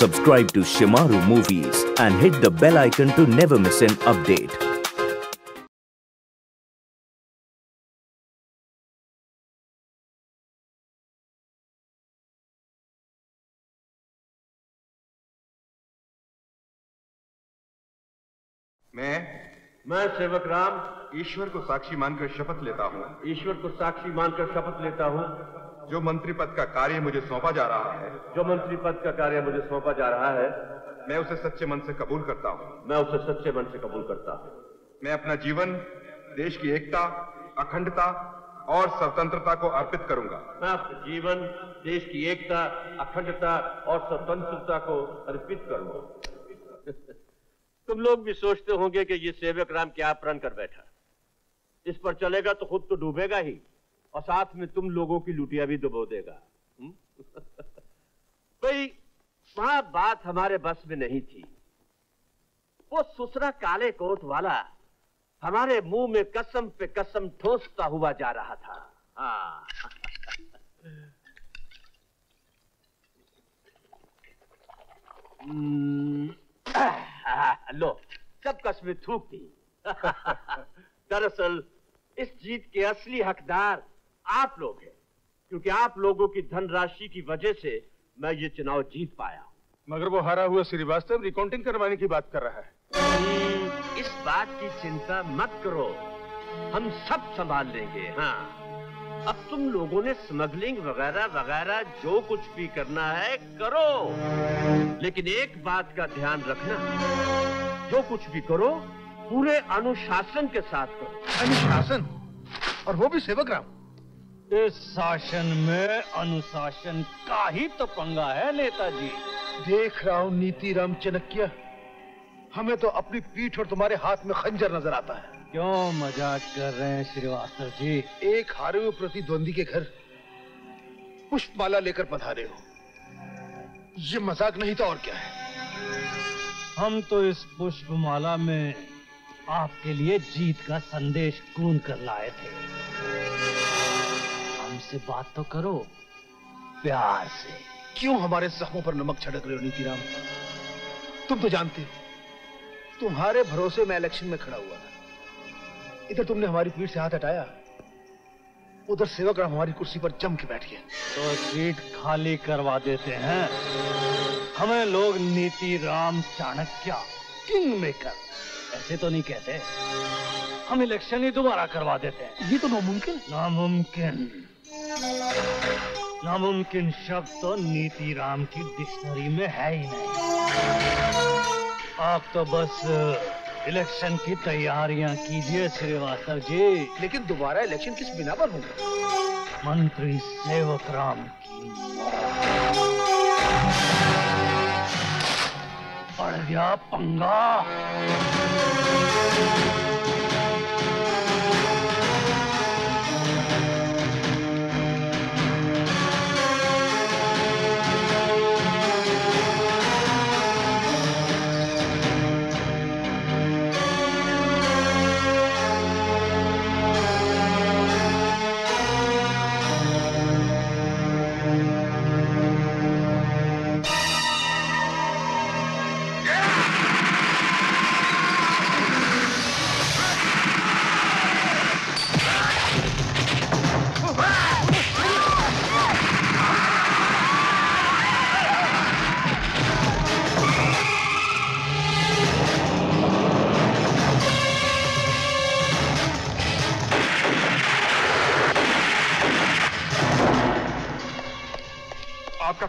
Subscribe to Shimaru Movies and hit the bell icon to never miss an update. मैं सेवक राम ईश्वर को साक्षी मानकर शपथ लेता हूँ जो मंत्री पद का कार्य मुझे सौंपा जा रहा है मैं उसे सच्चे मन से कबूल करता हूँ मैं अपना जीवन देश की एकता, अखंडता और स्वतंत्रता को अर्पित करूंगा तुम लोग भी सोचते होंगे कि ये सेवक राम क्या प्रण कर बैठा, इस पर चलेगा तो खुद तो डूबेगा ही और साथ में तुम लोगों की लुटिया भी डुबो देगा। भाई वहां बात हमारे बस में नहीं थी। वो सुसरा काले कोट वाला हमारे मुंह में कसम पे कसम ठोसता हुआ जा रहा था। हाँ लो सब कसमें थूक दी। दरअसल इस जीत के असली हकदार आप लोग हैं, क्योंकि आप लोगों की धनराशि की वजह से मैं ये चुनाव जीत पाया। मगर वो हारा हुआ श्रीवास्तव रिकाउंटिंग करवाने की बात कर रहा है। इस बात की चिंता मत करो, हम सब संभाल लेंगे। हाँ, अब तुम लोगों ने स्मगलिंग वगैरह वगैरह जो कुछ भी करना है करो, लेकिन एक बात का ध्यान रखना, जो कुछ भी करो पूरे अनुशासन के साथ करो। अनुशासन? और वो भी सेवक राम? इस शासन में अनुशासन का ही तो पंगा है नेताजी। देख रहा हूँ नीति राम चनकिया, हमें तो अपनी पीठ और तुम्हारे हाथ में खंजर नजर आता है। क्यों मजाक कर रहे हैं श्रीवास्तव जी? एक हारे हुए प्रतिद्वंदी के घर पुष्पमाला लेकर पधारे हो, ये मजाक नहीं तो और क्या है। हम तो इस पुष्पमाला में आपके लिए जीत का संदेश गूंज कर लाए थे। हमसे बात तो करो प्यार से। क्यों हमारे जख्मों पर नमक छिड़क रहे हो नीतिराम? तुम तो जानते हो तुम्हारे भरोसे मैं इलेक्शन में खड़ा हुआ था। इधर तुमने हमारी पीठ से हाथ हटाया, उधर सेवक राम हमारी कुर्सी पर जम के बैठ गया। तो सीट खाली करवा देते हैं। हमें लोग नीतिराम चाणक्य, किंग मेकर ऐसे तो नहीं कहते। हम इलेक्शन ही दोबारा करवा देते हैं। ये तो नामुमकिन नामुमकिन शब्द तो नीतिराम की डिक्शनरी में है ही नहीं। आप तो बस इलेक्शन की तैयारियां कीजिए श्रीवास्तव जी। लेकिन दोबारा इलेक्शन किस बिना पर होगा? मंत्री सेवक राम की पड़ गया पंगा।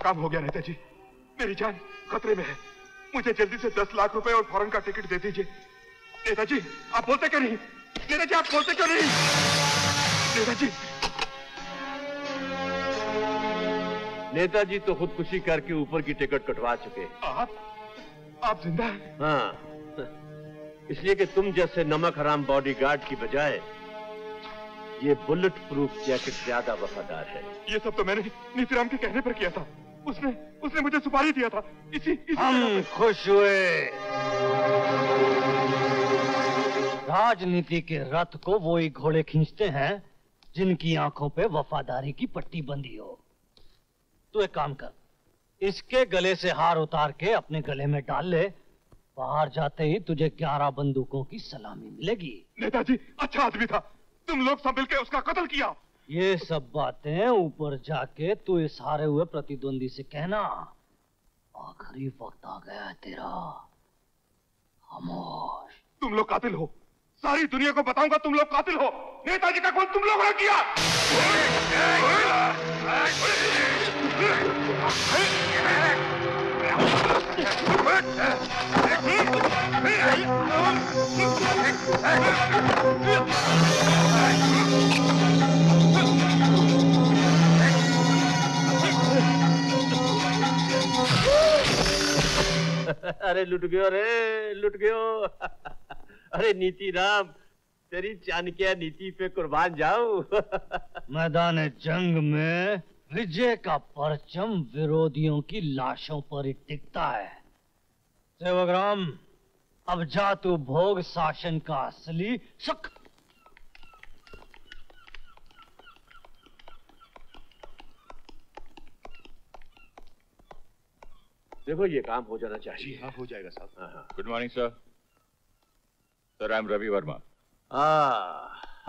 काम हो गया नेताजी, मेरी जान खतरे में है। मुझे जल्दी से 10 लाख रुपए और फौरन का टिकट दे दीजिए। नेताजी आप बोलते क्यों नहीं? नेताजी आप बोलते क्यों नहीं? नेताजी नेताजी तो खुदकुशी करके ऊपर की टिकट कटवा चुके। आप जिंदा हैं? हाँ, इसलिए कि तुम जैसे नमक हराम बॉडीगार्ड की बजाय ये बुलेट प्रूफ जैकेट ज्यादा वफादार है। ये सब तो मैंने नीतिराम के कहने पर किया था। उसने मुझे सुपारी दिया था। इसी हम खुश हुए। राजनीति के रथ को वो ही घोड़े खींचते हैं जिनकी आंखों पे वफादारी की पट्टी बंधी हो। तू एक काम कर, इसके गले से हार उतार के अपने गले में डाल ले, बाहर जाते ही तुझे 11 बंदूकों की सलामी मिलेगी। नेताजी अच्छा आदमी था, तुम लोग सब मिलकर उसका कत्ल किया। ये सब बातें ऊपर जाके तू इस हारे हुए प्रतिद्वंदी से कहना। आखिरी वक्त आ गया है तेरा, खामोश। तुम लोग कातिल हो, सारी दुनिया को बताऊंगा तुम लोग कातिल हो। नेताजी का खून तुम लोगों ने किया। अरे लुट गयो रे, लुट गयो। अरे नीति राम, तेरी चाणक्य नीति पे कुर्बान जाऊं। मैदान जंग में विजय का परचम विरोधियों की लाशों पर ही टिकता है। सेवक राम, अब जा तू भोग शासन का असली सुख। देखो ये काम हो जाना चाहिए। हाँ हो जाएगा साहब। Good morning sir. Sir I am Ravi Verma.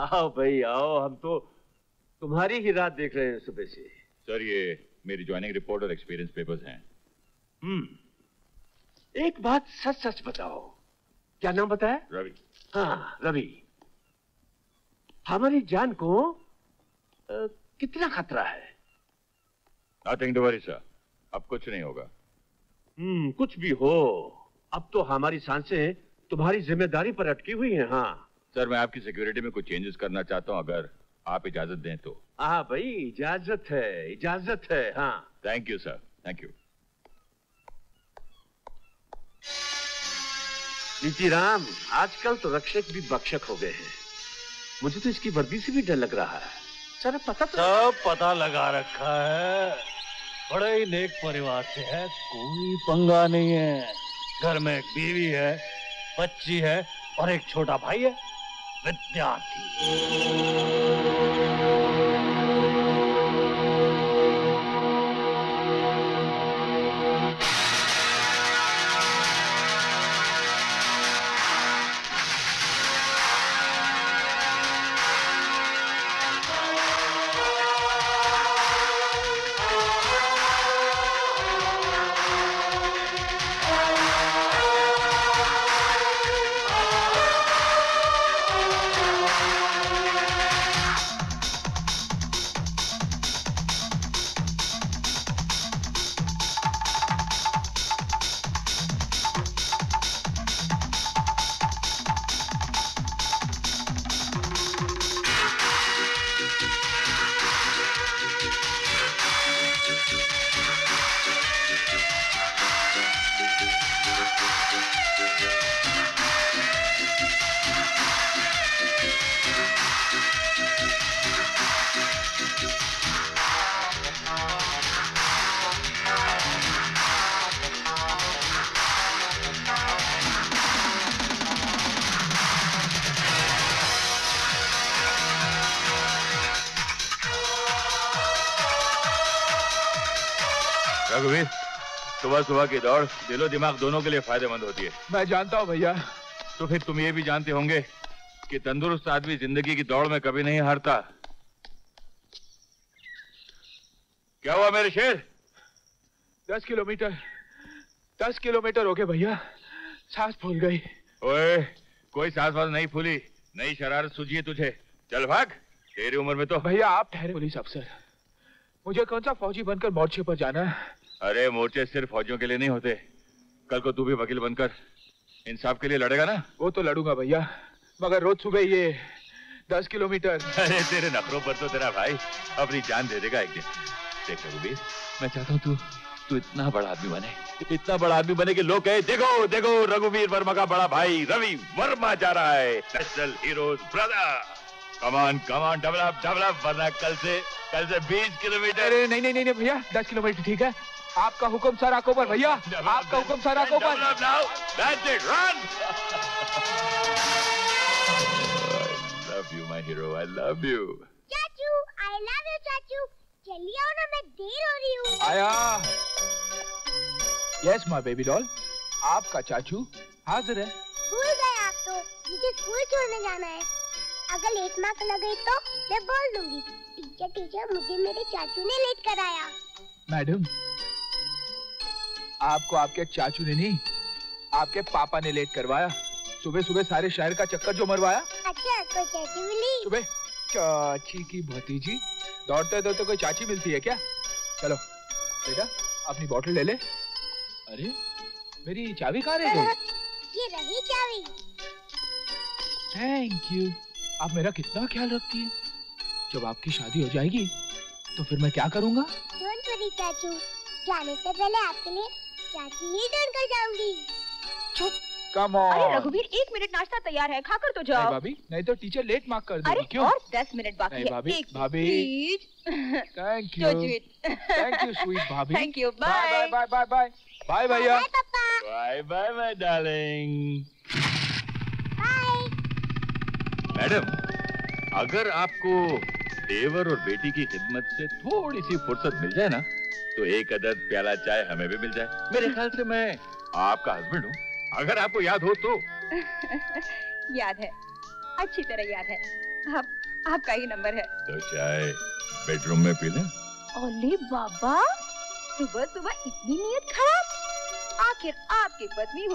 आओ भाई आओ, हम तो तुम्हारी ही रात देख रहे हैं सुबह से। सर ये मेरी ज्वाइनिंग रिपोर्ट और एक्सपीरियंस पेपर्स हैं। एक बात सच सच बताओ, क्या नाम बताया? रवि। हाँ रवि, हमारी जान को कितना खतरा है? नथिंग टू वरी सर, अब कुछ नहीं होगा। कुछ भी हो, अब तो हमारी सांसें तुम्हारी जिम्मेदारी पर अटकी हुई हैं। हाँ सर, मैं आपकी सिक्योरिटी में कुछ चेंजेस करना चाहता हूँ, अगर आप इजाजत दें तो। हाँ भाई इजाजत है, इजाजत है। हाँ thank you sir, thank you. Niti Ram, आजकल तो रक्षक भी बक्षक हो गए हैं। मुझे तो इसकी वर्दी से भी डर लग रहा है सर। पता तो सब पता लगा रखा है, बड़े ही नेक परिवार से है, कोई पंगा नहीं है। घर में एक बीवी है, बच्ची है और एक छोटा भाई है, सुबह की दौड़ दिलो दिमाग दोनों के लिए फायदेमंद होती है। मैं जानता हूँ भैया। तो फिर तुम ये भी जानते होंगे कि तंदुरुस्त आदमी जिंदगी की दौड़ में कभी नहीं हारता। क्या हुआ मेरे शेर? 10 किलोमीटर हो गए भैया, सांस फूल गई। ओए, कोई सांस वास नहीं फूली, नई शरारत सूझी है तुझे। चल भाग, तेरी उम्र में तो। भैया आप ठहरे पुलिस अफसर, मुझे कौन सा फौजी बनकर मोर्चे पर जाना है। अरे मोर्चे सिर्फ फौजियों के लिए नहीं होते, कल को तू भी वकील बनकर इंसाफ के लिए लड़ेगा ना। वो तो लड़ूंगा भैया, मगर रोज सुबह ये 10 किलोमीटर। अरे तेरे नखरों पर तो तेरा भाई अपनी जान दे देगा एक दिन। देखो रघुवीर, मैं चाहता हूँ तू इतना बड़ा आदमी बने, इतना बड़ा आदमी बने कि लोग कहे देखो देखो रघुवीर वर्मा का बड़ा भाई रवि वर्मा जा रहा है national heroes brother. Come on come on, develop develop, वरना कल से 20 किलोमीटर। अरे नहीं भैया, 10 किलोमीटर ठीक है। आपका हुक्म सर आंखों पर भैया, आपका हुक्म सर आंखों पर। चाचू, I love you चाचू। चलिए ना, मैं देर हो रही हूँ। आया यस माय बेबी डॉल, आपका चाचू हाजिर है। भूल गए आप तो, मुझे स्कूल छोड़ने जाना है। अगर लेट मार्क लगे तो मैं बोल दूंगी, टीचर टीचर मुझे मेरे चाचू ने लेट कराया। मैडम, आपको आपके चाचू ने नहीं, आपके पापा ने लेट करवाया। सुबह सुबह सारे शहर का चक्कर जो मरवाया। अच्छा, कोई चाची मिली? सुबह चाची की भतीजी, दौड़ते दौड़ते कोई चाची मिलती है क्या? चलो बेटा, अपनी बोतल ले ले। अरे मेरी चाबी कहाँ रह गई? ये रही चाबी। थैंक यू, आप मेरा कितना ख्याल रखती है। जब आपकी शादी हो जाएगी तो फिर मैं क्या करूँगा? डोंट वरी चाचू, जाने से पहले आपके लिए चाची ही डोंट कर जाऊंगी। चुप, कम ऑन। अरे रघुवीर, 1 मिनट, नाश्ता तैयार है, खाकर तो जाओ। नहीं भाभी, नहीं तो टीचर लेट मार्क कर देगी। क्यों? और 10 मिनट बाकी है। भाभी, भाभी। Thank you, thank you sweet भाभी, thank you. Bye bye bye bye bye भैया, bye bye my darling. Bye madam, अगर आपको देवर और बेटी की खिदमत से थोड़ी सी फुर्सत मिल जाए ना, तो एक अदद प्याला चाय हमें भी मिल जाए। मेरे ख्याल से मैं आपका हस्बैंड हूँ, अगर आपको याद हो तो। याद है, अच्छी तरह याद है। आपका ही नंबर है। तो चाय बेडरूम में पी लें। ओले बाबा, सुबह सुबह इतनी नीयत खराब। आखिर आपकी पत्नी हो,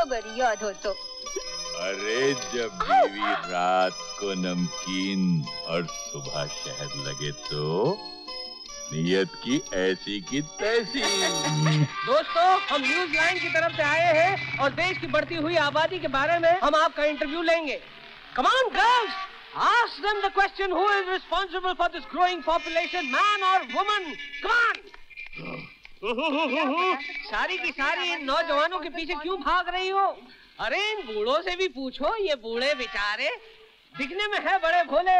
अगर याद हो तो। अरे जब बीवी रात को नमकीन और सुबह शहद लगे तो नियत की ऐसी की तैसी। दोस्तों, हम न्यूजीलैंड की तरफ से आए हैं और देश की बढ़ती हुई आबादी के बारे में हम आपका इंटरव्यू लेंगे। Come on girls, ask them the question, who is responsible for this growing population, man और वुमन? Come on. सारी की सारी इन नौजवानों के पीछे क्यों भाग रही हो? अरे इन बूढ़ों से भी पूछो, ये बूढ़े बेचारे दिखने में है बड़े भोले,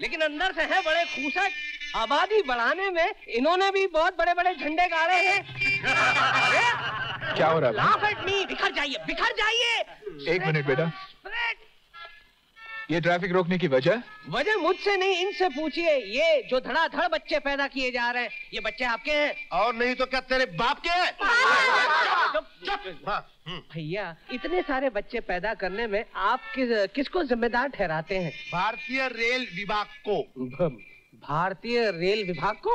लेकिन अंदर से है बड़े खूसक। आबादी बढ़ाने में इन्होंने भी बहुत बड़े बड़े झंडे गाड़े हैं। क्या हो रहा है? लाफ एट मी, बिखर जाइए, बिखर जाइए। 1 मिनट बेटा, ये ट्रैफिक रोकने की वजह मुझसे नहीं, इनसे पूछिए। ये जो धड़ाधड़ बच्चे पैदा किए जा रहे हैं, ये बच्चे आपके हैं? और नहीं तो क्या तेरे बाप के हैं? भैया, इतने सारे बच्चे पैदा करने में आप किसको जिम्मेदार ठहराते हैं? भारतीय रेल विभाग को। भारतीय रेल विभाग को?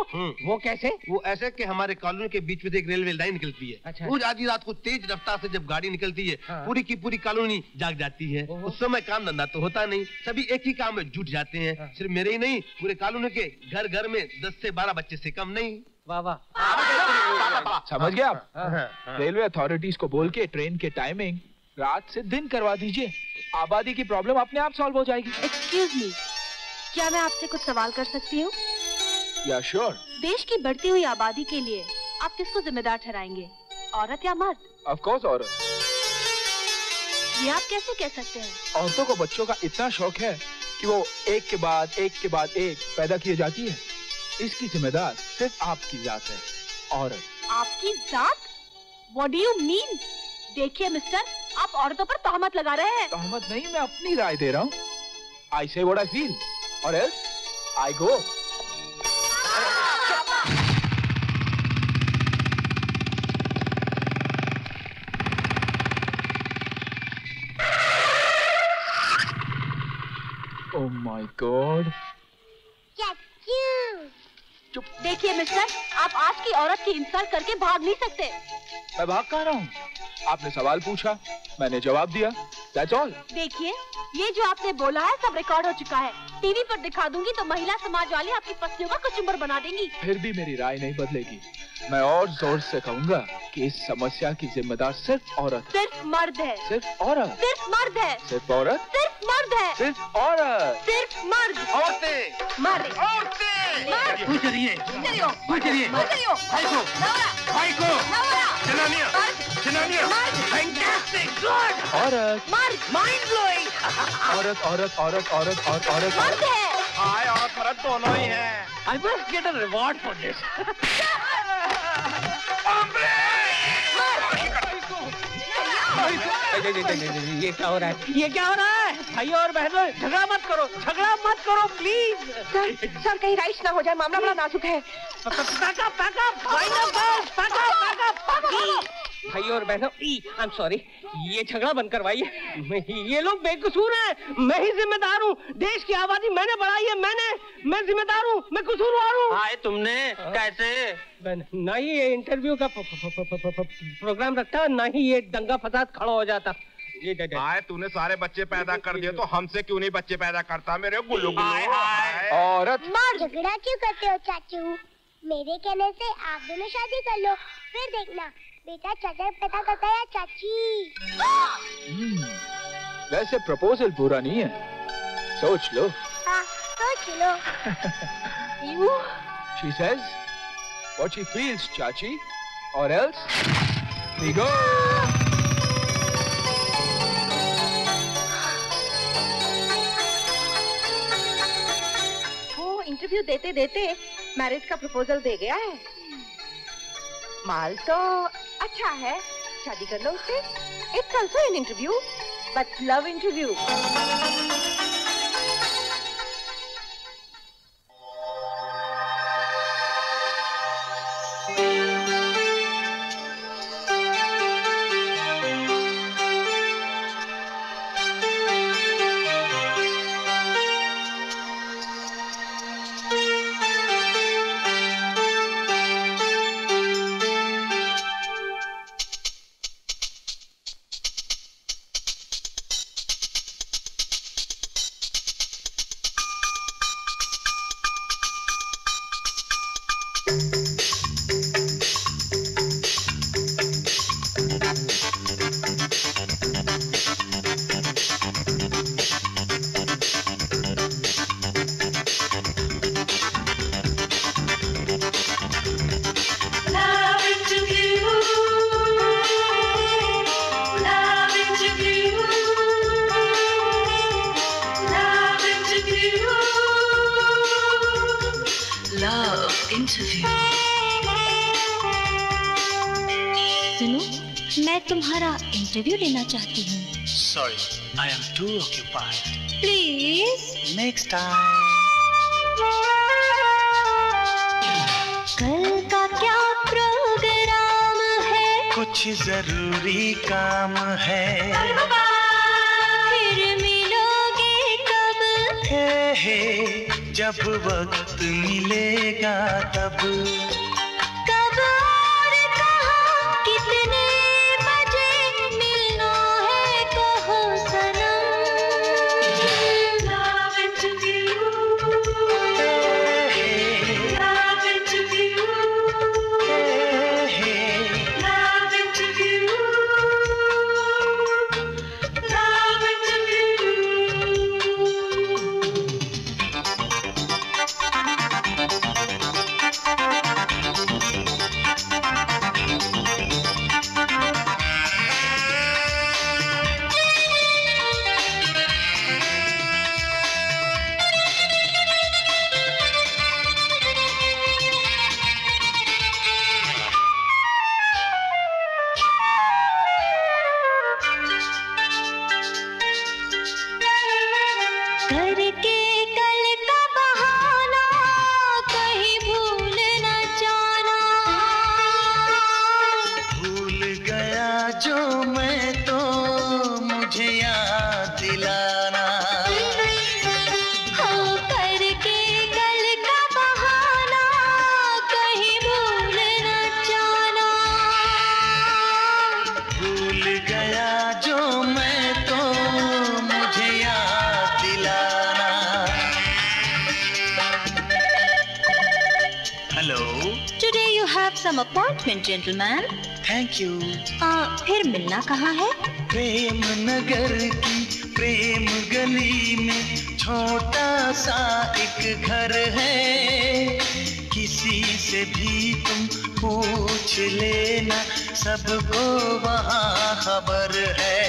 वो कैसे? वो ऐसे कि हमारे कॉलोनी के बीच में एक रेलवे लाइन निकलती है। अच्छा। रोज आधी रात को तेज रफ्तार से जब गाड़ी निकलती है, हाँ। पूरी की पूरी कॉलोनी जाग जाती है। उस समय काम धंधा तो होता नहीं, सभी एक ही काम में जुट जाते हैं। हाँ। सिर्फ मेरे ही नहीं, पूरे कॉलोनी के घर घर में 10 से 12 बच्चे से कम नहीं। वाह वाह, समझ गए आप? रेलवे अथॉरिटीज को बोल के ट्रेन के टाइमिंग रात से दिन करवा दीजिए, आबादी की प्रॉब्लम अपने आप सॉल्व हो जाएगी। एक्सक्यूज मी, क्या मैं आपसे कुछ सवाल कर सकती हूँ? या श्योर। देश की बढ़ती हुई आबादी के लिए आप किसको जिम्मेदार ठहराएंगे, औरत या मर्द? ऑफ कोर्स औरत। ये आप कैसे कह सकते हैं? औरतों को बच्चों का इतना शौक है कि वो एक के बाद एक पैदा किए जाती है। इसकी जिम्मेदार सिर्फ आपकी जात है, औरत। आपकी जात? What do you mean? देखिए मिस्टर, आप औरतों पर तोहमत लगा रहे हैं। तोहमत नहीं, मैं अपनी राय दे रहा हूँ। I say what I feel, or else I go. Oh my God. चुप। देखिए मिस्टर, आप आज की औरत की इंसल्ट करके भाग नहीं सकते। मैं भाग कहाँ रहा हूँ? आपने सवाल पूछा, मैंने जवाब दिया। That's all. देखिए, ये जो आपने बोला है सब रिकॉर्ड हो चुका है। टीवी पर दिखा दूंगी तो महिला समाज वाली आपकी पत्नियों का कुचुम्बर बना देंगी। फिर भी मेरी राय नहीं बदलेगी। मैं और जोर से कहूँगा कि इस समस्या की जिम्मेदार सिर्फ औरत, सिर्फ मर्द है, सिर्फ औरत, सिर्फ मर्द है, सिर्फ औरत, सिर्फ मर्द है, सिर्फ औरत, सिर्फ मर्द, औरतें, मर्द, औरतें। चलिए, चलिए, औरत, मर्द, माइंड ब्लोइंग। औरत, औरत, औरत, औरत, औरत, औरत, मर्द है। आय और मर्द दोनों ही है। I must get a reward for this. ये क्या हो रहा है? ये क्या हो रहा है? भाइयों और बहनों, झगड़ा मत करो, झगड़ा मत करो प्लीज। सर, कहीं राइश ना हो जाए, मामला बड़ा नाजुक है। भाई और बहनों, आई एम सॉरी, ये झगड़ा बंद करवाइए। ये लोग बेकसूर हैं, मैं ही जिम्मेदार हूँ। देश की आबादी मैंने बढ़ाई है, मैं जिम्मेदार हूँ, मैं कसूरवार हूँ। आए तुमने कैसे? ना ही ये इंटरव्यू का प्रोग्राम रखता, ना ही ये दंगा फसाद खड़ा हो जाता। आए तूने सारे बच्चे पैदा कर दिए तो हमसे क्यों नहीं बच्चे पैदा करता मेरे गुल्लू? औरत झगड़ा क्यों करते हो चाचू? मेरे कहने से आप दोनों शादी कर लो, फिर देखना बेटा चाचा पता करता है चाची। वैसे प्रपोजल पूरा नहीं है, सोच लो। हाँ, सोच लो। She says what she feels, चाची, or else we go. वो इंटरव्यू देते देते मैरिज का प्रपोजल दे गया है। माल तो अच्छा है, शादी कर लो उससे। It's also an interview but love interview. Gentleman, thank you. फिर मिलना कहाँ है? प्रेम नगर की प्रेम गली में छोटा सा एक घर है। किसी से भी तुम पूछ लेना, सबको वहाँ खबर है।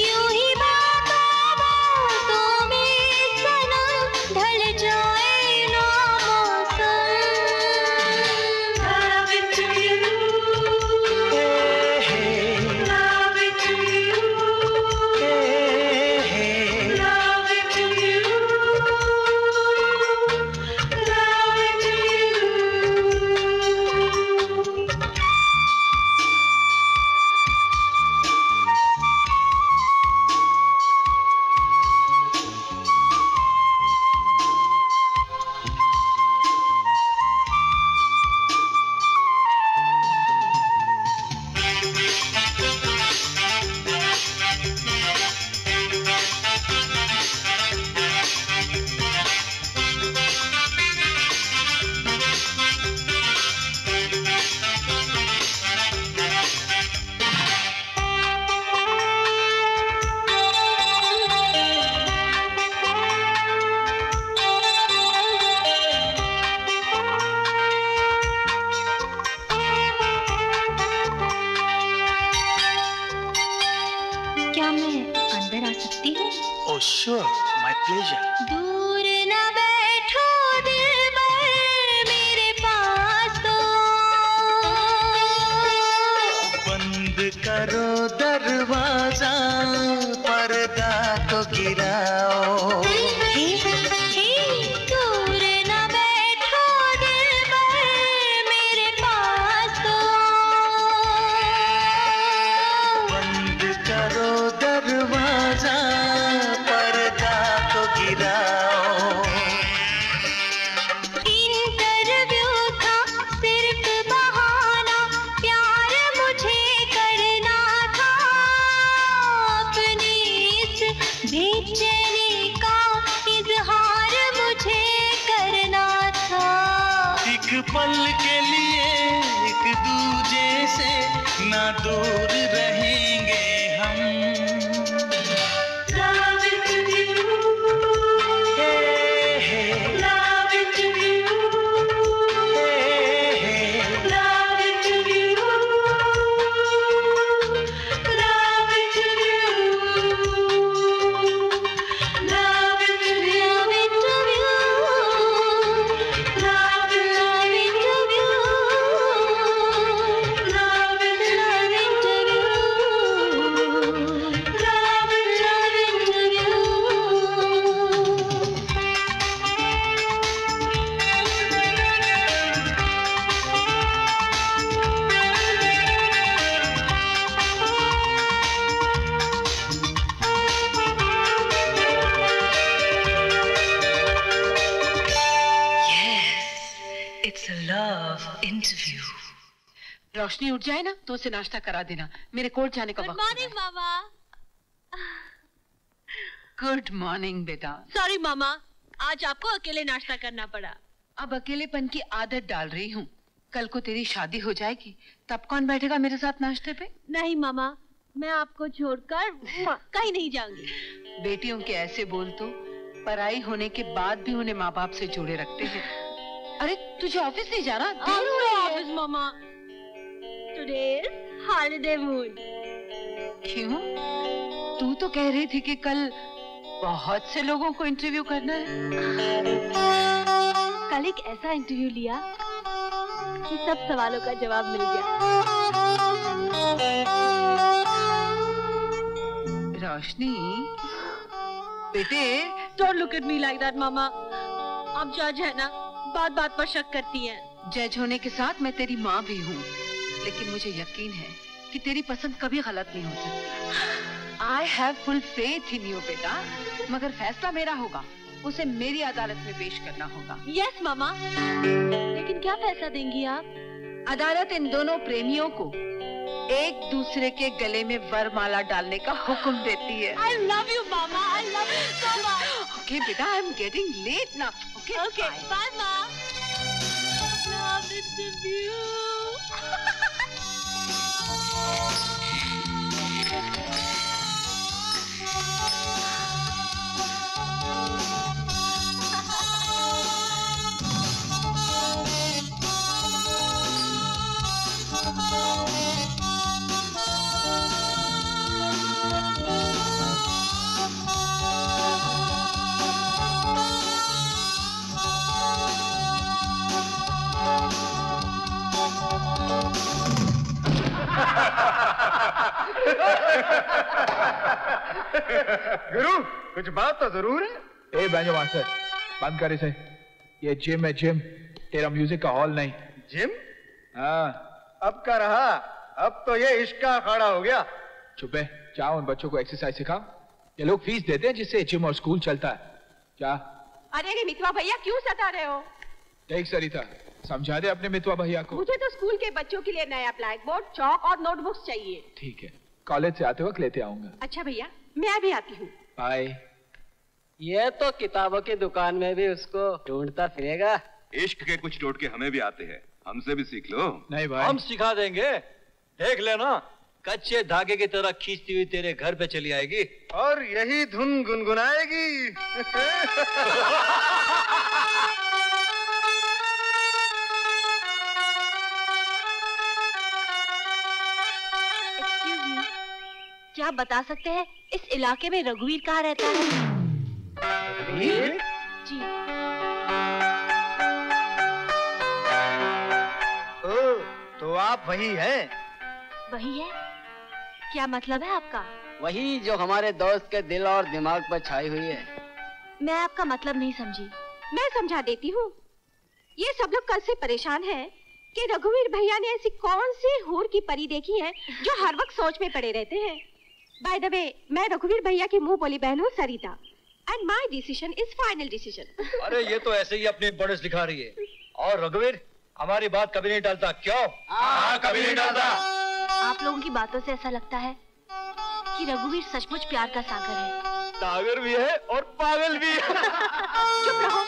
यूँ ही बातों में सनम ढल जाए। sure, my pleasure. दूर न बैठो दिल भर मेरे पास तो, बंद करो दरवाजा पर्दा को गिराओ। पल के लिए एक दूजे से ना दूर रहेंगे हम। Love it with you, love it with you, love it with you, love it with you, love it with you, love। रोशनी उठ जाए ना तो उसे नाश्ता करा देना, मेरे कोर्ट जाने का वक्त। गुड मॉर्निंग मामा। गुड मॉर्निंग बेटा। सॉरी मामा, आज आपको अकेले नाश्ता करना पड़ा। अब अकेलेपन की आदत डाल रही हूँ, कल को तेरी शादी हो जाएगी तब कौन बैठेगा मेरे साथ नाश्ते पे। नहीं मामा, मैं आपको छोड़कर कहीं नहीं जाऊंगी। बेटियों के ऐसे बोल तो पराई होने के बाद भी उन्हें माँ बाप से जोड़े रखते हैं। अरे तुझे ऑफिस नहीं जाना? ऑफिस मामा, टुडे हॉलिडे मूड। क्यों? तू तो कह रही थी कि कल बहुत से लोगों को इंटरव्यू करना है। कल एक ऐसा इंटरव्यू लिया कि सब सवालों का जवाब मिल गया। रोशनी बेटे, don't look at me like that मामा। आप जज है ना, बात बात पर शक करती है। जज होने के साथ मैं तेरी माँ भी हूँ, लेकिन मुझे यकीन है कि तेरी पसंद कभी गलत नहीं हो सकती। I have full faith in you बेटा, मगर फैसला मेरा होगा, उसे मेरी अदालत में पेश करना होगा। यस मामा, लेकिन क्या फैसला देंगी आप? अदालत इन दोनों प्रेमियों को एक दूसरे के गले में वरमाला डालने का हुक्म देती है। आई लव यू मामा, I love you so much. Okay बेटा, आई एम गेटिंग लेट ना। ओके ओके, बाय माँ। Love it you. गुरु, कुछ बात तो जरूर है। ए बैंजो मास्टर, बंद कर इसे। ये जिम है जिम, तेरा म्यूजिक का हॉल नहीं। जिम? हाँ, अब का रहा, अब तो ये इश्क का अखाड़ा हो गया। चुपे, जाओ उन बच्चों को एक्सरसाइज सिखाओ। ये लोग फीस देते हैं जिससे जिम और स्कूल चलता है। क्या? अरे मितवा भैया, क्यों सता रहे हो? देख सरिता, समझा दे अपने मितवा भैया को। मुझे तो स्कूल के बच्चों के लिए नया ब्लैक बोर्ड, चौक और नोटबुक्स चाहिए। ठीक है, कॉलेज से आते वक्त लेते आऊंगा। अच्छा भैया, मैं अभी आती हूँ। बाय। ये तो किताबों की दुकान में भी उसको ढूंढता फिरेगा। इश्क के कुछ टोटके हमें भी आते हैं, हमसे भी सीख लो। नहीं भाई, हम सिखा देंगे, देख लेना। कच्चे धागे की तरह खींचती हुई तेरे घर पे चली आएगी और यही धुन गुनगुनाएगी। क्या आप बता सकते हैं इस इलाके में रघुवीर कहाँ रहता है? जी। ओ, तो आप वही हैं? वही है? क्या मतलब है आपका? वही जो हमारे दोस्त के दिल और दिमाग पर छाई हुई है। मैं आपका मतलब नहीं समझी। मैं समझा देती हूँ। ये सब लोग कल से परेशान हैं कि रघुवीर भैया ने ऐसी कौन सी हूर की परी देखी है जो हर वक्त सोच में पड़े रहते हैं। बाय द वे, मैं रघुवीर भैया की मुंह बोली बहन हूँ Sarita, and my decision is final decision. अरे ये तो ऐसे ही अपनी बड़स दिखा रही है, और रघुवीर हमारी बात कभी नहीं टालता। क्यों? हाँ, कभी नहीं टालता। आप लोगों की बातों से ऐसा लगता है कि रघुवीर सचमुच प्यार का सागर है। सागर भी है और पागल भी है। चुप रहो,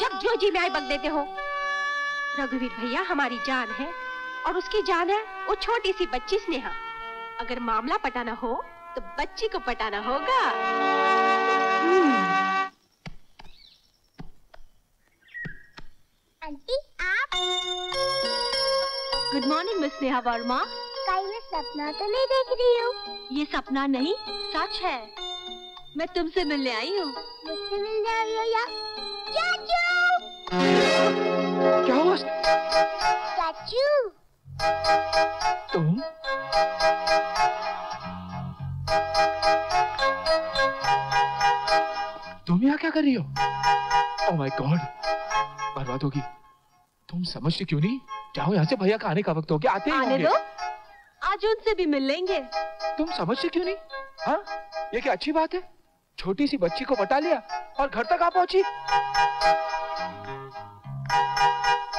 जब जो जी में आए बक देते हो। रघुवीर भैया हमारी जान है, और उसकी जान है वो छोटी सी बच्ची स्नेहा। अगर मामला पटाना हो तो बच्ची को पटाना होगा। आंटी आप? Good morning miss Sneha Verma. कल मैं सपना तो नहीं देख रही हूँ? ये सपना नहीं, सच है। मैं तुमसे मिलने आई हूँ। मुझसे मिलने आई हो या चाचू? क्या हुआ? चाचू तुम? यहाँ क्या कर रही हो? ओह माय गॉड, बर्बाद होगी। तुम समझते क्यों नहीं? जाओ यहाँ से, भैया का आने का वक्त हो गया। आते आने दो, आज उनसे भी मिल लेंगे। तुम समझते क्यों नहीं? हाँ, ये क्या अच्छी बात है? छोटी सी बच्ची को पटा लिया और घर तक आ पहुंची।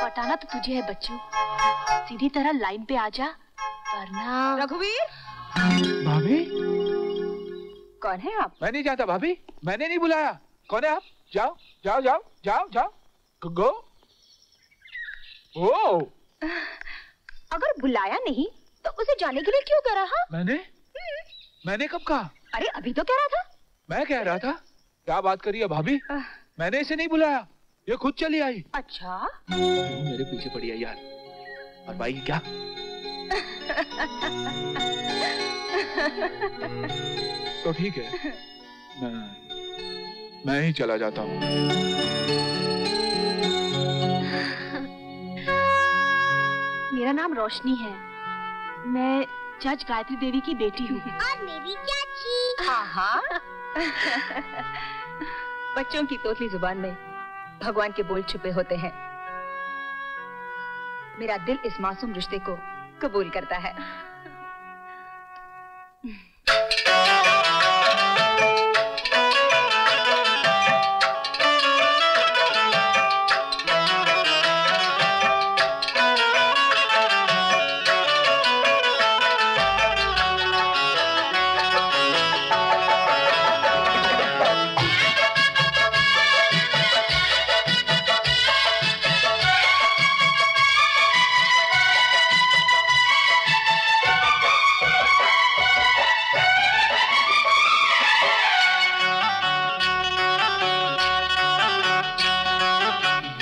पटाना तो तुझे है बच्चू, सीधी तरह लाइन पे आ जा, वरना। रघुवीर। भाभी। कौन है आप? मैं नहीं जानता भाभी, मैंने नहीं बुलाया। कौन है आप? जाओ जाओ जाओ जाओ जाओ गो। ओ, अगर बुलाया नहीं तो उसे जाने के लिए क्यों कह रहा? मैंने कब कहा? अरे अभी तो कह रहा था। मैं कह रहा था? क्या बात करी है भाभी, मैंने इसे नहीं बुलाया, ये खुद चली आई। अच्छा, मेरे पीछे पड़ी है यार। और भाई क्या? तो ठीक है, मैं ही चला जाता हूँ। मेरा नाम रोशनी है, मैं जज गायत्री देवी की बेटी हूँ। और मेरी चाची। हाँ। बच्चों की तोतली जुबान में भगवान के बोल छुपे होते हैं। मेरा दिल इस मासूम रिश्ते को कबूल करता है।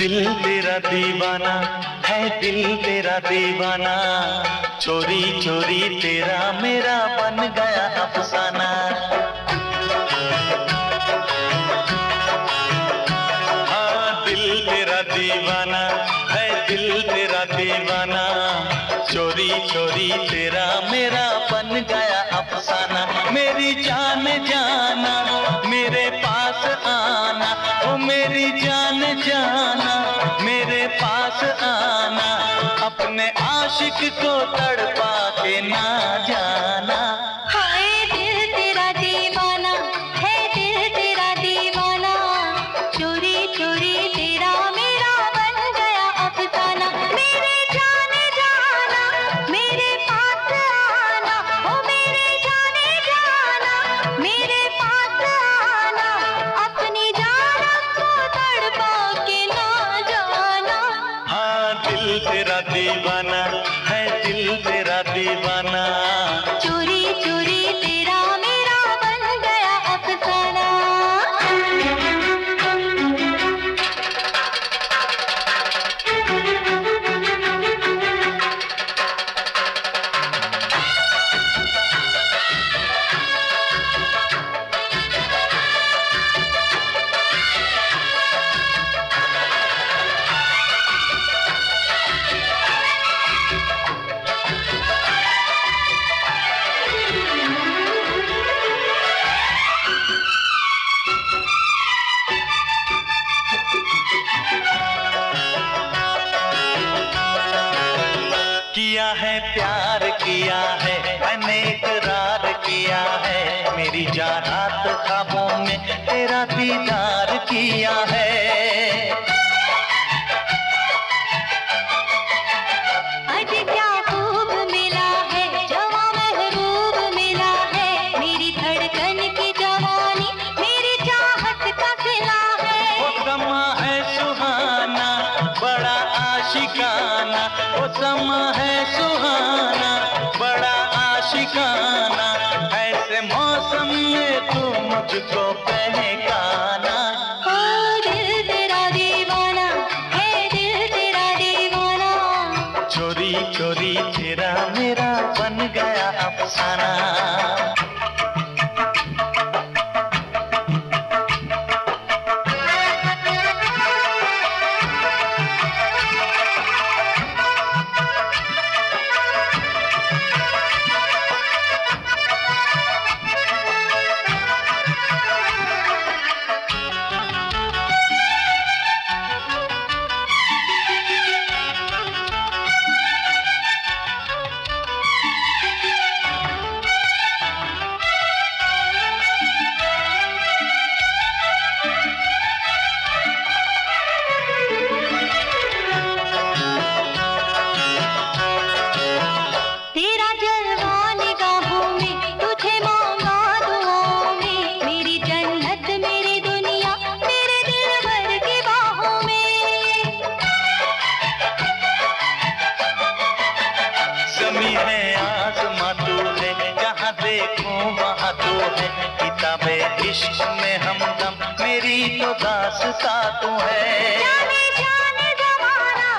दिल तेरा दीवाना है, दिल तेरा दीवाना, चोरी चोरी तेरा मेरा बन गया अफसाना। हाँ, दिल तेरा दीवाना है, दिल तेरा दीवाना, चोरी चोरी तेरा मेरा बन गया अफसाना। मेरी जान जाना मेरे पास आना, ओ मेरी जान जाना मेरे पास आना, अपने आशिक को तड़पा के ना जाना। हाय दिल तेरा दीवाना है, दिल तेरा दीवाना, चोरी चोरी तेरा मेरा बन गया अफसाना। मेरे जाने जाना मेरे पास आना, ओ मेरे जाने जाना मेरे पास आना, अपनी जान को तड़पा के ना जाना। हाँ, दिल तेरा दीवाना है, दिल तेरा दीवाना, ने इकरार किया है, मेरी जानात ख्वाबों में तेरा दीदार किया है। मुझको पहचाना ओ दिल तेरा दीवाना है, दिल तेरा दीवाना। चोरी चोरी तेरा मेरा बन गया अफसाना। इश्क में हमदम मेरी तो दास्तां तू है। जाने जाने जमाना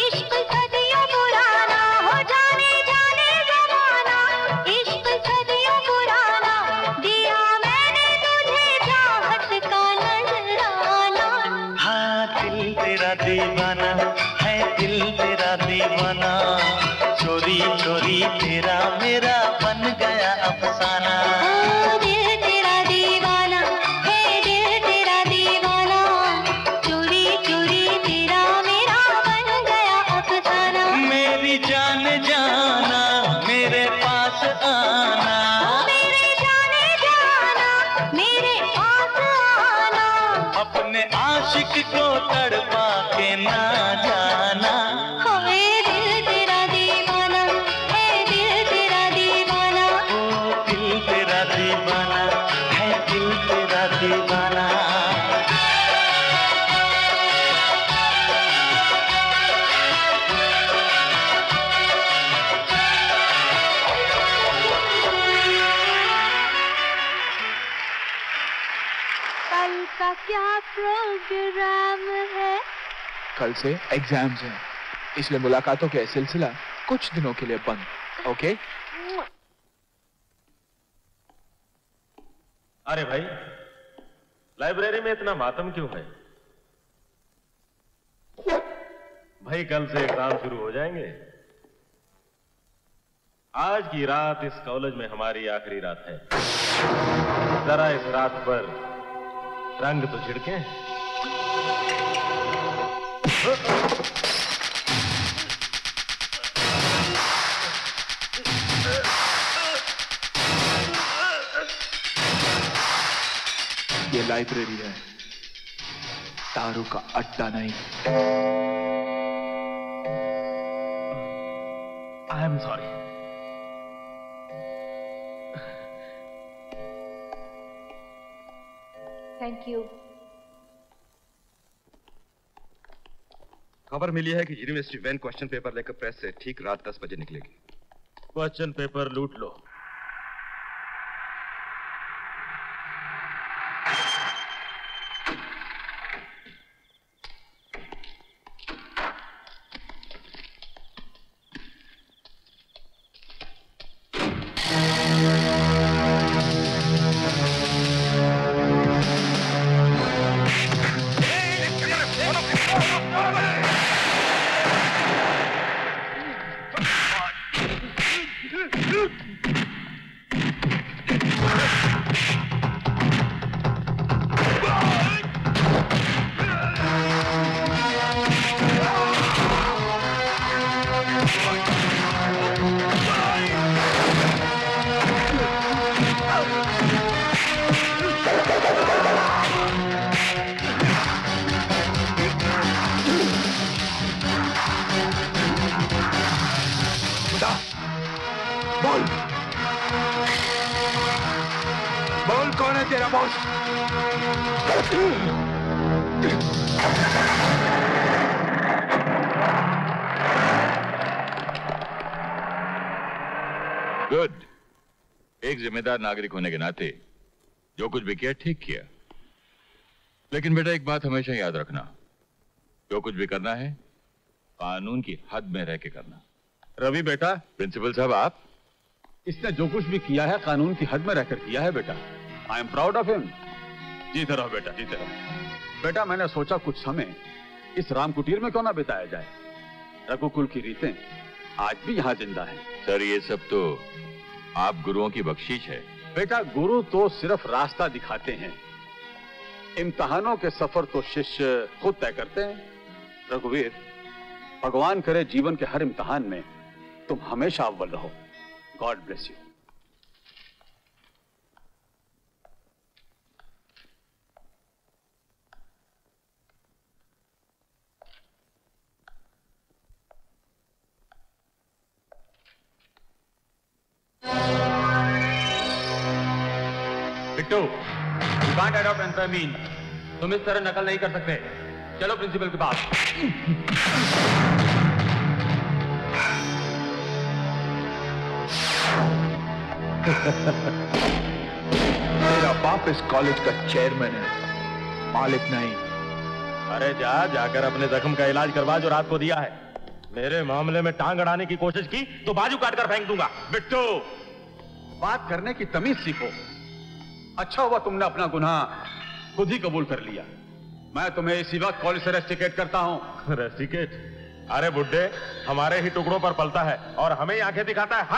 इश्क सदियों पुराना हो, जाने जाने जमाना इश्क सदियों पुराना। दिया मैंने तुझे चाहत का नजराना। हाँ दिल तेरा दीवाना है, दिल तेरा दीवाना। चोरी चोरी तेरा मेरा बन गया अफसाना। कल से एग्जाम्स हैं, इसलिए मुलाकातों का सिलसिला कुछ दिनों के लिए बंद। ओके? अरे भाई, लाइब्रेरी में इतना मातम क्यों है? भाई कल से एग्जाम शुरू हो जाएंगे। आज की रात इस कॉलेज में हमारी आखिरी रात है। जरा इस रात पर रंग तो छिड़के। ये लाइब्रेरी है, तारों का अड्डा नहीं। I am sorry. Thank you. खबर मिली है कि यूनिवर्सिटी वैन क्वेश्चन पेपर लेकर प्रेस से ठीक रात 10 बजे निकलेगी। क्वेश्चन पेपर लूट लो। queramos. गुड। एक जिम्मेदार नागरिक होने के नाते जो कुछ भी किया ठीक किया, लेकिन बेटा एक बात हमेशा याद रखना, जो कुछ भी करना है कानून की हद में रह के करना। रवि बेटा। प्रिंसिपल साहब आप। इसने जो कुछ भी किया है कानून की हद में रहकर किया है बेटा। I am proud of him. जीते रहो बेटा, जीते रहो। बेटा मैंने सोचा कुछ समय इस राम कुटीर में क्यों ना बिताया जाए। रघुकुल की रीतें आज भी यहाँ जिंदा है। सर ये सब तो आप गुरुओं की बख्शिश है। बेटा गुरु तो सिर्फ रास्ता दिखाते हैं, इम्तहानों के सफर तो शिष्य खुद तय करते हैं। रघुवीर भगवान करे जीवन के हर इम्तहान में तुम हमेशा अव्वल रहो। God bless you. Bittu, you can't adopt amphetamine. तुम इस तरह नकल नहीं कर सकते। चलो प्रिंसिपल के पास। मेरा बाप इस कॉलेज का चेयरमैन है, मालिक नहीं। अरे जा, जाकर अपने जख्म का इलाज करवा जो रात को दिया है। मेरे मामले में टांग अड़ाने की कोशिश की तो बाजू काटकर फेंक दूंगा। बिट्टू बात करने की तमीज सीखो। अच्छा हुआ तुमने अपना गुनाह खुद ही कबूल कर लिया। मैं तुम्हें इसी वक्त कॉलेज से रेस्टिकेट करता हूँ। रेस्टिकेट? अरे बुड्ढे हमारे ही टुकड़ों पर पलता है और हमें ही आंखें दिखाता है।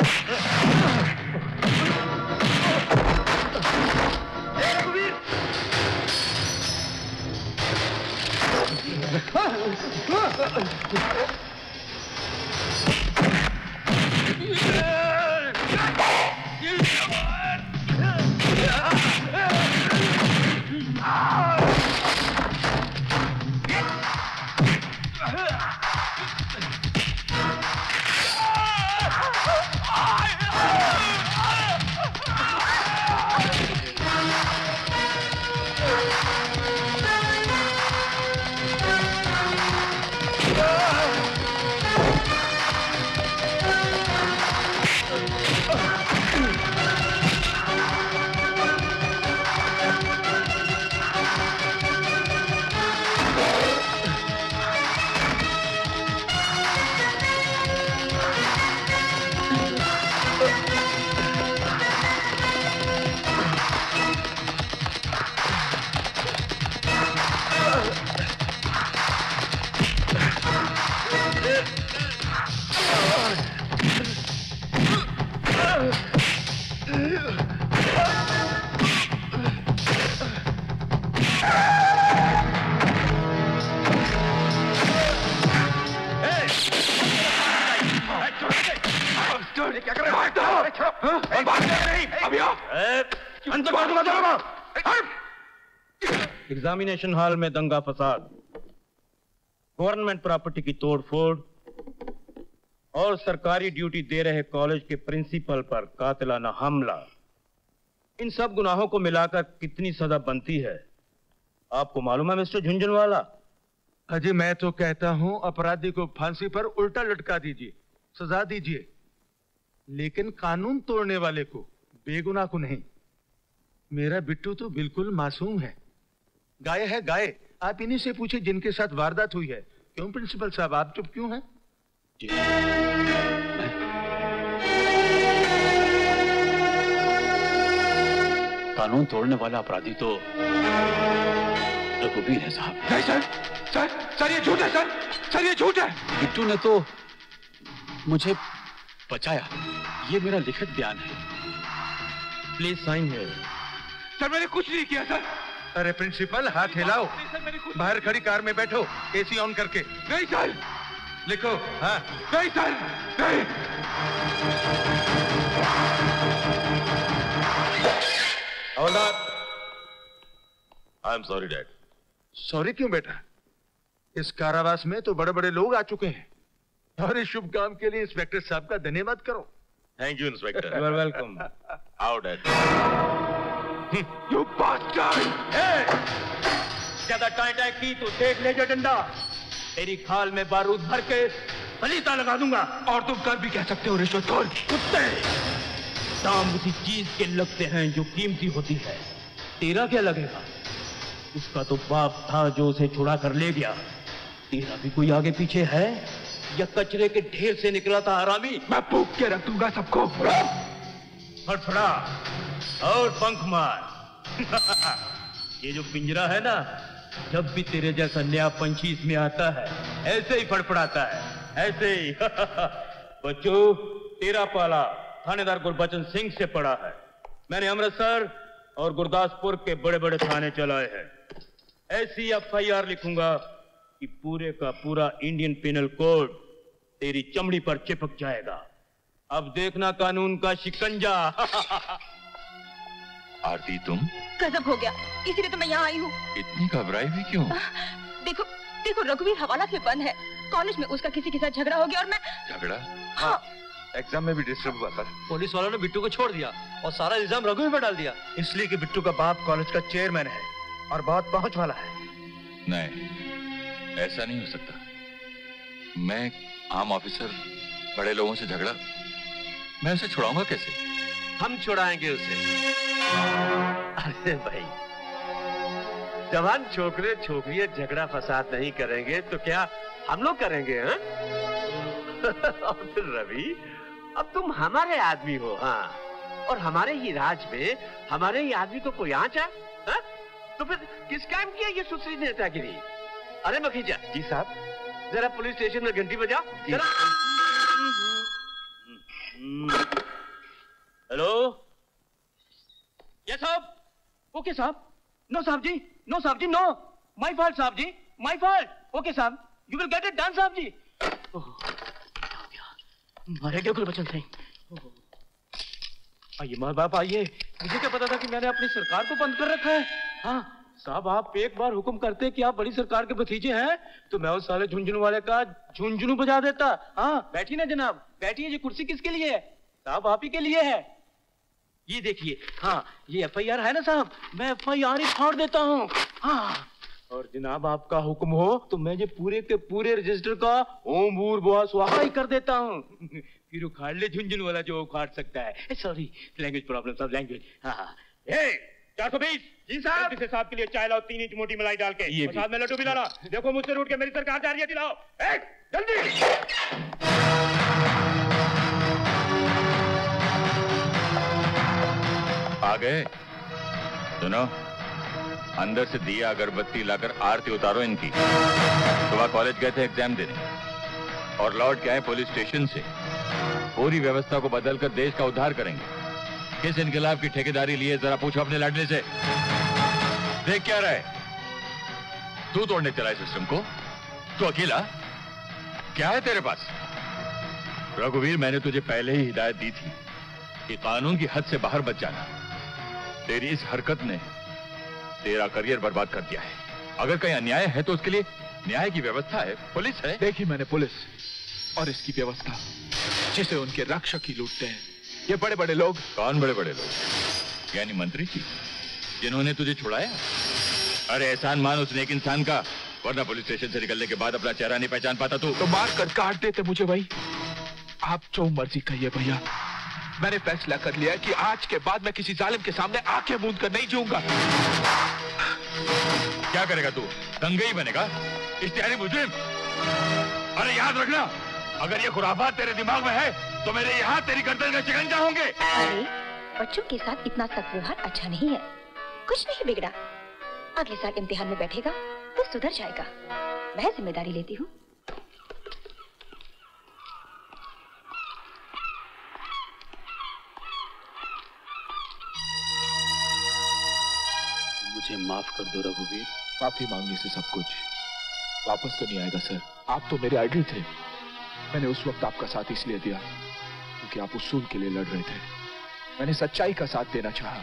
एग्जामिनेशन हॉल में दंगा फसाद, गवर्नमेंट प्रॉपर्टी की तोड़फोड़ और सरकारी ड्यूटी दे रहे कॉलेज के प्रिंसिपल पर कातिलाना हमला, इन सब गुनाहों को मिलाकर कितनी सजा बनती है आपको मालूम है मिस्टर झुंझुनवाला? अजी मैं तो कहता हूं अपराधी को फांसी पर उल्टा लटका दीजिए, सजा दीजिए, लेकिन कानून तोड़ने वाले को, बेगुनाह को नहीं। मेरा बिट्टू तो बिल्कुल मासूम है, गाय है गाय। आप इन्हीं से पूछे जिनके साथ वारदात हुई है। क्यों प्रिंसिपल साहब आप चुप क्यों हैं? कानून तोड़ने वाला अपराधी तो रघुवीर है साहब। नहीं सर, सर सर ये झूठ है सर, सर ये झूठ है। बिट्टू ने तो मुझे बचाया, ये मेरा लिखित बयान है, प्लीज साइन है। सर मैंने कुछ नहीं किया सर। अरे प्रिंसिपल हाथ हिलाओ, बाहर खड़ी कार में बैठो एसी ऑन करके। नहीं सर। लिखो। हाँ नहीं सर नहीं। I am sorry dad. Sorry क्यों बेटा? इस कारावास में तो बड़े बड़े लोग आ चुके हैं और इस शुभ काम के लिए इंस्पेक्टर साहब का धन्यवाद करो। Thank you inspector. You are welcome. आओ डैड। You bastard! Hey! ज़्यादा टाइटाई की तो देख ले जो डंडा, तेरी खाल में बारूद भर के फलीता लगा दूंगा। और तुम कर भी कह सकते हो रिश्वतखोर कुत्ते। दाम उसी चीज के लगते हैं जो कीमती होती है। तेरा क्या लगेगा? उसका तो बाप था जो उसे छुड़ा कर ले गया। तेरा भी कोई आगे पीछे है या कचरे के ढेर से निकला था हरामी? मैं फूंक के रख दूंगा सबको। फड़फड़ा और पंख मार। ये जो पिंजरा है ना, जब भी तेरे जैसा नया पंछी इसमें आता है ऐसे ही फड़फड़ाता है, ऐसे ही। बच्चों, तेरा पाला थानेदार गुरबचन सिंह से पड़ा है। मैंने अमृतसर और गुरदासपुर के बड़े बड़े थाने चलाए हैं। ऐसी FIR लिखूंगा कि पूरे का पूरा इंडियन पिनल कोड तेरी चमड़ी पर चिपक जाएगा। अब देखना कानून का शिकंजा। आरती, तुम? गजब हो गया, इसीलिए तो मैं यहाँ आई हूँ। इतनी घबराई हुई क्यों? देखो देखो, रघुवीर हवाला से बंद है। कॉलेज में उसका किसी के साथ झगड़ा हो गया और मैं झगड़ा। हाँ, एग्जाम में भी डिस्टर्ब हुआ था। पुलिस वालों ने बिट्टू को छोड़ दिया और सारा इल्जाम रघुवीर पर डाल दिया, इसलिए कि बिट्टू का बाप कॉलेज का चेयरमैन है और बहुत पहुँच वाला है। नहीं, ऐसा नहीं हो सकता। मैं आम ऑफिसर, बड़े लोगों से झगड़ा, मैं उसे छुड़ाऊंगा कैसे? हम छुड़ाएंगे उसे। अरे भाई, जवान छोकरे छोकरियां झगड़ा फसाद नहीं करेंगे तो क्या हम लोग करेंगे? हाँ? और फिर रवि, अब तुम हमारे आदमी हो। हाँ, और हमारे ही राज में हमारे ही आदमी को कोई आंच है? हाँ? तो फिर किस काम की है ये सुसरी नेतागिरी? अरे मखीजा जी साहब, जरा पुलिस स्टेशन में घंटी बजाओ। हेलो, ये साहब। ओके साहब। नो साहब जी, नो साहब जी, नो। माय फॉल्ट साहब जी, माय फॉल्ट। ओके साहब, you will get it done साहब जी। मारे गया गुरबचन सिंह। आइए माँ बाप, आइए। मुझे क्या पता था कि मैंने अपनी सरकार को बंद कर रखा है। हाँ साहब, आप एक बार हुक्म करते कि आप बड़ी सरकार के भतीजे हैं तो मैं उस साले झुंझुनू वाले का झुंझुनू बजा देता। हाँ बैठिए ना जनाब, बैठिए। ये कुर्सी किसके लिए है साहब? आप ही के लिए है। ये देखिए, हाँ ये FIR है ना साहब, मैं FIR ही फाड़ देता हूँ। हाँ, और जनाब आपका हुक्म हो तो मैं ये पूरे के पूरे रजिस्टर का ओम बूर बुआ स्वाहा ही कर देता हूँ। फिर उखाड़ ले झुंझुन वाला जो उखाड़ सकता है। सॉरी, लैंग्वेज प्रॉब्लम साहब, लैंग्वेज। हाँ, 420 जी साहब। साहब के लिए चाय लाओ, 3 इंच मोटी मलाई डाल के, ये साथ में लड्डू भी लाना। देखो मुझसे रूठ के मेरी सरकार जा रही है, दिलाओ जल्दी। आ गए। सुनो, अंदर से दिया अगरबत्ती लाकर आरती उतारो इनकी। सुबह कॉलेज गए थे एग्जाम देने और लौट के आए पुलिस स्टेशन से। पूरी व्यवस्था को बदलकर देश का उद्धार करेंगे। किस इनकलाब की ठेकेदारी लिए जरा पूछो अपने लाडले से। देख क्या रहे तू, तोड़ने चला सिस्टम को। तू अकेला क्या है तेरे पास? रघुवीर, मैंने तुझे पहले ही हिदायत दी थी कि कानून की हद से बाहर बच जाना। तेरी इस हरकत ने तेरा करियर बर्बाद कर दिया है। अगर कहीं अन्याय है तो उसके लिए न्याय की व्यवस्था है, पुलिस है। देखी मैंने पुलिस और इसकी व्यवस्था जिसे उनके रक्षक ही लूटते हैं। ये बड़े बड़े लोग। कौन बड़े बड़े लोग? यानी मंत्री जी, जिन्होंने तुझे छुड़ाया। अरे एहसान मान उस नेक इंसान का, वरना पुलिस स्टेशन से निकलने के बाद अपना चेहरा नहीं पहचान पाता तू। तो मार कर काट देते मुझे भाई। आप जो मर्जी कहिए भैया, मैंने फैसला कर लिया कि आज के बाद मैं किसी जालिम के सामने आंखें मूंद कर नहीं जीऊंगा। क्या करेगा तू? दंगे ही बनेगा, इश्तिहारी मुजरिम। अरे याद रखना, अगर ये खुराफात तेरे दिमाग में है तो मेरे यहाँ तेरी गर्दन का शिकंजा होंगे। अरे बच्चों के साथ इतना सख्त व्यवहार अच्छा नहीं है। कुछ नहीं बिगड़ा, अगले साल इम्तिहान में बैठेगा तो सुधर जाएगा। मैं जिम्मेदारी लेती हूँ। माफ कर दो रघुवीर। माफी मांगने से सब कुछ वापस तो नहीं आएगा सर। आप तो मेरे आइडल थे। मैंने उस वक्त आपका साथ इसलिए दिया क्योंकि आप उसूल के लिए लड़ रहे थे। मैंने सच्चाई का साथ देना चाहा,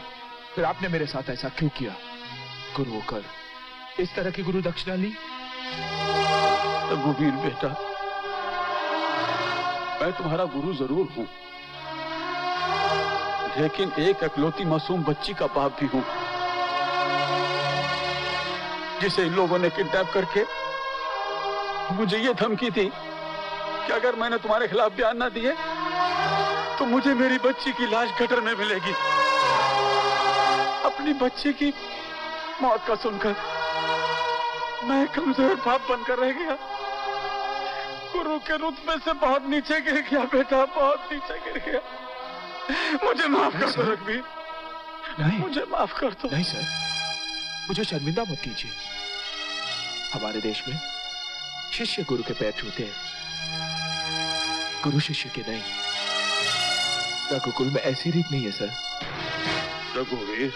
फिर आपने मेरे साथ ऐसा क्यों किया? गुरु होकर इस तरह की गुरु दक्षिणा ली? रघुवीर बेटा, मैं तुम्हारा गुरु जरूर हूं, लेकिन एक अकलौती मासूम बच्ची का बाप भी हूं, जिसे इन लोगों ने किडनैप करके मुझे ये धमकी दी कि अगर मैंने तुम्हारे खिलाफ बयान ना दिए तो मुझे मेरी बच्ची की लाश गटर में मिलेगी। अपनी बच्ची की मौत का सुनकर मैं कमजोर बाप बनकर रह गया। गुरु के रुतबे से बहुत नीचे गिर गया बेटा, बहुत नीचे गिर गया। मुझे माफ कर दो रघुवीर, मुझे माफ कर दो। नहीं सर, मुझे शर्मिंदा मत कीजिए। हमारे देश में शिष्य गुरु के पैर छूते हैं, गुरु शिष्य के नहीं। रघुकुल में ऐसी रीत नहीं है सर। रघुवीर,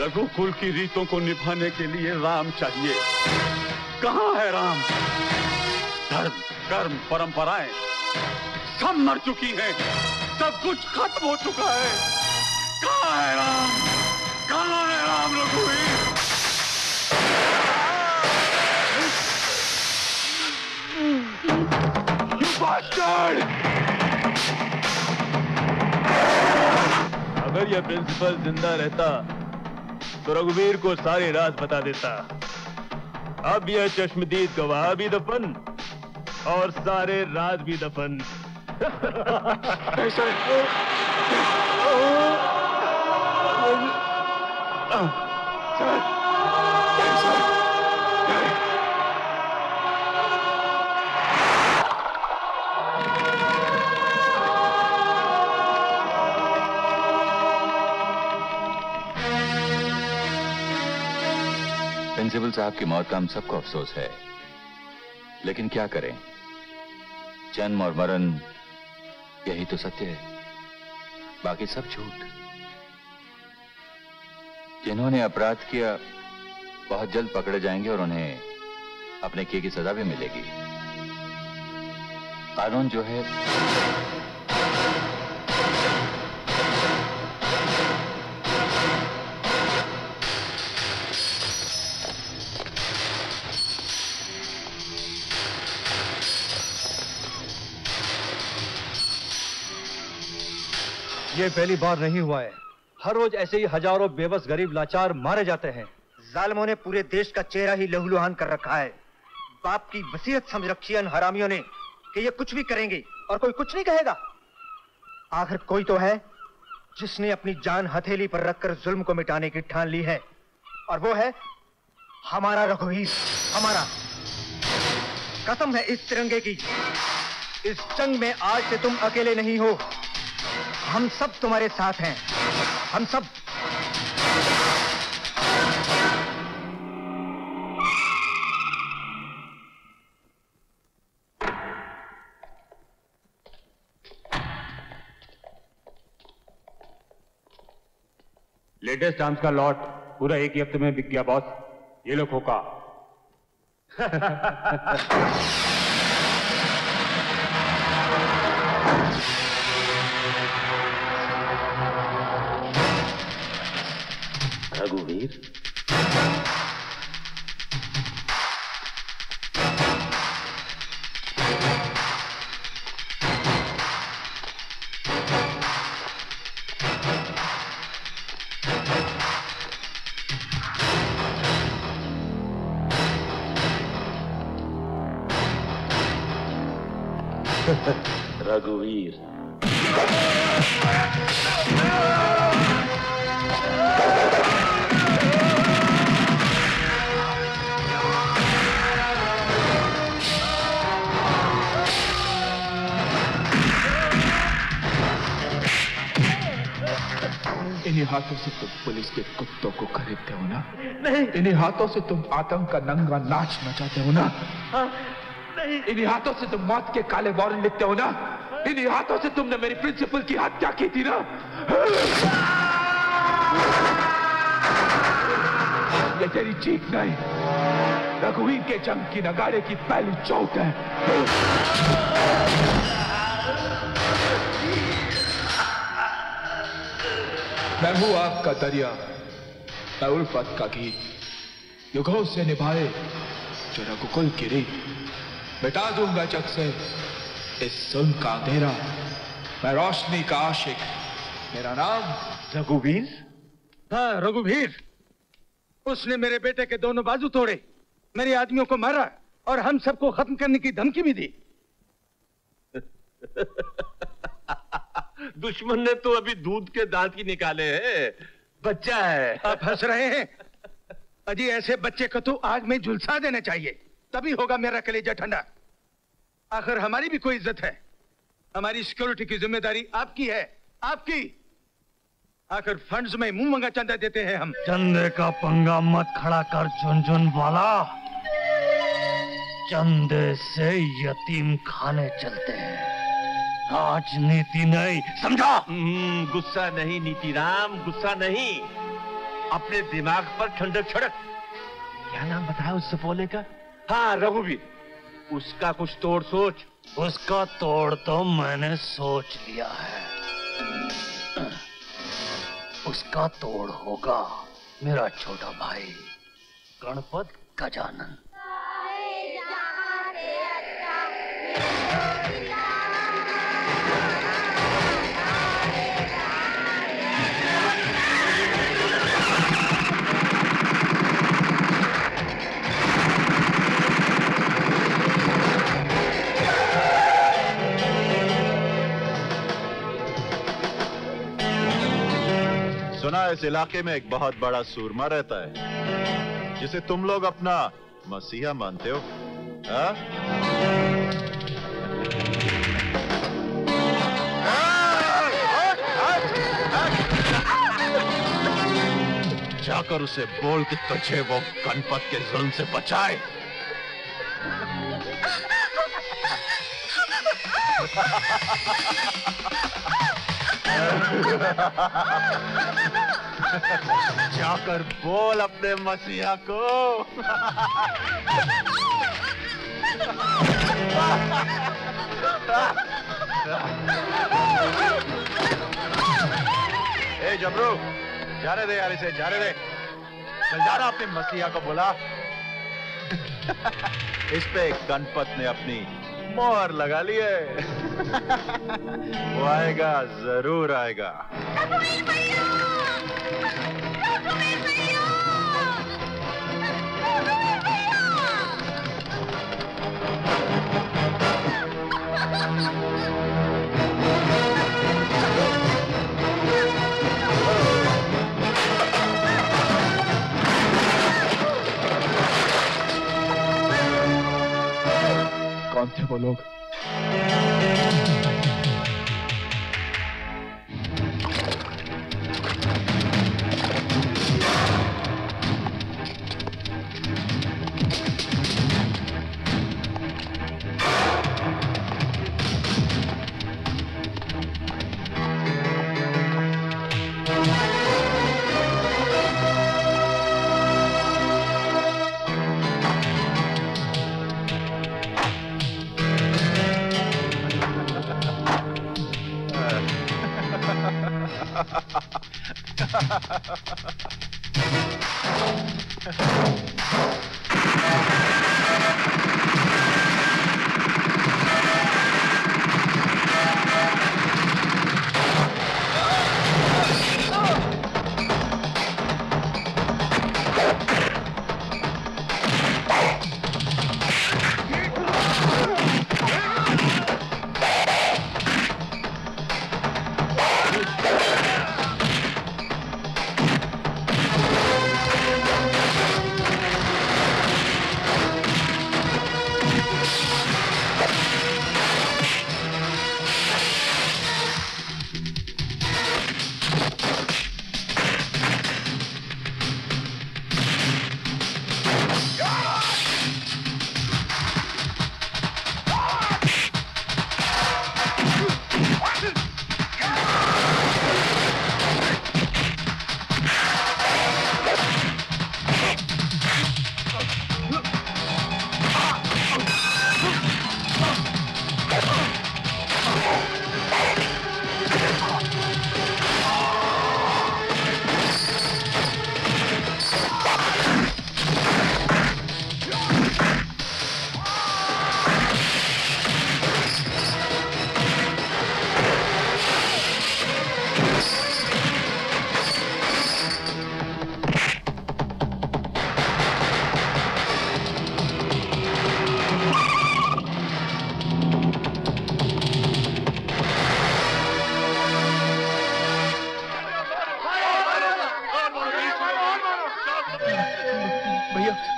रघुकुल की रीतों को निभाने के लिए राम चाहिए। कहाँ है राम? धर्म, कर्म, परंपराएं सब मर चुकी हैं, सब कुछ खत्म हो चुका है। कहाँ है राम? कहाँ है राम रघुवीर? अगर यह प्रिंसिपल जिंदा रहता तो रघुवीर को सारे राज बता देता। अब यह चश्मदीद गवाह भी दफन और सारे राज भी दफन। प्रिंसिपल साहब की मौत का हम सबको अफसोस है, लेकिन क्या करें, जन्म और मरण यही तो सत्य है, बाकी सब झूठ। जिन्होंने अपराध किया बहुत जल्द पकड़े जाएंगे और उन्हें अपने किए की सजा भी मिलेगी। कानून जो है ये पहली बार नहीं हुआ है। हर रोज ऐसे ही हजारों बेबस गरीब लाचार मारे जाते हैं। जालिमों ने पूरे देश का चेहरा ही लहूलुहान कर रखा है। बाप की वसीयत समझ रखी है इन हरामियों ने कि ये कुछ भी करेंगे और कोई कुछ नहीं कहेगा। आखिर कोई तो है जिसने अपनी जान हथेली पर रखकर जुल्म को मिटाने की ठान ली है, और वो है हमारा रघुवीर। हमारा कसम है इस तिरंगे की, इस जंग में आज से तुम अकेले नहीं हो, हम सब तुम्हारे साथ हैं, हम सब। लेटेस्ट आर्म्स का लॉट पूरा एक ही हफ्ते में बिक गया बॉस। ये लो खोखा। रघुवीर, रघुवीर। इन्हीं हाथों से तुम पुलिस के कुत्तों को खरीदते हो ना? नहीं। इन्हीं हाथों से तुम आतंक का नंगा नाच मचाते हो ना? नहीं। इन्हीं हाथों से तुम मौत के काले वारंट लिखते हो ना? इन्हीं हाथों से तुमने मेरी प्रिंसिपल की हत्या की थी ना? ये तेरी चीख नहीं, रघुवीर के जंग की नगाड़े की पहली चोट है। मैं हूं आग का दरिया, मैं उल्फत का घी, युगों से निभाए जो रघुकुल की रीत। मिटा दूंगा जग से इस सुन का अंधेरा, मैं रोशनी का आशिक, मेरा नाम रघुवीर। हाँ रघुवीर, उसने मेरे बेटे के दोनों बाजू तोड़े, मेरे आदमियों को मारा और हम सबको खत्म करने की धमकी भी दी। दुश्मन ने तो अभी दूध के दांत ही निकाले हैं, बच्चा है। आप हंस रहे हैं अजी, ऐसे बच्चे को तो आग में झुलसा देना चाहिए, तभी होगा मेरा कलेजा ठंडा। आखिर हमारी भी कोई इज्जत है, हमारी सिक्योरिटी की जिम्मेदारी आपकी है, आपकी। आखिर फंड्स में मुंह मंगा चंदा देते हैं हम। चंदे का पंगा मत खड़ा कर झुनझुन वाला, चंदे से यतीम खाने चलते हैं, राजनीति नहीं, समझा? गुस्सा नहीं नीतीराम, गुस्सा नहीं, अपने दिमाग पर ठंडक छड़क। क्या नाम बताया उस सपोले का? हाँ रघुवीर, उसका कुछ तोड़ सोच। उसका तोड़ तो मैंने सोच लिया है, उसका तोड़ होगा मेरा छोटा भाई गणपत गजानन। सुना इस इलाके में एक बहुत बड़ा सूरमा रहता है जिसे तुम लोग अपना मसीहा मानते हो, हा? जाकर उसे बोल कि तुझे वो गणपत के जुल्म से बचाए। जाकर बोल अपने मसीहा को। ए जबरू, जाने दे यार, इसे जाने दे। चल जाना अपने मसीहा को बोला। इस पे गणपत ने अपनी मोहर लगा ली है। वो आएगा, जरूर आएगा। कौन थे वो लोग?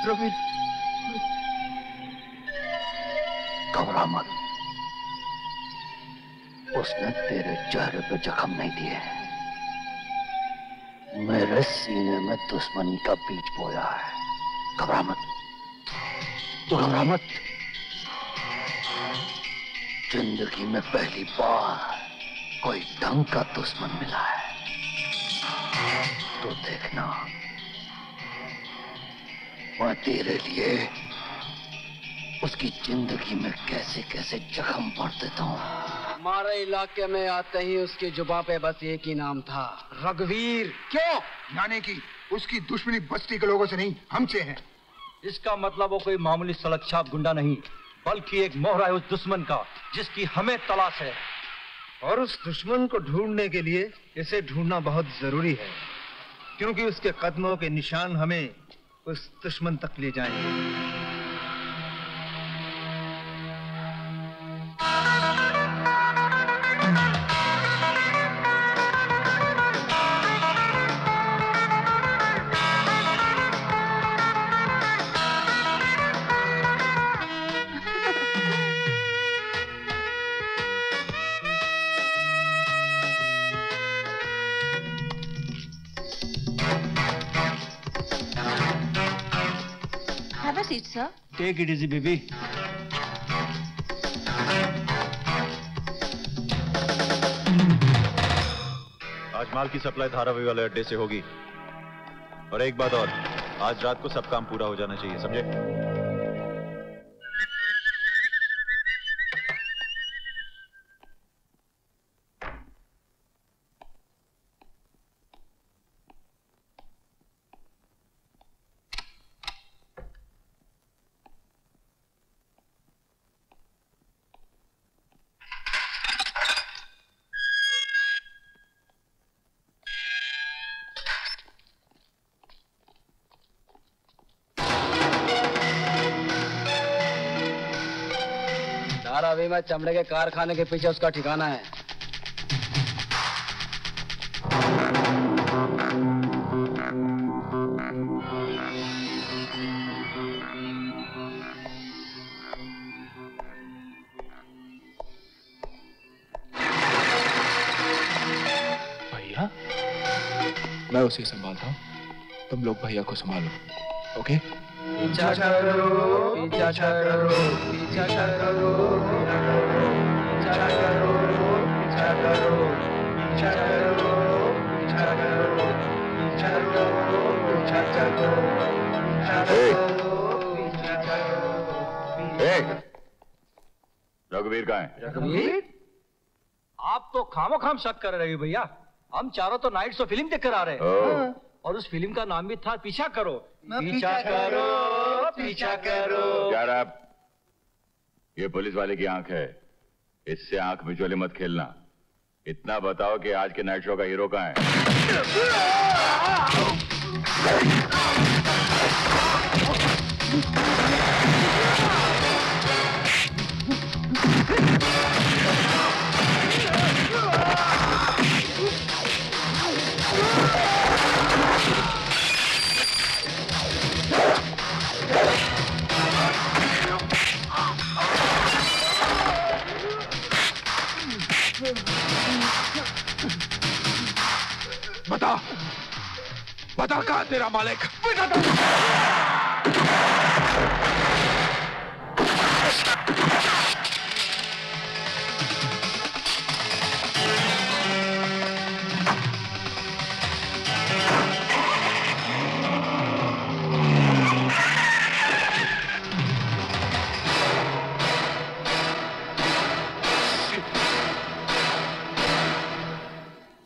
रवीन, घबरा मत, उसने तेरे चेहरे पे जख्म नहीं दिए, मेरे सीने में दुश्मनी का बीज बोया है। घबरा मत, तू घबरा मत। जिंदगी में पहली बार कोई ढंग का दुश्मन मिला है, तो देखना मैं तेरे लिए उसकी जिंदगी में कैसे कैसे जख्म भर देता हूँ। हमारे इलाके में आते ही उसकी जुबा पे बस एक ही नाम था, रघुवीर। क्यों? यानी कि उसकी दुश्मनी बस्ती के लोगों से नहीं, हमसे है। इसका मतलब वो कोई मामूली सलकछाप गुंडा नहीं, बल्कि एक मोहरा है उस दुश्मन का जिसकी हमें तलाश है। और उस दुश्मन को ढूंढने के लिए इसे ढूंढना बहुत जरूरी है, क्योंकि उसके कदमों के निशान हमें उस दुश्मन तक ले जाएंगे। Sir? Take it easy, baby. आज माल की सप्लाई धारावी वाले अड्डे से होगी, और एक बात और, आज रात को सब काम पूरा हो जाना चाहिए, समझे? में चमड़े के कारखाने के पीछे उसका ठिकाना है। भैया, मैं उसे संभालता हूँ, तुम लोग भैया को संभालो, ओके? पीछा करो, पीछा करो, पीछा करो, पीछा करो, पीछा करो, पीछा करो, पीछा करो, पीछा करो, पीछा करो, पीछा करो। रघुवीर कहाँ है? रघुवीर, आप तो खामोखाम शक कर रहे हो भैया। हम चारों तो नाइट्स ऑफ फिल्म देखकर आ रहे हैं, और उस फिल्म का नाम भी था पीछा करो। पीछा करो, पीछा करो। यार आप, ये पुलिस वाले की आंख है, इससे आंख बिचौले मत खेलना। इतना बताओ कि आज के नाइट शो का हीरो कहाँ है? बता, बता कहाँ तेरा मालिक?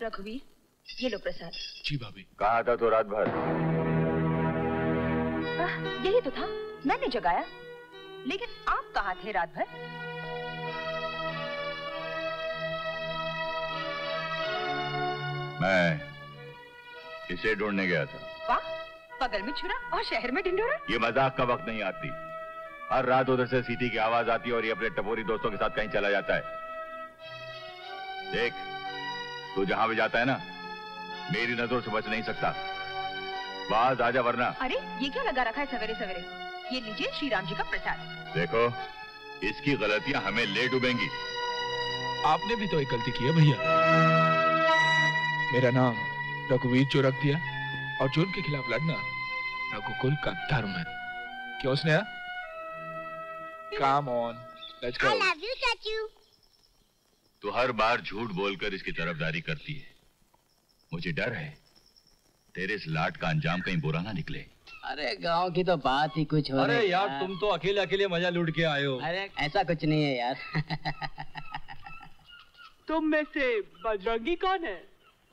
रघुवीर, ये लो प्रसाद। जी भाभी। कहाँ था तो रात भर? यही तो था, मैंने जगाया। लेकिन आप कहाँ थे रात भर? मैं इसे ढूंढने गया था। वाह, बगल में छुरा और शहर में ढिंढोरा। ये मजाक का वक्त नहीं आती। हर रात उधर से सीटी की आवाज आती है और ये अपने टपोरी दोस्तों के साथ कहीं चला जाता है। देख, तू जहाँ भी जाता है ना, मेरी नजरों से बच नहीं सकता। बाज आजा वरना। अरे ये क्या लगा रखा है सवेरे सवेरे? ये लीजिए श्री राम जी का प्रसाद। देखो इसकी गलतियाँ हमें ले डूबेंगी। आपने भी तो एक गलती की है भैया। मेरा नाम रघुवीर जो रख दिया और जुर्म के खिलाफ लड़ना रघुकुल का धर्म है। क्यों Sneha? Come on, let's go. I love you, चाचू। तू हर बार झूठ बोलकर इसकी तरफदारी करती है। मुझे डर है तेरे इस लाट का अंजाम कहीं बुरा ना निकले। अरे गांव की तो बात ही कुछ हो। अरे यार तुम तो अकेले अकेले मजा लूट के आए हो। अरे ऐसा कुछ नहीं है यार। तुम में से बजरंगी कौन है?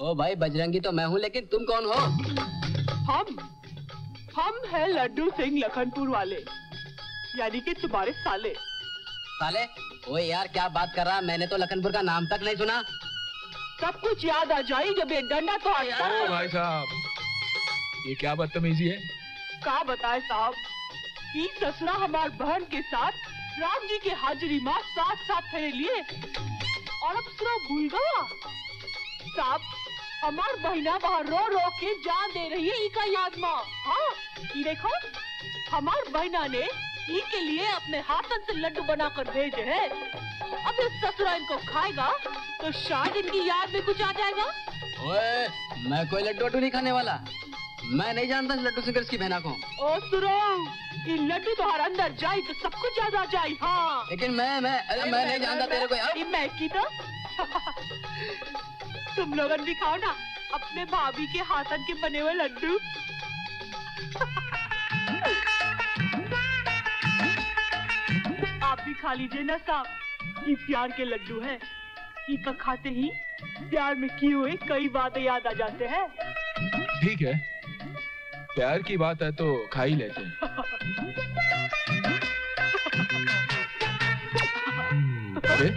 ओ भाई बजरंगी तो मैं हूँ, लेकिन तुम कौन हो? हम हैं लड्डू सिंह लखनपुर वाले, यानी कि तुम्हारे साले। साले? ओ यार क्या बात कर रहा है, मैंने तो लखनपुर का नाम तक नहीं सुना। सब कुछ याद आ जाए जब ये डंडा तो आया। ओ भाई साहब ये क्या बदतमीजी है? क्या बताए साहब, ये ससुरा हमारे बहन के साथ राम जी के हाजिरी माँ साथ साथ फेरे लिए और अब सुना भूल गया। साहब हमार बहना बाहर रो रो के जान दे रही है इका याद माँ। हाँ ये देखो हमार बहना ने इनके लिए अपने हाथों से लड्डू बनाकर भेजे हैं। अब इस ससुरा इनको खाएगा तो शायद इनकी याद में कुछ आ जाएगा। ओए, मैं कोई लड्डू नहीं खाने वाला। मैं नहीं जानता लड्डू सिंह इसकी बहना को। ओ सुनो, ये लड्डू तुम्हारे अंदर जाए तो सब कुछ याद आ जाए। हाँ लेकिन मैं नहीं जानता तेरे को। मैं की तो तुम लोग भी खाओ ना अपने भाभी के हाथन के बने हुए लड्डू। आप भी खा लीजिए ना साहब, ये प्यार के लड्डू हैं। इनका खाते ही प्यार में किए हुए कई बातें याद आ जाते हैं। ठीक है प्यार की बात है तो खा ही लेते हैं। अरे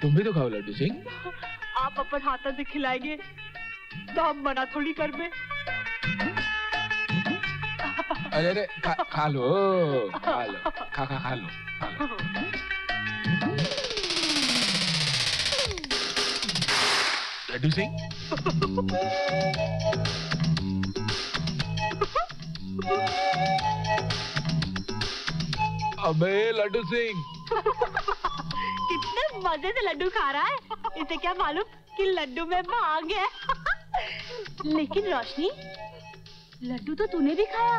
तुम भी तो खाओ लड्डू सिंह। आप अपन हाथों से खिलाएंगे तो हम मना थोड़ी कर में। अरे अरे खा लो। लड्डू सिंह अबे लड्डू सिंह कितने मजे से लड्डू खा रहा है। इसे क्या मालूम कि लड्डू में भांग है। लेकिन रोशनी लड्डू तो तूने भी खाया।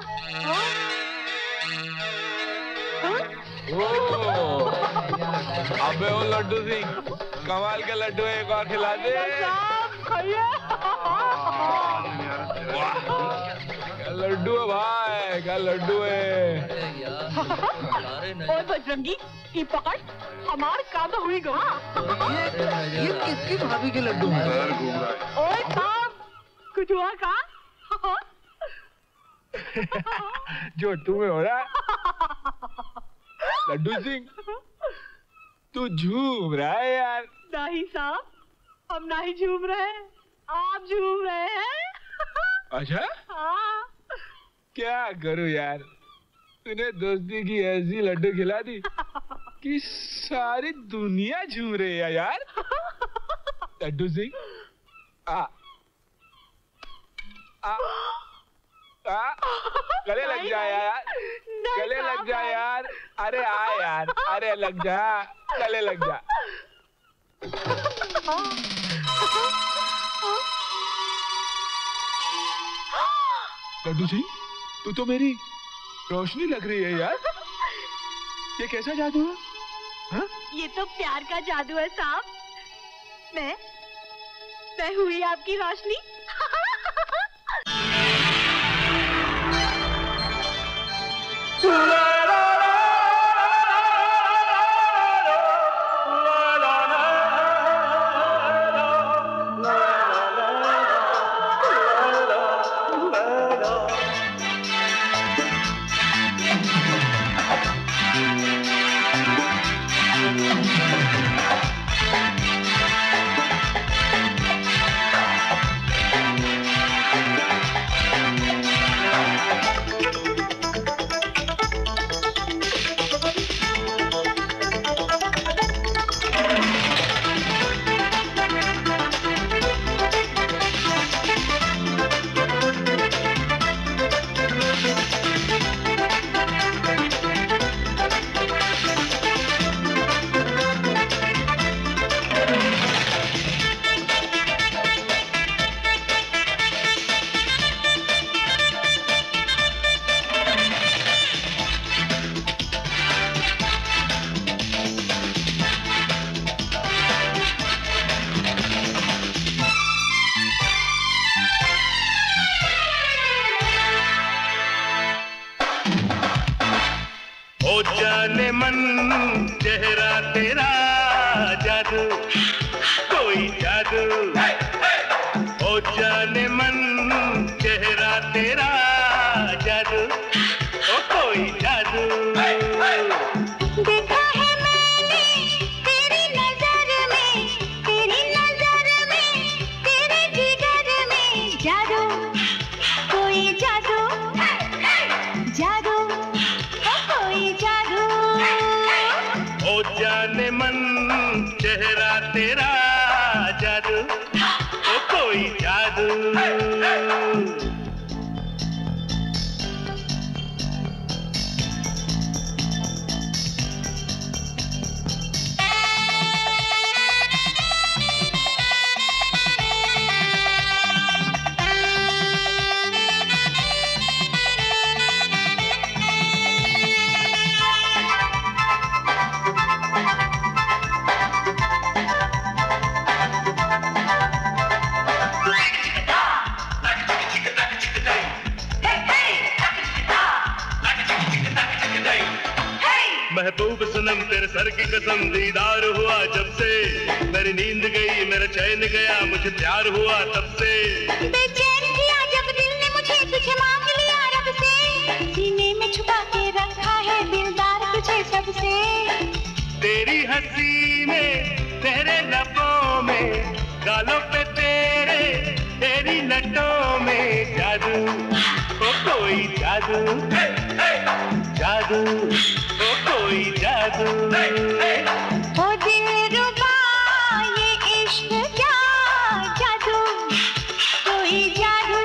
अबे वो लड्डू सिंह कमाल का लड्डू है, एक और खिला दे। लड्डू है भाई, क्या लड्डू है। और बजरंगी की पकड़ हमारे काम तो हुई गवा। ये किसकी भाभी के लड्डू है? ओए साहब कुछ हुआ का? जो तुम्हें हो रहा है लड्डू सिंह, तू झूम रहा है यार। नहीं साहब हम नहीं झूम रहे, आप झूम रहे हैं। अच्छा हाँ। क्या करूं यार, तूने दोस्ती की ऐसी लड्डू खिला दी कि सारी दुनिया झूम रही है यार। लड्डू सिंह आ आ गले लग जा यार, गले लग जा यार। अरे आ यार, अरे लग जा, गले लग जा। लड्डू सिंह तू तो मेरी रोशनी लग रही है यार। ये कैसा जादू है? हा? ये तो प्यार का जादू है साहब। मैं हुई आपकी रोशनी। चमन चेहरा तेरा जादू कोई जादू ओ जाने मन चेहरा तेरा जादू ओ कोई जादू देखा है मैंने तेरी नजर में तेरे जिगर में जादू कोई जादू जादू जाने मन चेहरा तेरा जादू ओ कोई जादू महबूब सनम तेरे सर की कसम दीदार हुआ जब से मेरी नींद गई मेरा चैन गया मुझे प्यार हुआ तब से बेचैन किया जब दिल ने मुझे तुझे मांग लिया रब से सीने में छुपा के रखा है दिलदार तुझे सबसे तेरी हंसी में तेरे लबों में गालों पे तेरे तेरी लटों में जादू ओ कोई जादू जादू कोई जादू ओ दिल रुबा ये इश्क क्या जादू कोई जादू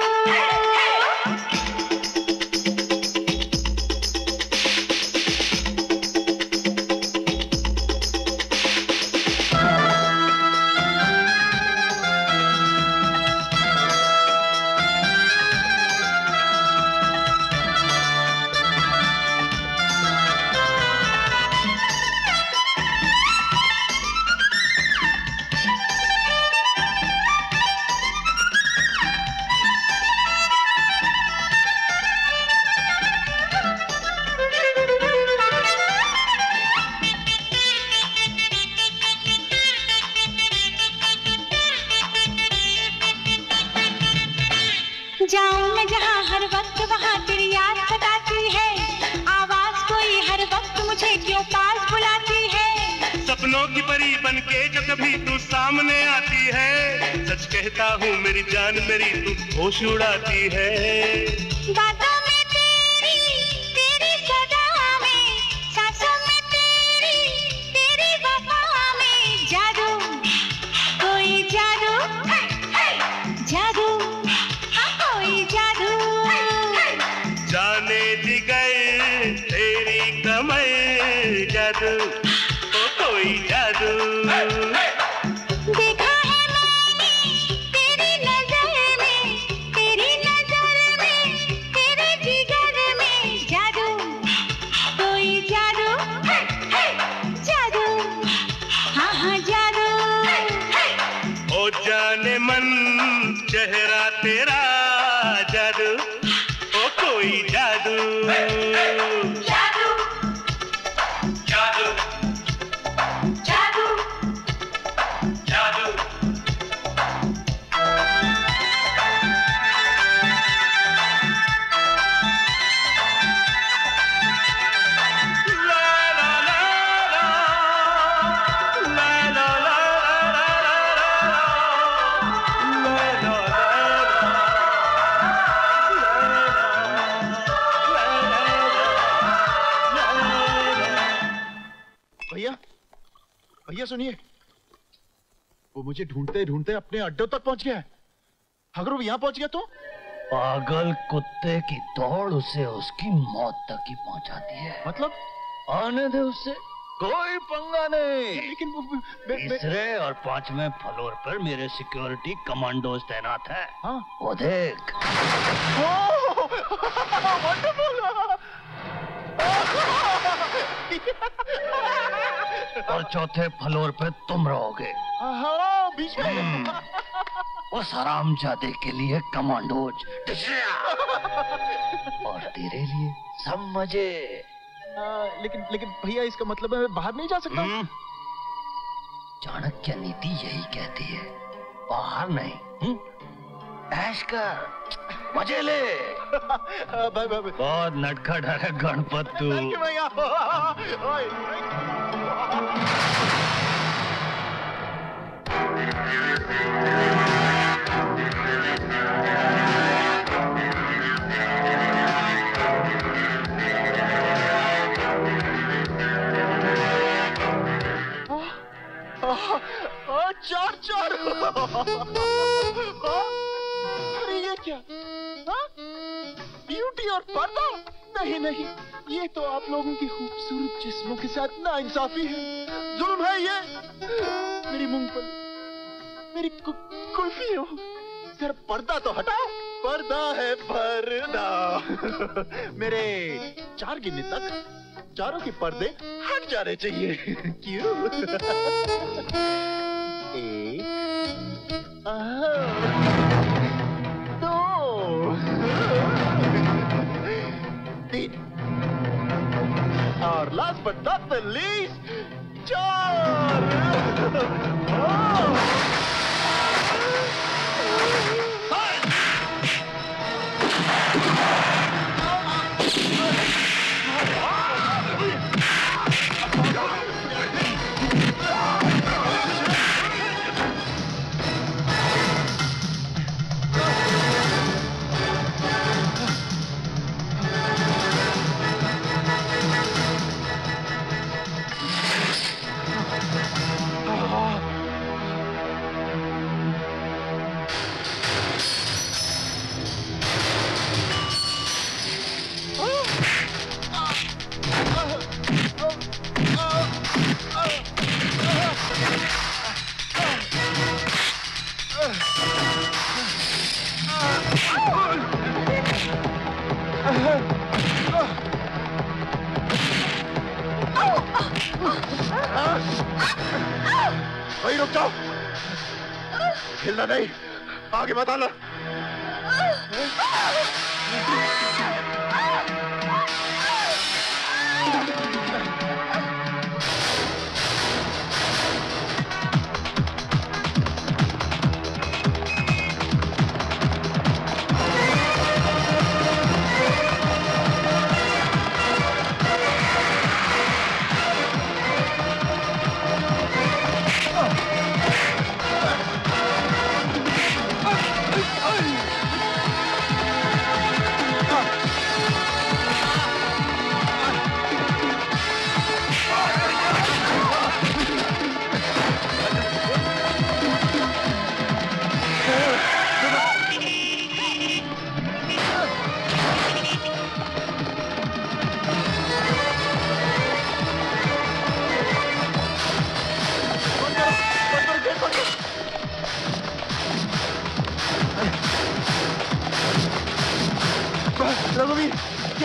जाऊं मैं जहाँ हर वक्त वहाँ तेरी याद सताती है आवाज कोई हर वक्त मुझे क्यों पास बुलाती है सपनों की परी बन के जो कभी तू सामने आती है सच कहता हूँ मेरी जान मेरी तू होश उड़ाती है बातों में तेरी तेरी सदा में सांसों में तेरी तेरी वफा में जादू कोई जादू जादू जादू ओ कोई जादू देखा है मैंने तेरी नजर में तेरे जिगर में जादू कोई जादू जादू हाँ हाँ जादू ओ जाने मन चेहरा तेरा जादू ओ कोई जादू भैया सुनिए, वो मुझे ढूंढते ढूंढते अपने अड्डों तक पहुंच गया है। अगर वो यहाँ पहुंच गया तो पागल कुत्ते की दौड़ उसे उसकी मौत तक ही पहुंचाती है। मतलब आने दे उससे, कोई पंगा नहीं। लेकिन तीसरे और पांचवें फ्लोर पर मेरे सिक्योरिटी कमांडोज तैनात है। हाँ, वो देख। और चौथे फ्लोर पे तुम रहोगे। हाँ, बीच में। उस हरामजादे के लिए कमांडोज और तेरे लिए सब मजे। लेकिन भैया इसका मतलब है मैं बाहर नहीं जा सकता? चाणक्य नीति यही कहती है, बाहर नहीं, ऐश कर, मजे ले। बहुत नटखट है गणपत तू। चार चार अरे ये क्या? ब्यूटी और पर्दा? नहीं नहीं, ये तो आप लोगों की खूबसूरत जिस्मों के साथ नाइंसाफी है, जुल्म है ये। मेरी मूंगफली, मेरी कुल्फी हो, सर पर्दा तो हटाओ। पर्दा है पर्दा। मेरे चार गिनने तक चारों के पर्दे हट जाने चाहिए। क्यों? एक, दो, तीन, और last but not the least, चार। वही रुक जाओ, हिलना नहीं, आगे बताना।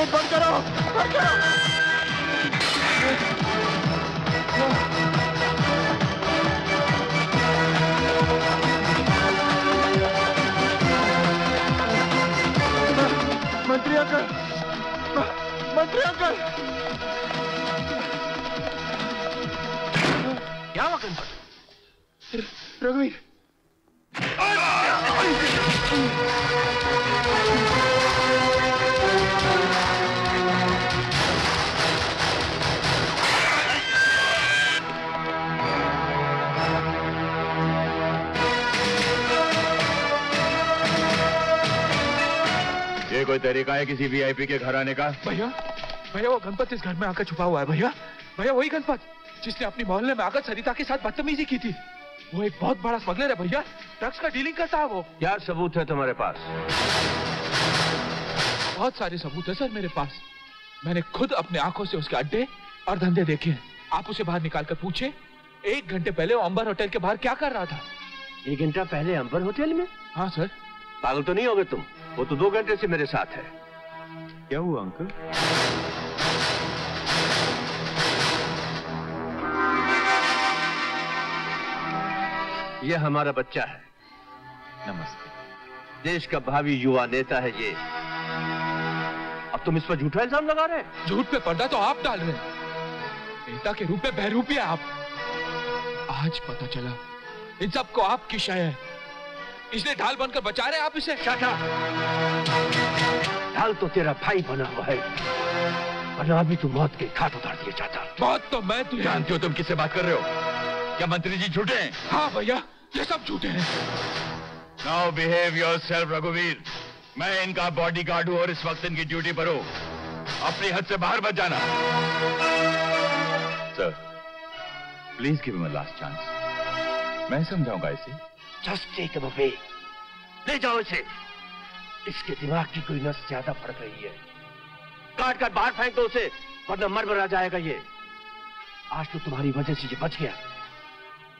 बंद करो, बंद करो। मंत्री अंकल, क्या हुआ गणपत? रघुवीर कोई तरीका है किसी वीआईपी के घर आने का? भैया भैया वो गणपत इस घर में आकर छुपा हुआ है। भैया भैया वही गणपत जिसने अपने मोहल्ले में आकर सरिता के साथ बदतमीजी की थी। वो एक बहुत बड़ा स्मगलर है भैया, ड्रग्स का डीलिंग करता है वो। यार सबूत है तुम्हारे पास? बहुत सारे सबूत है सर मेरे पास। मैंने खुद अपने आंखों से उसके अड्डे और धंधे देखे। आप उसे बाहर निकाल कर पूछे, एक घंटे पहले वो अंबर होटल के बाहर क्या कर रहा था? एक घंटा पहले अंबर होटल में? हाँ सर। पागल तो नहीं होगे तुम? वो तो 2 घंटे से मेरे साथ है। क्या हुआ अंकल? ये हमारा बच्चा है। नमस्ते। देश का भावी युवा नेता है ये। अब तुम इस पर झूठा इल्जाम लगा रहे हैं। झूठ पे पर्दा तो आप डाल रहे हैं। नेता के रूप में बहरूपी आप। आज पता चला इन सबको आपकी शय है, इसलिए ढाल बनकर बचा रहे आप इसे। ढाल तो तेरा भाई बना हुआ है, बना भी तू मौत के घाट उतार दिया चाहता। मौत तो मैं तुझे जानती हूँ। तुम किससे बात कर रहे हो? क्या मंत्री जी झूठे हैं? हाँ भैया, ये सब झूठे हैं। नाउ बिहेव योरसेल्फ रघुवीर। मैं इनका बॉडीगार्ड हूँ और इस वक्त इनकी ड्यूटी पर हूँ। अपनी हद से बाहर मत जाना। Sir, please give him a last chance. मैं समझाऊंगा इसे। Just take him away. ले जाओ इसे। इसके दिमाग की कोई नस ज्यादा फट रही है। काट काट बाहर फेंक दो उसे, वरना मर जाएगा ये। आज तो तुम्हारी वजह से ये बच गया,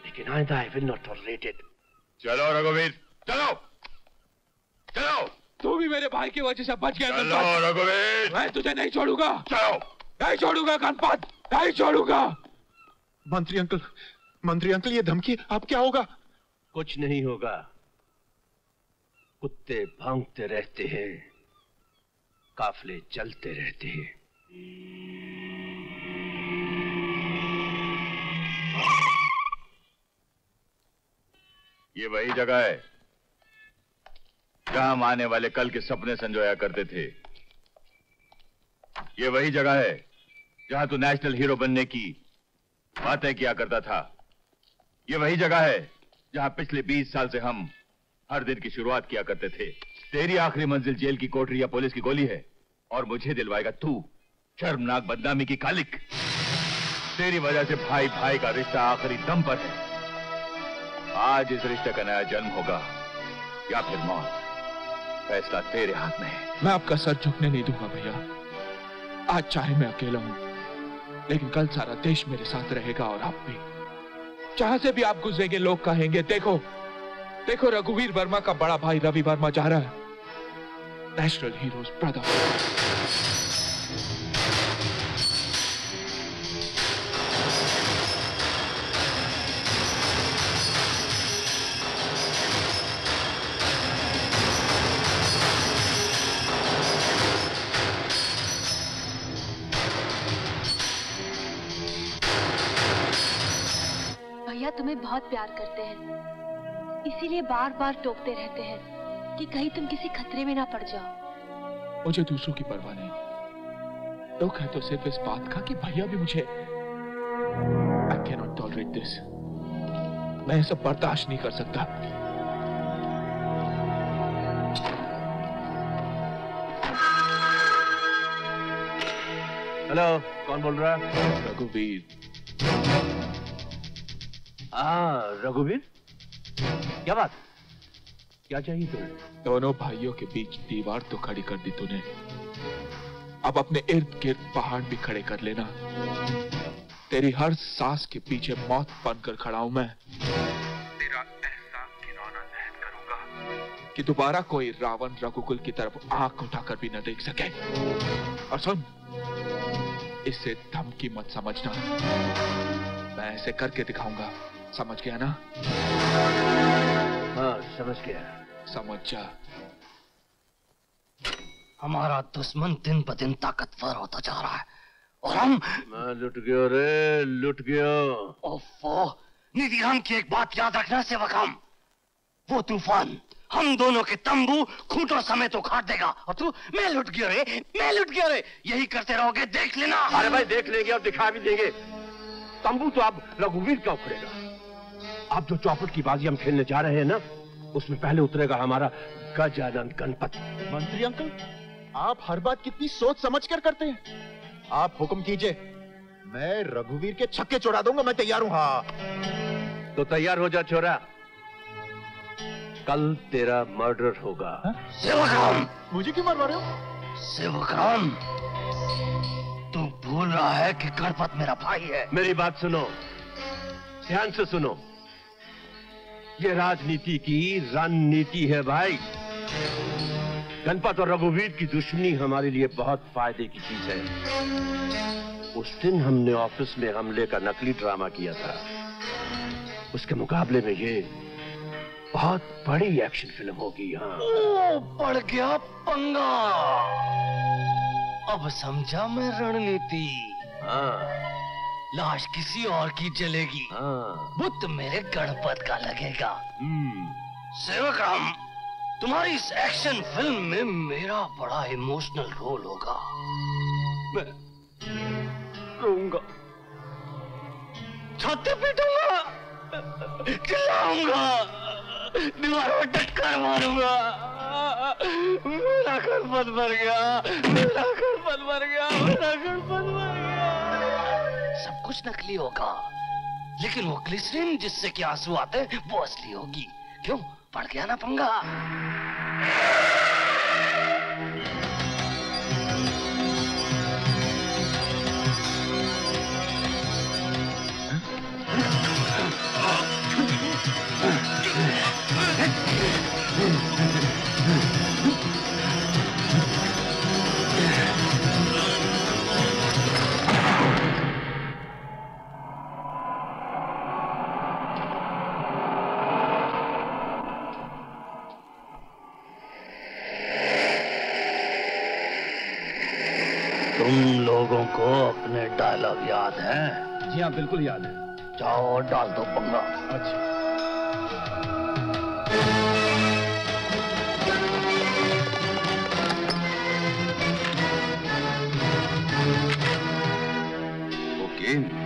लेकिन आइंदा I will not tolerate it. चलो रघुवीर, चलो चलो। तू भी मेरे भाई की वजह से बच गया। चलो रघुवीर, मैं तुझे नहीं छोड़ूंगा। चलो, नहीं छोड़ूंगा गणपत, नहीं छोड़ूंगा। मंत्री अंकल, ये धमकी अब क्या होगा? कुछ नहीं होगा। कुत्ते भांगते रहते हैं, काफले चलते रहते हैं। ये वही जगह है जहां हम आने वाले कल के सपने संजोया करते थे। ये वही जगह है जहां तू नेशनल हीरो बनने की बातें किया करता था। ये वही जगह है जहां पिछले 20 साल से हम हर दिन की शुरुआत किया करते थे। तेरी आखिरी मंजिल जेल की कोठरी या पुलिस की गोली है, और मुझे दिलवाएगा तू शर्मनाक बदनामी की कालिक। तेरी वजह से भाई भाई का रिश्ता आखिरी दम पर है। आज इस रिश्ते का नया जन्म होगा या फिर मौत, फैसला तेरे हाथ में है। मैं आपका सर झुकने नहीं दूंगा भैया। आज चाहे मैं अकेला हूँ, लेकिन कल सारा देश मेरे साथ रहेगा और आप भी। जहां से भी आप गुजरेंगे लोग कहेंगे, देखो देखो रघुवीर वर्मा का बड़ा भाई रवि वर्मा जा रहा है नेशनल हीरोज ब्रदर। भैया तुम्हें बहुत प्यार करते हैं, इसीलिए बार बार टोकते रहते हैं कि कहीं तुम किसी खतरे में ना पड़ जाओ। मुझे दूसरों की परवाह नहीं। दुख है तो सिर्फ इस बात का कि भैया भी मुझे। I cannot tolerate this. मैं ये सब बर्दाश्त नहीं कर सकता। हेलो, कौन बोल रहा है? रघुवीर। हाँ रघुवीर, क्या बात, क्या चाहिए तुम्हें? दोनों भाइयों के बीच दीवार तो खड़ी कर दी तूने, अब अपने इर्द गिर्द पहाड़ भी खड़े कर लेना। तेरी हर सांस के पीछे मौत बनकर खड़ा हूं मैं। तेरा एहसान घिनौना सहन करूंगा कि दोबारा कोई रावण रघुकुल की तरफ आंख उठाकर भी न देख सके। और सुन, इससे धमकी मत समझना। मैं ऐसे करके दिखाऊंगा, समझ गया ना? हाँ समझ गया। समझ जा। हमारा दुश्मन दिन ब दिन ताकतवर होता जा रहा है और हम। मैं लुट गया रे, लुट गया। ओफो, निधि राम की एक बात याद रखना सेवक, हम वो तूफान हम दोनों के तंबू खूंटों समेत उखाड़ देगा। और तू मैं लुट गया रे, मैं लुट गया रे, यही करते रहोगे, देख लेना। अरे भाई देख लेंगे और दिखा भी देंगे। तंबू तो अब रघुवीर का उखड़ेगा। आप जो चौपट की बाजी हम खेलने जा रहे हैं ना, उसमें पहले उतरेगा हमारा गजानंद गणपत। मंत्री अंकल, आप हर बात कितनी सोच समझ कर करते हैं। आप हुक्म कीजिए, मैं रघुवीर के छक्के चौड़ा दूंगा। मैं तैयार हूँ। हाँ तो तैयार हो जा छोरा, कल तेरा मर्डर होगा। सेवकराम, मुझे क्यों मरवा रहे हो? सेवकराम तू भूल रहा है कि गणपत मेरा भाई है। मेरी बात सुनो, ध्यान से सुनो, ये राजनीति की रणनीति है भाई। गणपत और रघुवीर की दुश्मनी हमारे लिए बहुत फायदे की चीज है। उस दिन हमने ऑफिस में हमले का नकली ड्रामा किया था, उसके मुकाबले में ये बहुत बड़ी एक्शन फिल्म होगी। हाँ, ओ, बढ़ गया पंगा। अब समझा मैं रणनीति। लाश किसी और की जलेगी, बुत मेरे गणपत का लगेगा। सेवक राम, तुम्हारी इस एक्शन फिल्म में मेरा बड़ा इमोशनल रोल होगा। मैं रोऊंगा, छाती पीटूंगा, चिल्लाऊंगा, दीवारों में टक्कर मारूंगा। मेरा गणपत मर गया, मेरा गणपत मर गया, मेरा गणपत मर गया। सब कुछ नकली होगा, लेकिन वो ग्लिसरीन जिससे कि आंसू आते हैं वो असली होगी। क्यों, पड़ गया ना पंगा। लोगों को अपने डायलॉग याद हैं? जी हाँ, बिल्कुल याद है। जाओ और डाल दो पंगा। अच्छा। ओके।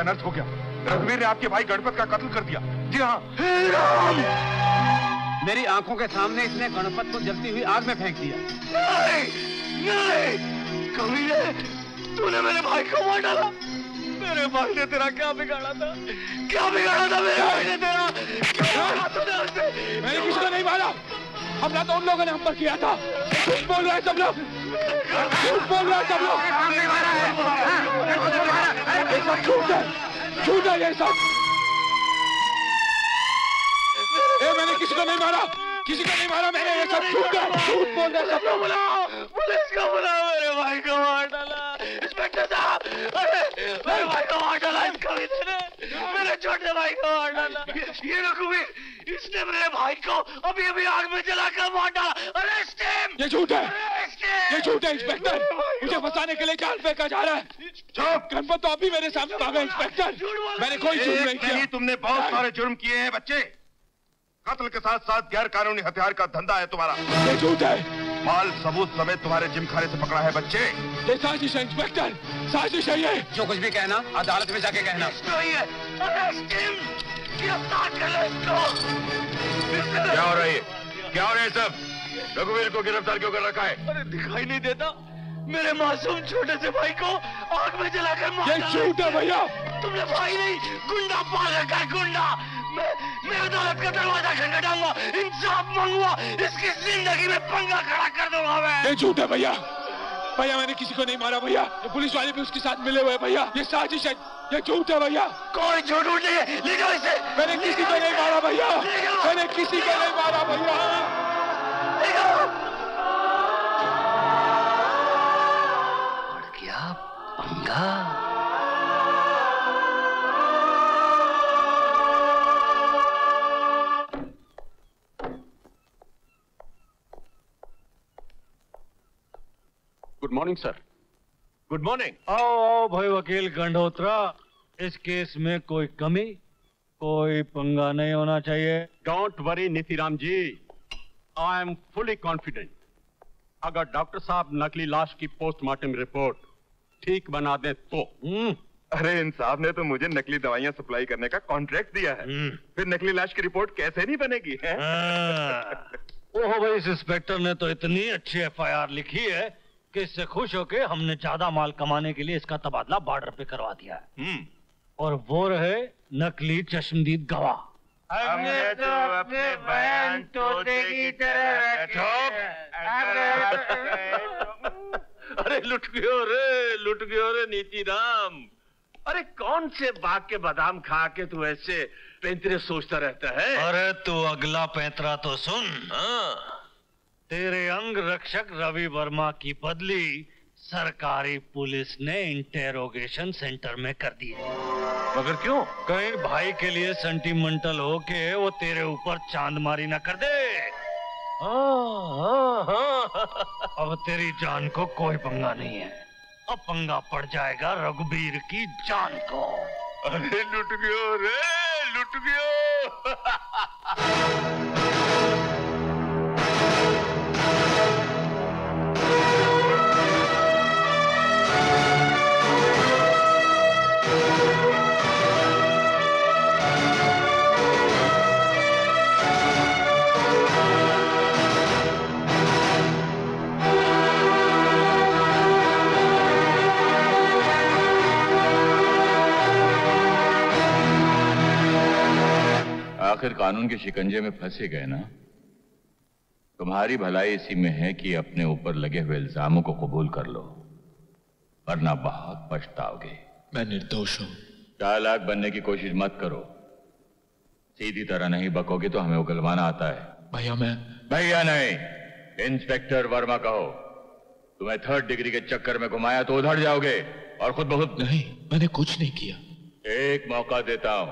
अनर्थ हो गया। रघुवीर ने आपके भाई गणपत का कत्ल कर दिया। जी हाँ, मेरी आंखों के सामने इसने गणपत को जलती हुई आग में फेंक दिया। नहीं, नहीं, कमीने, तूने मेरे भाई को मार डाला। मेरे भाई ने तेरा क्या बिगाड़ा था? क्या बिगाड़ा था मेरे भाई ने तेरा? मैंने किसी को नहीं मारा। हमला तो उन लोगों ने हम पर किया था। झूठ बोल रहे सब लोग, झूठ बोल रहे सब लोग। झूठ है ये सब। मैंने किसी को नहीं मारा, किसी को नहीं मारा मैंने। ये सब झूठ है, झूठ बोल रहे सब लोग। बुलाओ पुलिस को, बुलाओ। मेरे भाई को मार डाला। इंस्पेक्टर साहब, अरे मेरे भाई को मार डाला इसका भी। मेरे छोटे भाई को मार डाला ये रघुवीर। इसने मेरे भाई को अभी अभी आग में जलाकर मार डाला। अरे स्टीम, ये झूठ है, ये झूठ है। इंस्पेक्टर, मुझे फंसाने के लिए जाल फेंका जा रहा है। गणपत तो अभी मेरे सामने भागा। इंस्पेक्टर, मैंने कोई जुर्म नहीं किया। तुमने बहुत सारे जुर्म किए हैं बच्चे। कत्ल के साथ साथ गैर कानूनी हथियार का धंधा है तुम्हारा। ये झूठ है। माल सबूत समेत तुम्हारे जिमखाने से पकड़ा है बच्चे। ये साजिश है इंस्पेक्टर, साजिश है। जो कुछ भी कहना अदालत में जाके कहना। गिरफ्तार कर लो इसको। क्या हो रहा है, क्या हो रहा है सब? रघुवीर को गिरफ्तार क्यों कर रखा है? अरे दिखाई नहीं देता। मेरे मासूम छोटे से भाई को आग में जलाकर मार डाला। ये झूठ है भैया। तुमने भाई नहीं, गुंडा पाल रखा है, गुंडा। मैं अदालत का दरवाजा खटखटाऊंगा, इंसाफ मांगूंगा, इसकी जिंदगी में पंगा खड़ा कर दूंगा मैं। ये झूठ है भैया, भैया मैंने किसी को नहीं मारा भैया, पुलिस वाले भी उसके साथ मिले हुए भैया, ये साजिश है, ये झूठ है भैया। कोई झूठ नहीं है, मैंने किसी को नहीं मारा भैया, मैंने किसी को नहीं मारा भैया। और क्या पंगा, good morning sir. Good morning. आओ आओ भाई वकील गंडोत्रा, इस केस में कोई कमी कोई पंगा नहीं होना चाहिए। Don't worry Nitiram ji, I am fully confident. अगर डॉक्टर साहब नकली लाश की पोस्टमार्टम रिपोर्ट ठीक बना दें तो। अरे इन साहब ने तो मुझे नकली दवाइयां सप्लाई करने का कॉन्ट्रैक्ट दिया है, फिर नकली लाश की रिपोर्ट कैसे नहीं बनेगी। ओहो भाई, इस इंस्पेक्टर ने तो इतनी अच्छी FIR लिखी है कि इससे खुश होके हमने ज्यादा माल कमाने के लिए इसका तबादला बॉर्डर पे करवा दिया है। और वो रहे नकली चश्मदीद गवाह। हमने तो अपने बयान तोते की तरह रखे। अरे लुट गयो रे नीतिराम। अरे कौन से बाग के बादाम खा के तू ऐसे पैंतरे सोचता रहता है। अरे तू अगला पैंतरा तो सुन। हाँ, तेरे अंग रक्षक रवि वर्मा की बदली सरकारी पुलिस ने इंटेरोगेशन सेंटर में कर दी है। मगर क्यों? कहीं भाई के लिए सेंटिमेंटल होके वो तेरे ऊपर चांदमारी ना कर दे। अब तेरी जान को कोई पंगा नहीं है, अब पंगा पड़ जाएगा रघुबीर की जान को। अरे लुट गयो रे लुट गयो। आखिर कानून के शिकंजे में फंसे गए ना। तुम्हारी भलाई इसी में है कि अपने ऊपर लगे हुए इल्जामों को कबूल कर लो, वरना बहुत पछताओगे। मैं निर्दोष हूं। चालाक बनने की कोशिश मत करो, सीधी तरह नहीं बकोगे तो हमें उगलवाना आता है। भैया मैं, भैया नहीं, इंस्पेक्टर वर्मा कहो। तुम्हें थर्ड डिग्री के चक्कर में घुमाया तो उधर जाओगे और खुद बहुत। नहीं, मैंने कुछ नहीं किया। एक मौका देता हूं।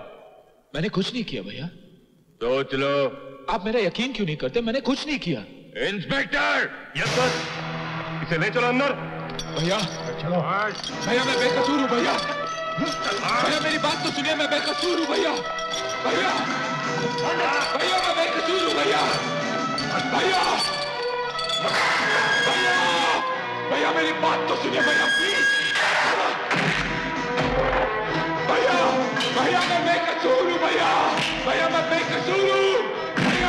मैंने कुछ नहीं किया भैया। सोच लो। आप मेरा यकीन क्यों नहीं करते? मैंने कुछ नहीं किया। इंस्पेक्टर। Yes sir. इसे ले चलो अंदर। भैया चलो। भैया मैं बेकसूर हूँ भैया, भैया मेरी बात तो सुनिए, मैं बेकसूर हूँ भैया, भैया भैया मैं बेकसूर हूँ भैया, भैया भैया भैया मेरी बात तो सुनिए भैया प्लीज, भैया भैया मैं बेकसूर हूँ भैया, भैया मैं बेकसूर हूँ। भैया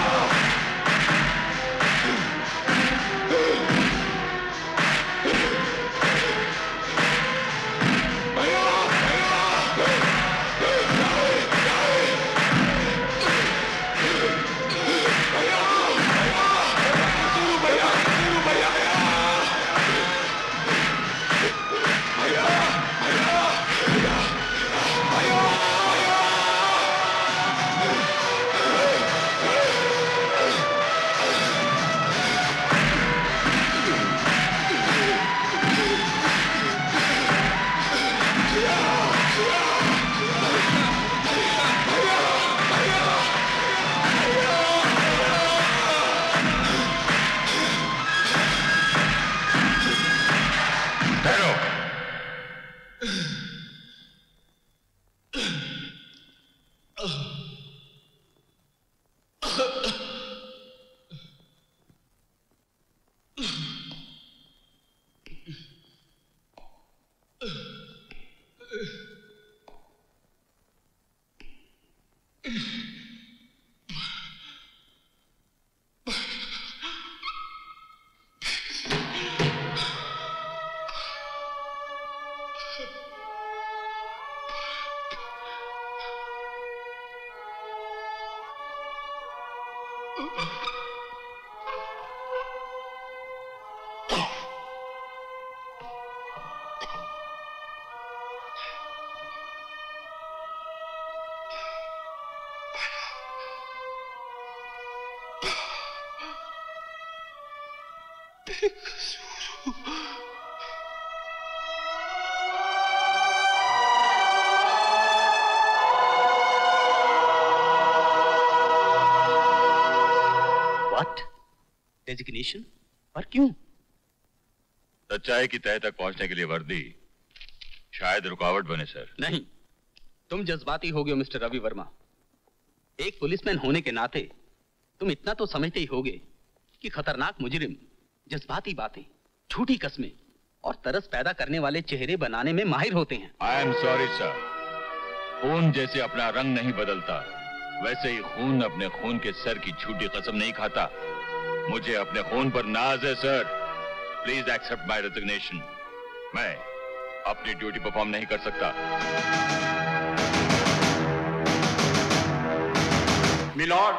What? Designation? और क्यों? सच्चाई की तय तक पहुंचने के लिए वर्दी शायद रुकावट बने सर। नहीं, तुम जज्बाती होगे मिस्टर रवि वर्मा। एक पुलिसमैन होने के नाते तुम इतना तो समझते ही होगे कि खतरनाक मुजरिम जज्बाती बातें, झूठी कस्में और तरस पैदा करने वाले चेहरे बनाने में माहिर होते हैं। आई एम सॉरी सर, खून जैसे अपना रंग नहीं बदलता वैसे ही खून अपने खून के सर की झूठी कसम नहीं खाता। मुझे अपने खून पर नाज है sir. Please accept my resignation. मैं अपनी ड्यूटी परफॉर्म नहीं कर सकता। मिलॉर्ड,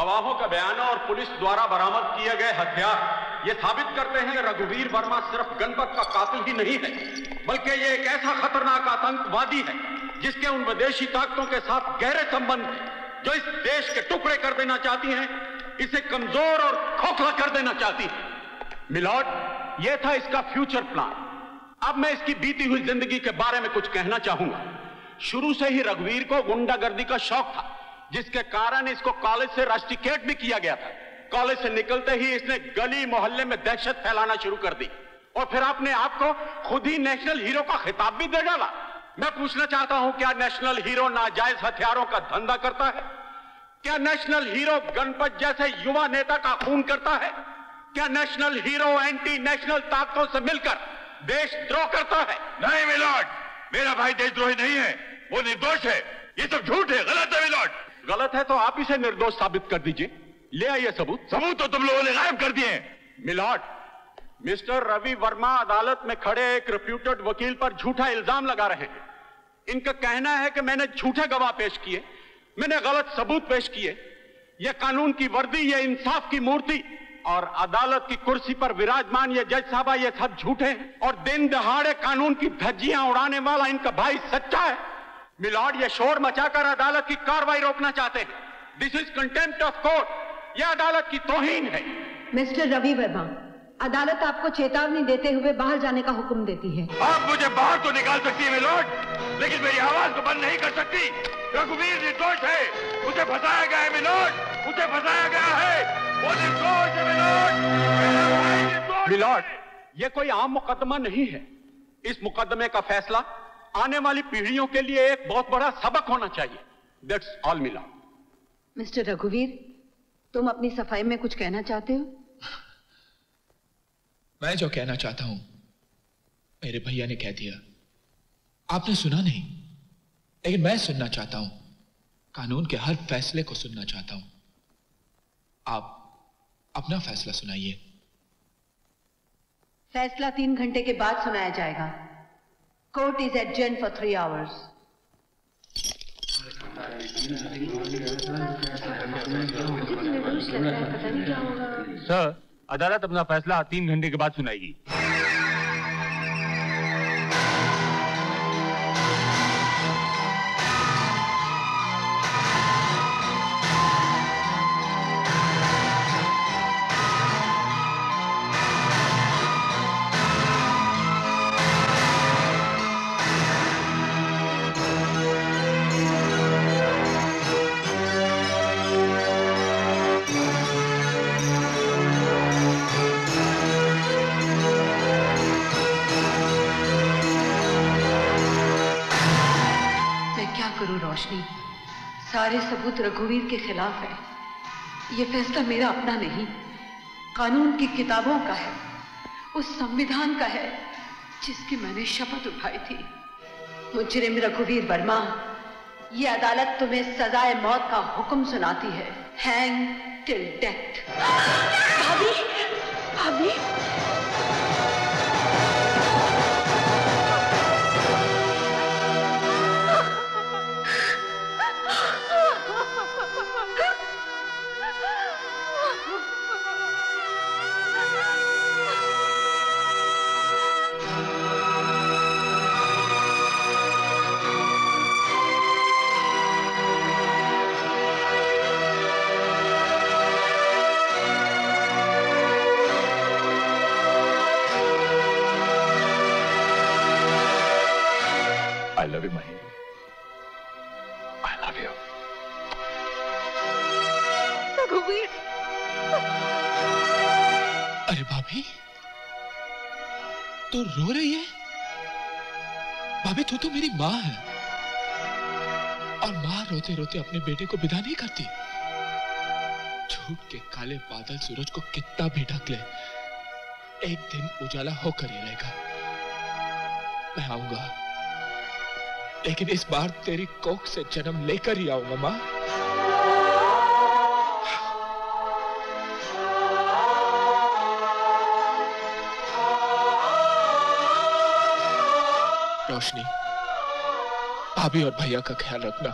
गवाहों का बयान और पुलिस द्वारा बरामद किए गए हथियार ये साबित करते हैं कि रघुवीर वर्मा सिर्फ गणपत का कातिल ही नहीं है, बल्कि ये एक ऐसा खतरनाक आतंकवादी है जिसके उन विदेशी ताकतों के साथ गहरे संबंध हैं जो इस देश के टुकड़े कर देना चाहती हैं, इसे कमजोर और खोखला कर देना चाहती है। मिलॉर्ड, यह था इसका फ्यूचर प्लान। अब मैं इसकी बीती हुई जिंदगी के बारे में कुछ कहना चाहूंगा। शुरू से ही रघुवीर को गुंडागर्दी का शौक था जिसके कारण इसको कॉलेज से रस्टिकेट भी किया गया था। कॉलेज से निकलते ही इसने गली मोहल्ले में दहशत फैलाना शुरू कर दी और फिर अपने आप को खुद ही नेशनल हीरो का खिताब भी दे डाला। मैं पूछना चाहता हूं, क्या नेशनल हीरो नाजायज हथियारों का धंधा करता है? क्या नेशनल हीरो गणपत जैसे युवा नेता का खून करता है? क्या नेशनल हीरो एंटी नेशनल ताकतों से मिलकर देशद्रोह करता है? नहीं मिलॉर्ड, मेरा भाई देशद्रोही नहीं है, वो निर्दोष है। ये सब झूठ है, गलत है मिलॉर्ड। गलत है तो आप इसे निर्दोष साबित कर दीजिए, ले आइए सबूत। सबूत तो तुम लोगों ने गायब कर दिए। मिलॉर्ड, मिस्टर रवि वर्मा अदालत में खड़े एक रिप्यूटेड वकील पर झूठा इल्जाम लगा रहे हैं। इनका कहना है कि मैंने झूठे गवाह पेश किए, मैंने गलत सबूत पेश किए। यह कानून की वर्दी, यह इंसाफ की मूर्ति और अदालत की कुर्सी पर विराजमान यह जज साहब, ये सब झूठे हैं और दिन दहाड़े कानून की धज्जियां उड़ाने वाला इनका भाई सच्चा है। मिलॉर्ड, ये शोर मचाकर अदालत की कार्रवाई रोकना चाहते हैं। This is contempt of court. यह अदालत की तोहीन है। मिस्टर रवि वर्मा, अदालत आपको चेतावनी देते हुए बाहर जाने का हुक्म देती है। आप मुझे बाहर तो निकाल सकती है मिलॉर्ड, लेकिन मेरी आवाज को बंद नहीं कर सकती। रघुवीर निर्दोष है, उसे फंसाया गया है मिलॉर्ड, उसे फंसाया गया है, वो निर्दोष है मिलॉर्ड। मिलॉर्ड, ये कोई आम मुकदमा नहीं है। इस मुकदमे का फैसला आने वाली पीढ़ियों के लिए एक बहुत बड़ा सबक होना चाहिए। That's all मिला। मिस्टर रघुवीर, तुम अपनी सफाई में कुछ कहना चाहते हो? मैं जो कहना चाहता हूं मेरे भैया ने कह दिया, आपने सुना नहीं, लेकिन मैं सुनना चाहता हूं। कानून के हर फैसले को सुनना चाहता हूं। आप अपना फैसला सुनाइए। फैसला 3 घंटे के बाद सुनाया जाएगा। Court is adjourned for 3 hours. Sir, अदालत अपना फैसला 3 घंटे के बाद सुनाएगी। रोशनी, सारे सबूत रघुवीर के खिलाफ है। यह फैसला मेरा अपना नहीं, कानून की किताबों का है, उस संविधान का है जिसकी मैंने शपथ उठाई थी। मुजरिम रघुवीर वर्मा, ये अदालत तुम्हें सजाए मौत का हुक्म सुनाती है। Hang till death. भाभी, भाभी। love you, Mahini. I love you. रघुवीर। अरे भाभी, तू रो रही है? भाभी तू तो मेरी माँ है, और माँ रोते रोते अपने बेटे को विदा नहीं करती। झूठ के काले बादल सूरज को कितना भी ढक ले, एक दिन उजाला होकर ही रहेगा। मैं आऊंगा, लेकिन इस बार तेरी कोख से जन्म लेकर ही आऊंगा माँ। रोशनी, भाभी और भैया का ख्याल रखना।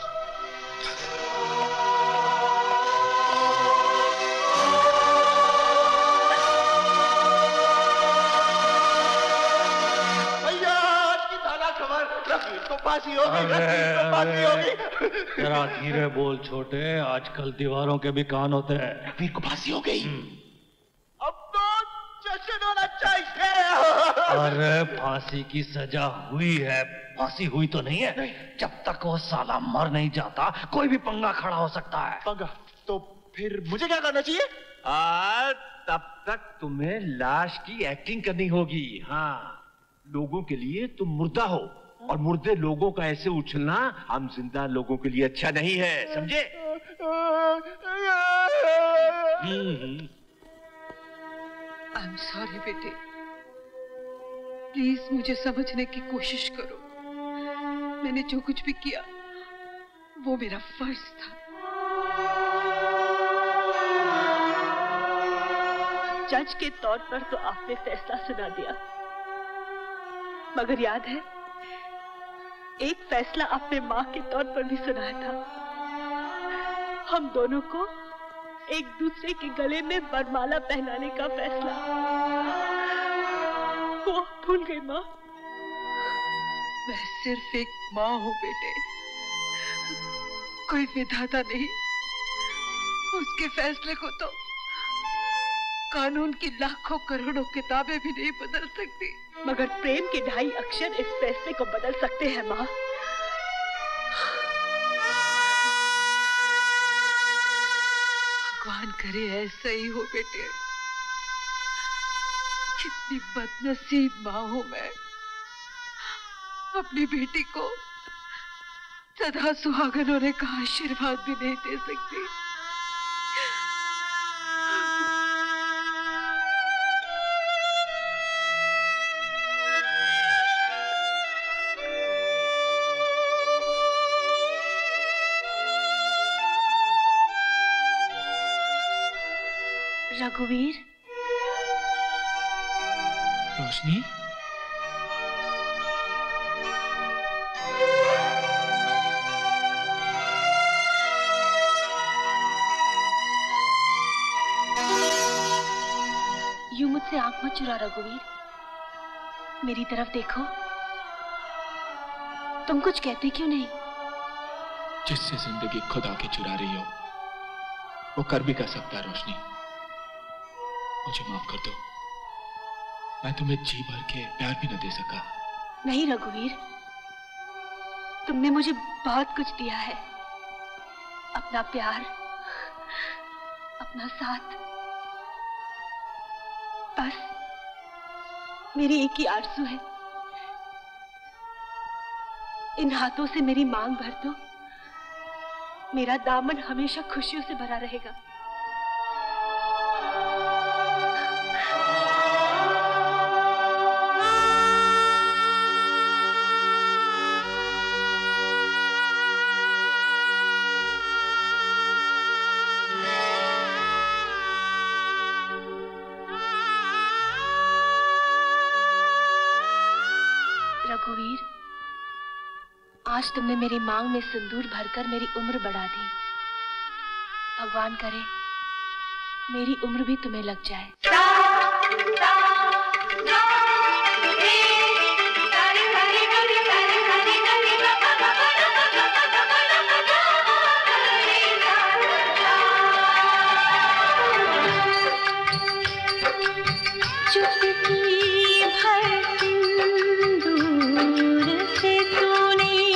तेरा धीरे बोल छोटे, आजकल दीवारों के भी कान होते हैं। रघुवीर को फांसी हो गई। अब तो जश्न होना चाहिए। अरे फांसी की सजा हुई है, फांसी हुई तो नहीं है। जब तक वो साला मर नहीं जाता कोई भी पंगा खड़ा हो सकता है। पंगा? तो फिर मुझे क्या करना चाहिए? तब तक तुम्हें लाश की एक्टिंग करनी होगी। हाँ, लोगों के लिए तुम मुर्दा हो, और मुर्दे लोगों का ऐसे उछलना हम जिंदा लोगों के लिए अच्छा नहीं है, समझे? I'm sorry बेटे, प्लीज मुझे समझने की कोशिश करो। मैंने जो कुछ भी किया वो मेरा फर्ज था। जज के तौर पर तो आपने फैसला सुना दिया, मगर याद है एक फैसला अपने माँ के तौर पर भी सुनाया था। हम दोनों को एक दूसरे के गले में वरमाला पहनाने का फैसला, वो भूल गई माँ। मैं सिर्फ एक माँ हूँ बेटे, कोई विधाता नहीं। उसके फैसले को तो कानून की लाखों करोड़ों किताबें भी नहीं बदल सकती, मगर प्रेम के 2.5 अक्षर इस फैसले को बदल सकते हैं माँ। भगवान करे ऐसा ही हो बेटे। कितनी बदनसीब माँ हूँ मैं, अपनी बेटी को सदा सुहागन होने का आशीर्वाद भी नहीं दे सकती। रघुवीर। रोशनी, यूं मुझसे आंख मत चुरा रघुवीर, मेरी तरफ देखो। तुम कुछ कहते क्यों नहीं? जिससे जिंदगी खुद आके चुरा रही हो वो कर भी कर सकता है। रोशनी मुझे माफ कर दो, मैं तुम्हें जी भर के प्यार भी न दे सका। नहीं रघुवीर, तुमने मुझे बहुत कुछ दिया है, अपना प्यार, अपना साथ। बस मेरी एक ही आरज़ू है, इन हाथों से मेरी मांग भर दो, मेरा दामन हमेशा खुशियों से भरा रहेगा। रघुवीर, आज तुमने मेरी मांग में सिंदूर भरकर मेरी उम्र बढ़ा दी। भगवान करे मेरी उम्र भी तुम्हें लग जाए। चुपकी भर दूर से तूने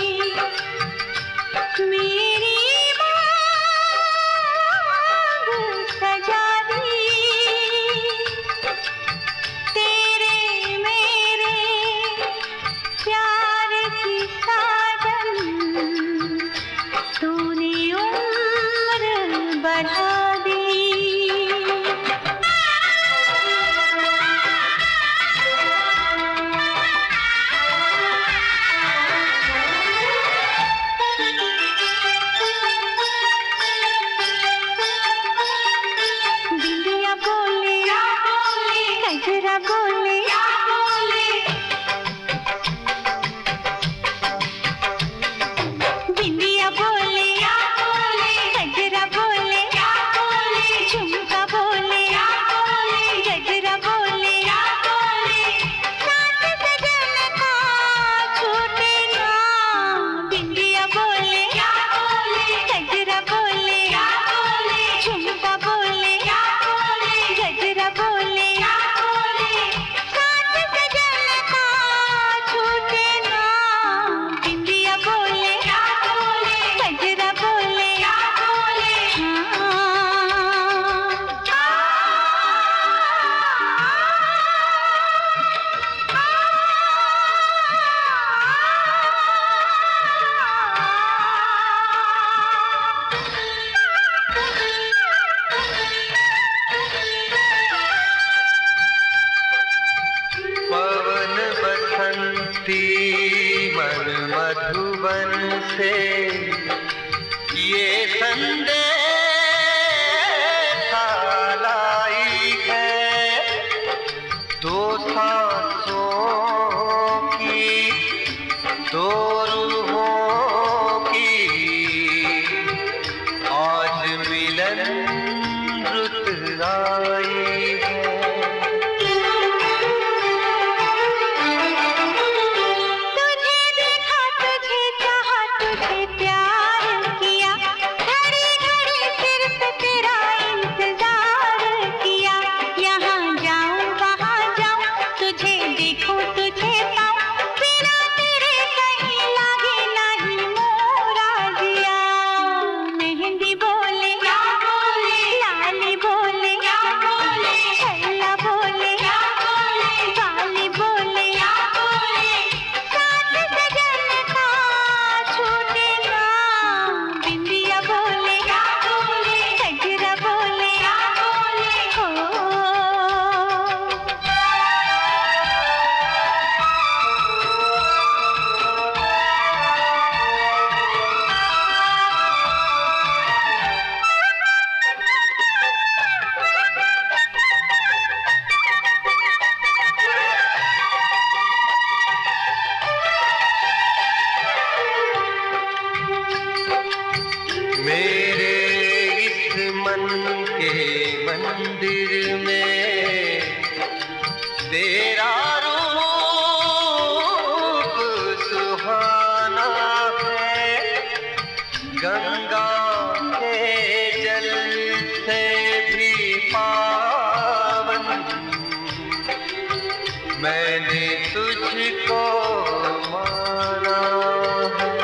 सीमन मधुबन से ये संदेश लाई है, दो सांसों की दो रूहों की आज मिलन रुत आई है। मेरे इस मन के मंदिर में तेरा रूप सुहाना है, गंगा के जल से भी पावन मैंने तुझको माना है।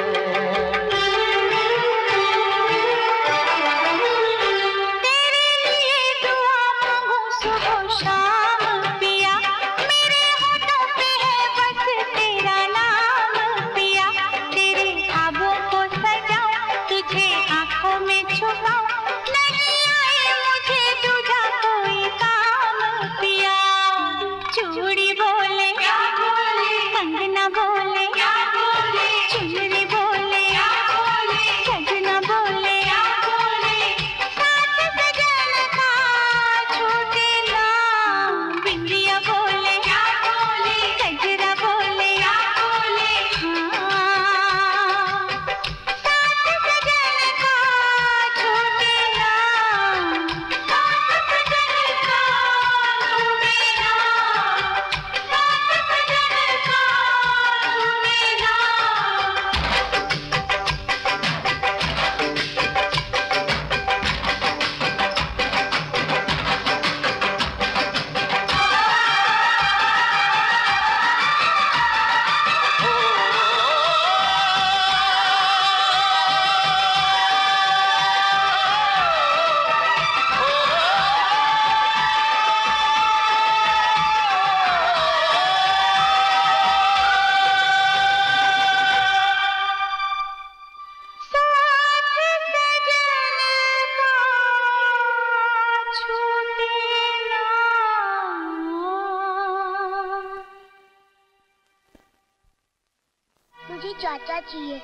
मुझे चाचा चाहिए,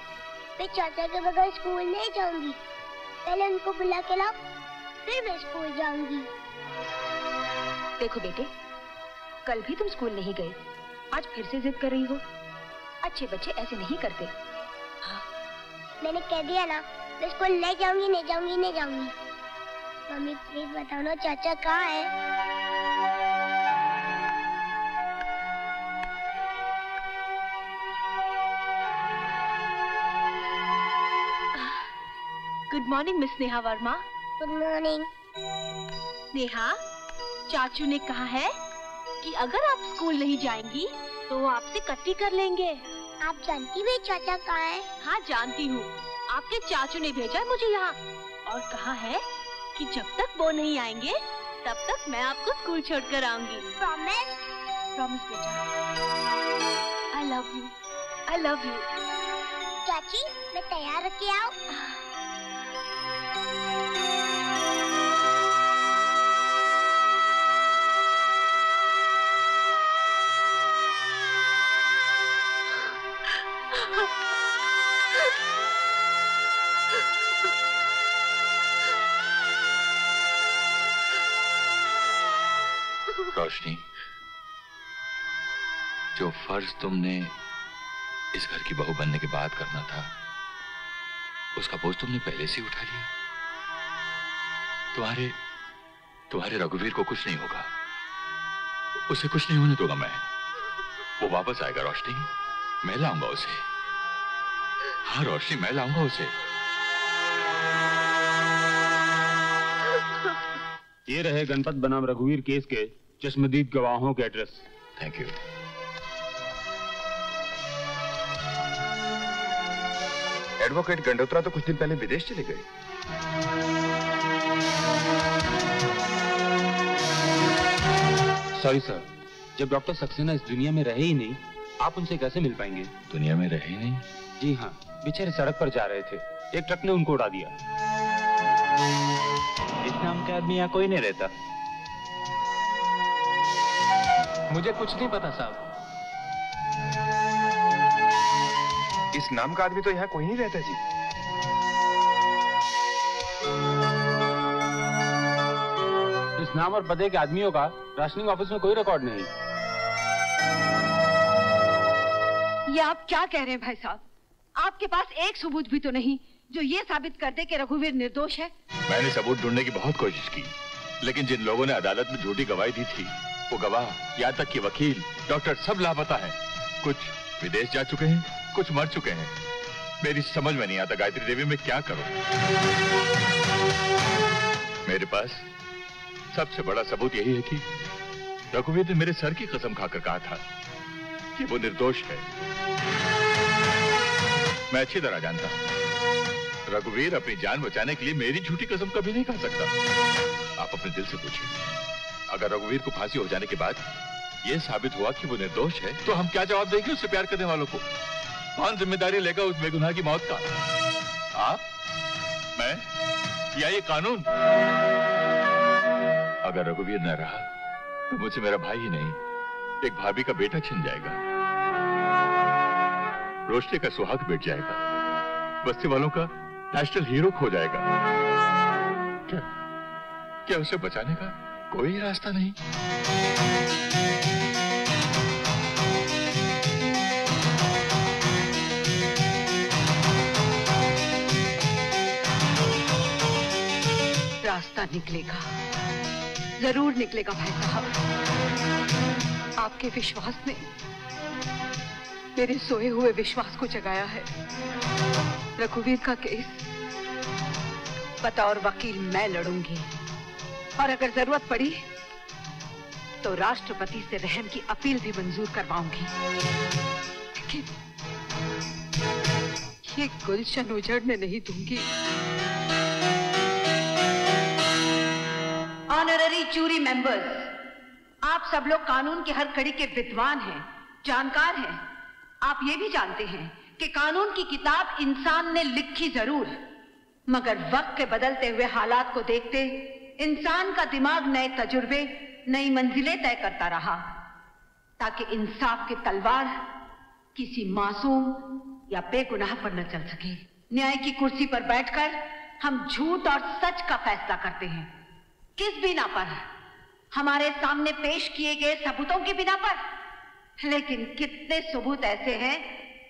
मैं चाचा के बगैर स्कूल नहीं जाऊंगी। पहले उनको बुला के लाओ, फिर मैं स्कूल जाऊंगी। देखो बेटे, कल भी तुम स्कूल नहीं गए, आज फिर से जिद कर रही हो। अच्छे बच्चे ऐसे नहीं करते। हाँ, मैंने कह दिया ना, मैं स्कूल नहीं जाऊंगी नहीं जाऊंगी। मम्मी प्लीज बताओ ना, चाचा कहाँ है? Good morning miss Neha Verma. Good morning Neha, चाचू ने कहा है कि अगर आप स्कूल नहीं जाएंगी तो वो आपसे कट्टी कर लेंगे। आप जानती हो चाचा कहाँ है? हाँ जानती हूँ, आपके चाचू ने भेजा है मुझे यहाँ और कहा है कि जब तक वो नहीं आएंगे तब तक मैं आपको स्कूल छोड़कर आऊंगी। प्रॉमिस? प्रॉमिस बेटा। I love you. चाची मैं तैयार रखे आऊँ। रोशनी, जो फर्ज तुमने इस घर की बहू बनने के बाद करना था, उसका बोझ तुमने पहले से उठा लिया। तुम्हारे रघुवीर को कुछ नहीं होगा, उसे कुछ नहीं होने दूंगा मैं। वो वापस आएगा रोशनी, मैं लाऊंगा उसे। हाँ रोशनी, मैं लाऊंगा उसे। ये रहे गणपत बनाम रघुवीर केस के चश्मदीद गवाहों के address. Thank you. Advocate Gandotra तो कुछ दिन पहले विदेश चले गए। सॉरी सर, जब डॉक्टर सक्सेना इस दुनिया में रहे ही नहीं, आप उनसे कैसे मिल पाएंगे? दुनिया में रहे ही नहीं? जी हाँ, बेचारे सड़क पर जा रहे थे, एक ट्रक ने उनको उड़ा दिया। इस नाम के आदमी यहाँ कोई नहीं रहता। मुझे कुछ नहीं पता साहब। इस नाम का आदमी तो यहाँ कोई नहीं रहता जी। इस नाम और पते के आदमियों का राशनिंग ऑफिस में कोई रिकॉर्ड नहीं। ये आप क्या कह रहे हैं भाई साहब? आपके पास एक सबूत भी तो नहीं जो ये साबित कर दे कि रघुवीर निर्दोष है। मैंने सबूत ढूंढने की बहुत कोशिश की, लेकिन जिन लोगों ने अदालत में झूठी गवाही दी थी, वो गवाह यहाँ तक कि वकील, डॉक्टर सब लापता है। कुछ विदेश जा चुके हैं, कुछ मर चुके हैं। मेरी समझ में नहीं आता गायत्री देवी, मैं क्या करूं? मेरे पास सबसे बड़ा सबूत यही है कि रघुवीर ने मेरे सर की कसम खाकर कहा था कि वो निर्दोष है। मैं अच्छी तरह जानता हूं रघुवीर अपनी जान बचाने के लिए मेरी झूठी कसम कभी नहीं खा सकता। आप अपने दिल से पूछिए, अगर रघुवीर को फांसी हो जाने के बाद यह साबित हुआ कि वो निर्दोष है, तो हम क्या जवाब देंगे उससे प्यार करने वालों को? कौन जिम्मेदारी लेगा उस बेगुनाह की मौत का? आप, मैं, या ये कानून? अगर रघुवीर न रहा तो मुझसे मेरा भाई ही नहीं, एक भाभी का बेटा छिन जाएगा, रोशनी का सुहाग बैठ जाएगा, बस्ती वालों का नेशनल हीरो खो जाएगा। क्या उसे बचाने का कोई रास्ता नहीं? रास्ता निकलेगा, जरूर निकलेगा भाई साहब। आपके विश्वास ने मेरे सोए हुए विश्वास को जगाया है। रघुवीर का केस बतौर वकील मैं लड़ूंगी, और अगर जरूरत पड़ी तो राष्ट्रपति से रहम की अपील भी मंजूर करवाऊंगी। लेकिन ये गुलशन उजड़ने नहीं दूंगी। ऑनररी जूरी मेंबर्स, आप सब लोग कानून के हर कड़ी के विद्वान हैं, जानकार हैं। आप ये भी जानते हैं कि कानून की किताब इंसान ने लिखी जरूर, मगर वक्त के बदलते हुए हालात को देखते इंसान का दिमाग नए तजुर्बे, नई मंजिलें तय करता रहा, ताकि इंसाफ की तलवार किसी मासूम या बेगुनाह पर न चल सके। न्याय की कुर्सी पर बैठकर हम झूठ और सच का फैसला करते हैं, किस बिना पर? हमारे सामने पेश किए गए सबूतों के बिना पर। लेकिन कितने सबूत ऐसे हैं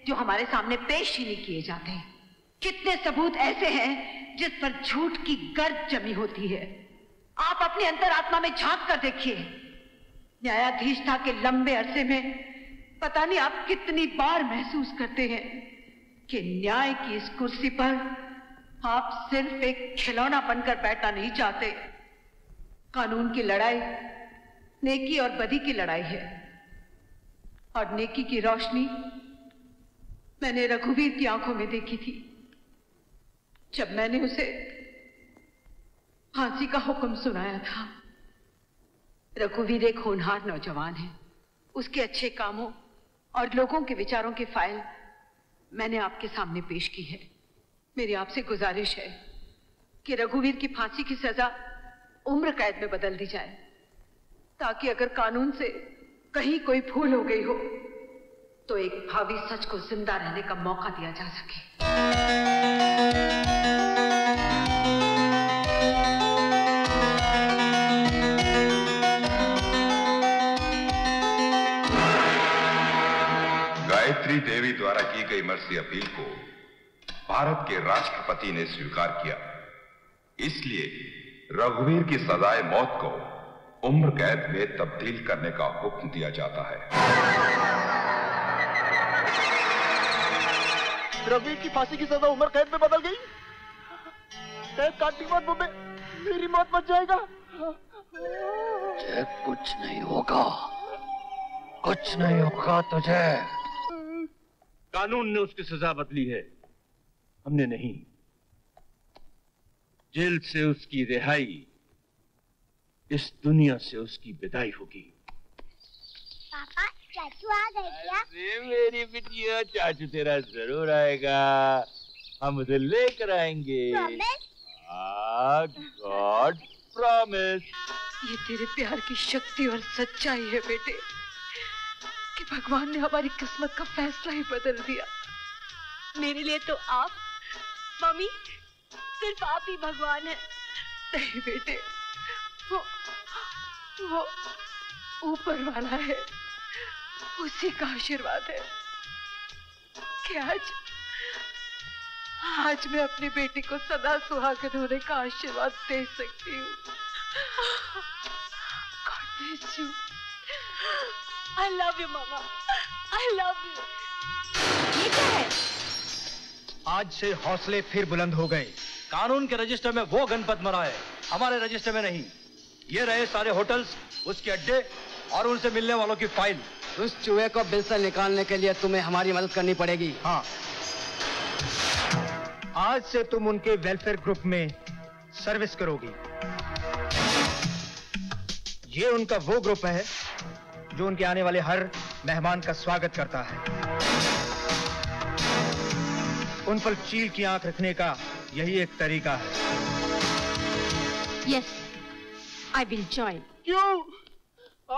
जो हमारे सामने पेश ही नहीं किए जाते। कितने सबूत ऐसे हैं जिस पर झूठ की गर्द जमी होती है। आप अपने अंतरात्मा में झांक कर देखिए। न्यायाधीशता के लंबे अरसे में पता नहीं आप कितनी बार महसूस करते हैं कि न्याय की इस कुर्सी पर आप सिर्फ एक खिलौना बनकर बैठना नहीं चाहते। कानून की लड़ाई नेकी और बदी की लड़ाई है, और नेकी की रोशनी मैंने रघुवीर की आंखों में देखी थी जब मैंने उसे फांसी का हुक्म सुनाया था। रघुवीर एक होनहार नौजवान है, उसके अच्छे कामों और लोगों के विचारों की फाइल मैंने आपके सामने पेश की है। मेरी आपसे गुजारिश है कि रघुवीर की फांसी की सजा उम्र कैद में बदल दी जाए, ताकि अगर कानून से कहीं कोई भूल हो गई हो तो एक भावी सच को जिंदा रहने का मौका दिया जा सके। गायत्री देवी द्वारा की गई मर्सी अपील को भारत के राष्ट्रपति ने स्वीकार किया। इसलिए रघुवीर की सजाए मौत को उम्र कैद में तब्दील करने का हुक्म दिया जाता है। रघुवीर की फांसी की सजा उम्र कैद में बदल गई। कैद काटने के बाद मेरी मौत मच जाएगा। तुझे कुछ नहीं होगा, कुछ नहीं होगा तुझे। कानून ने उसकी सजा बदली है, हमने नहीं। जेल से उसकी रिहाई, इस दुनिया से उसकी विदाई होगी। पापा, चाचू आ गए क्या? अरे मेरी बिटिया, चाचू तेरा जरूर आएगा, हम उसे लेकर आएंगे। God promise. ये तेरे प्यार की शक्ति और सच्चाई है बेटे, कि भगवान ने हमारी किस्मत का फैसला ही बदल दिया। मेरे लिए तो आप, मम्मी, सिर्फ आप ही भगवान है। नहीं बेटे, वो ऊपर वाला है, उसी का आशीर्वाद है कि आज मैं अपनी बेटी को सदा सुहागन होने का आशीर्वाद दे सकती हूँ। God bless you. I love you, mama. I love you. ये क्या है? आज से हौसले फिर बुलंद हो गए। कानून के रजिस्टर में वो गणपत मरा है, हमारे रजिस्टर में नहीं। ये रहे सारे होटल्स, उसके अड्डे और उनसे मिलने वालों की फाइल। उस चूहे को बिल से निकालने के लिए तुम्हें हमारी मदद करनी पड़ेगी। हाँ, आज से तुम उनके वेलफेयर ग्रुप में सर्विस करोगी। ये उनका वो ग्रुप है जो उनके आने वाले हर मेहमान का स्वागत करता है। उन पर चील की आंख रखने का यही एक तरीका है। Yes, I will join. क्यों?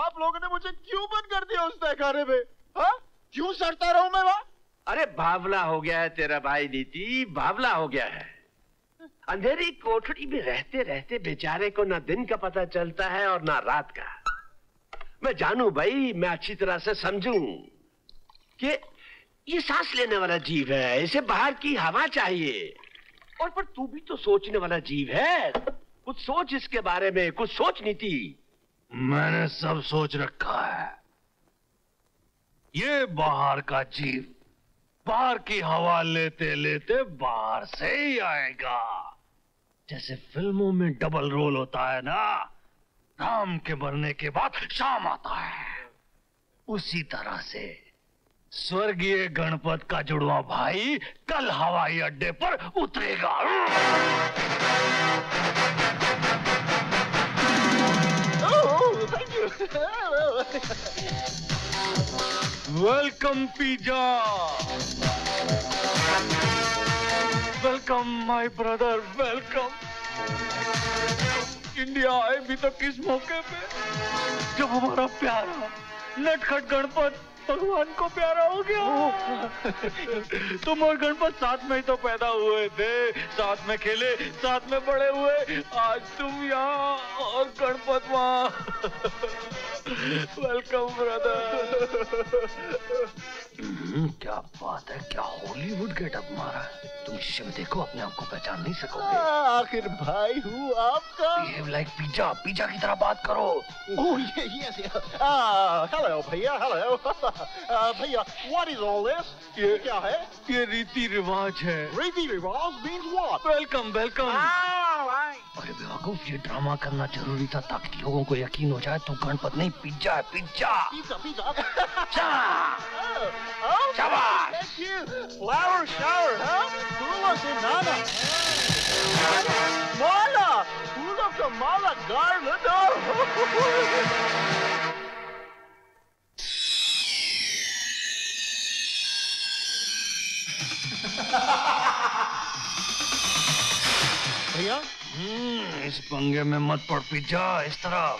आप लोगों ने मुझे क्यों बंद कर दिया उस तहखाने में? हाँ? क्यों सड़ता रहूं मैं वहाँ? अरे बावला हो गया है तेरा भाई नीति, बावला हो गया है। अंधेरी कोठरी में रहते रहते बेचारे को ना दिन का पता चलता है और ना रात का। मैं जानू भाई, मैं अच्छी तरह से समझूं कि ये सांस लेने वाला जीव है, इसे बाहर की हवा चाहिए। और पर तू भी तो सोचने वाला जीव है, कुछ सोच इसके बारे में, कुछ सोच नीति। मैंने सब सोच रखा है। ये बाहर का जीव बाहर की हवा लेते लेते बाहर से ही आएगा। जैसे फिल्मों में डबल रोल होता है ना, राम के मरने के बाद शाम आता है, उसी तरह से स्वर्गीय गणपत का जुड़वा भाई कल हवाई अड्डे पर उतरेगा। Welcome Pizza. Welcome my brother. Welcome. India आए भी तो किस मौके पे, जब हमारा प्यारा नटखट गणपत भगवान को प्यारा हो गया। तुम और गणपत साथ में ही तो पैदा हुए थे, साथ में खेले, साथ में बड़े हुए। आज तुम यहाँ और गणपत वहाँ। Welcome brother. क्या बात है, क्या हॉलीवुड गेटअप मारा है। तुम शिव देखो, अपने आप को पहचान नहीं सकोगे। आखिर भाई हूँ आपका। बिहेव लाइक पिज्जा, पिज्जा की तरह बात करो। Oh yes yes. हेलो भैया, हेलो भैया। What is all this? ये क्या है? ये रीति रिवाज है। रीति रिवाज मींस व्हाट? Welcome welcome. अरे बेवकूफ, ये ड्रामा करना जरूरी था ताकि लोगों को यकीन हो जाए तू गणपत नहीं, पिज्जा है। Pizza pizza pizza. शाबाश। Flower shower. फूलों से नाना माला, फूलों का माला गार्डन। भैया, इस पंगे में मत पड़ पिज्जा, इस तरफ।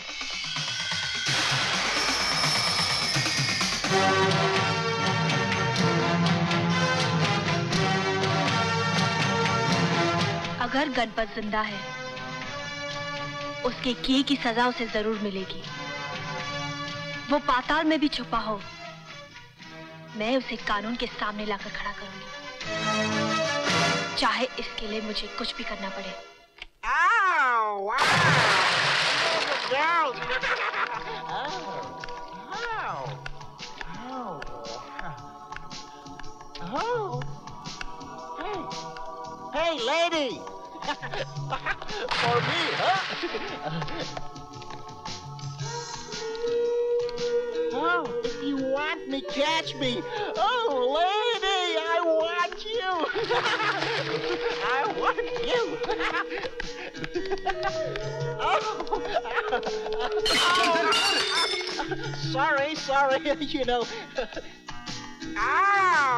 अगर गणपत जिंदा है, उसके किए की सजा उसे जरूर मिलेगी। वो पाताल में भी छुपा हो, मैं उसे कानून के सामने लाकर खड़ा करूंगी, चाहे इसके लिए मुझे कुछ भी करना पड़े। Hey, lady! For me, huh? Oh, if you want me, catch me. Oh, lady, I want you. I want you. Oh. Sorry, you know. Ow.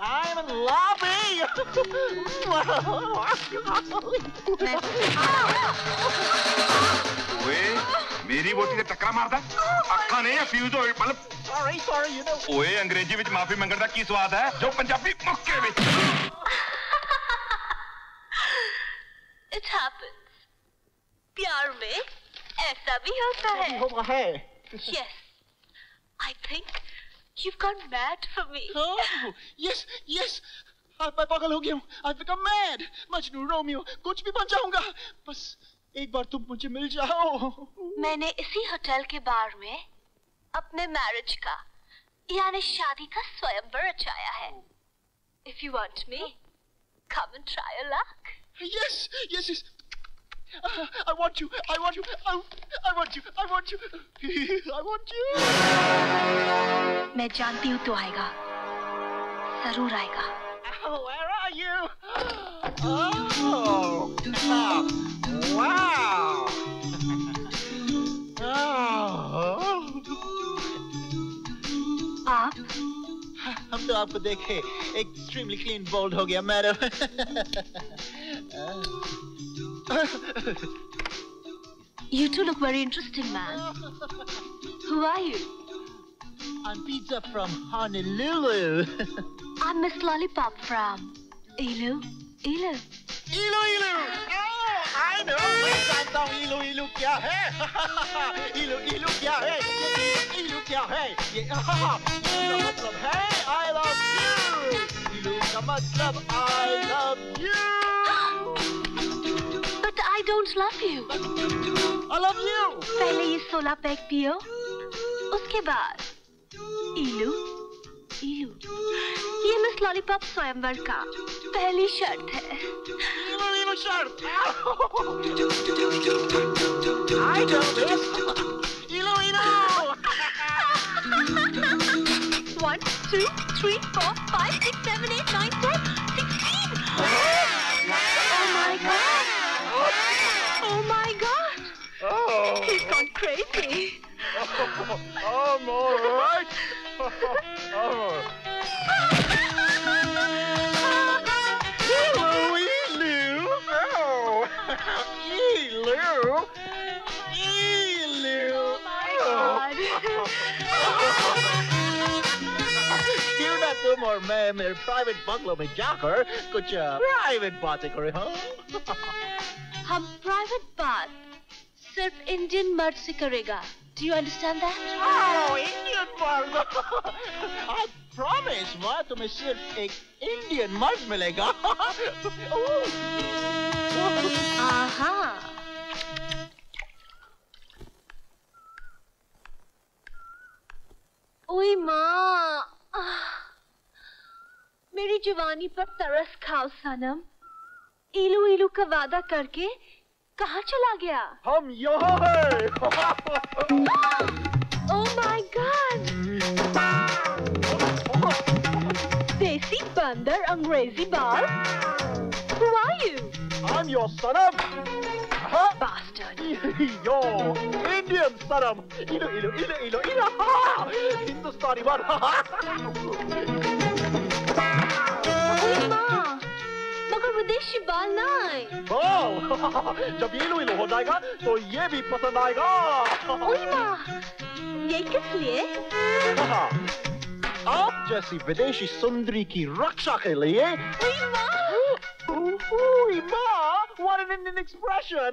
I'm in love. मेरी बोटी से टक्कर मारदा अखा नहीं फ्यूज होए मतलब सॉरी यू नो ओए अंग्रेजी विच माफी मंगण दा की स्वाद है जो पंजाबी मुक्के विच इट हैपेंस प्यार में ऐसा भी होता है yes I think you have got mad for me yes मैं पागल हो गया हूं I become mad Majnu Romeo कुछ भी बन जाऊंगा बस एक बार तुम मुझे मिल जाओ। मैंने इसी होटल के बार में अपने मैरिज का यानी शादी का स्वयंवर रचाया है। If you want me, come and try your luck. Yes. I want you. मैं जानती हूँ तो आएगा, जरूर आएगा। Where are you? Oh. Wow! Oh. आप? हम तो आपको देखे extremely clean bold हो गया madam. You two look very interesting, man. Who are you? I'm Pizza from Honolulu. I'm Miss Lollipop from Iloilo. I know मैं जानता हूँ इलू क्या है इलू क्या है इलू क्या है ये इलू मतलब है I love you इलू का मतलब I love you but I don't love you I love you पहले ये 16 पैक पियो उसके बाद इलू ये मिस लॉलीपॉप स्वयंवर का पहली शर्त है इलू शर्त आई डोंट मिस इलू 1 2 3 4 5 6 7 8 9 10 16 Oh my god He's gone crazy I'm all right Hello, Elu. Oh my God. You're not no more, ma'am. Your private bungalow में जाकर कुछ private बातें करें हाँ? हम private बात सिर्फ Indian मर्द से करेगा. Do you understand that? Oh, Indian मर्द! I promise, वहाँ तुम्हें सिर्फ एक Indian मर्द मिलेगा। हाँ। ओए माँ, मेरी जवानी पर तरस खाओ सनम। इलू का वादा करके कहाँ चला गया? हम यहाँ हैं। Oh my God! देसी बंदर अंग्रेजी बाल। Who are you? I'm your son of. Huh? Bastard. Yo, Indian son of. Ilo. Hindustani man. Hey ma. मगर विदेशी बाल ना आए। जब इलू हो जाएगा तो ये भी पसंद आएगा। ओए माँ, ये किस लिए? आप जैसी विदेशी सुंदरी की रक्षा के लिए। ओए माँ। ओए माँ, what an Indian expression!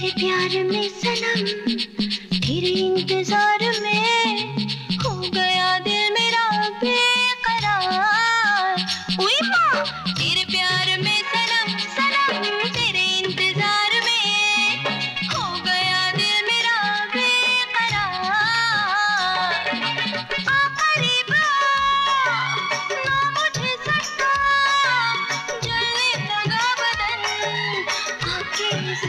तेरे प्यार में सनम, तेरे इंतजार में हो गया दिल मेरा बेकरार। ओए माँ तेरे प्यार में सनम, सनम तेरे इंतजार में हो गया दिल मेरा बेकरार। आ करीब ना मुझे सका जलने लगा बदन आँखें से प्यार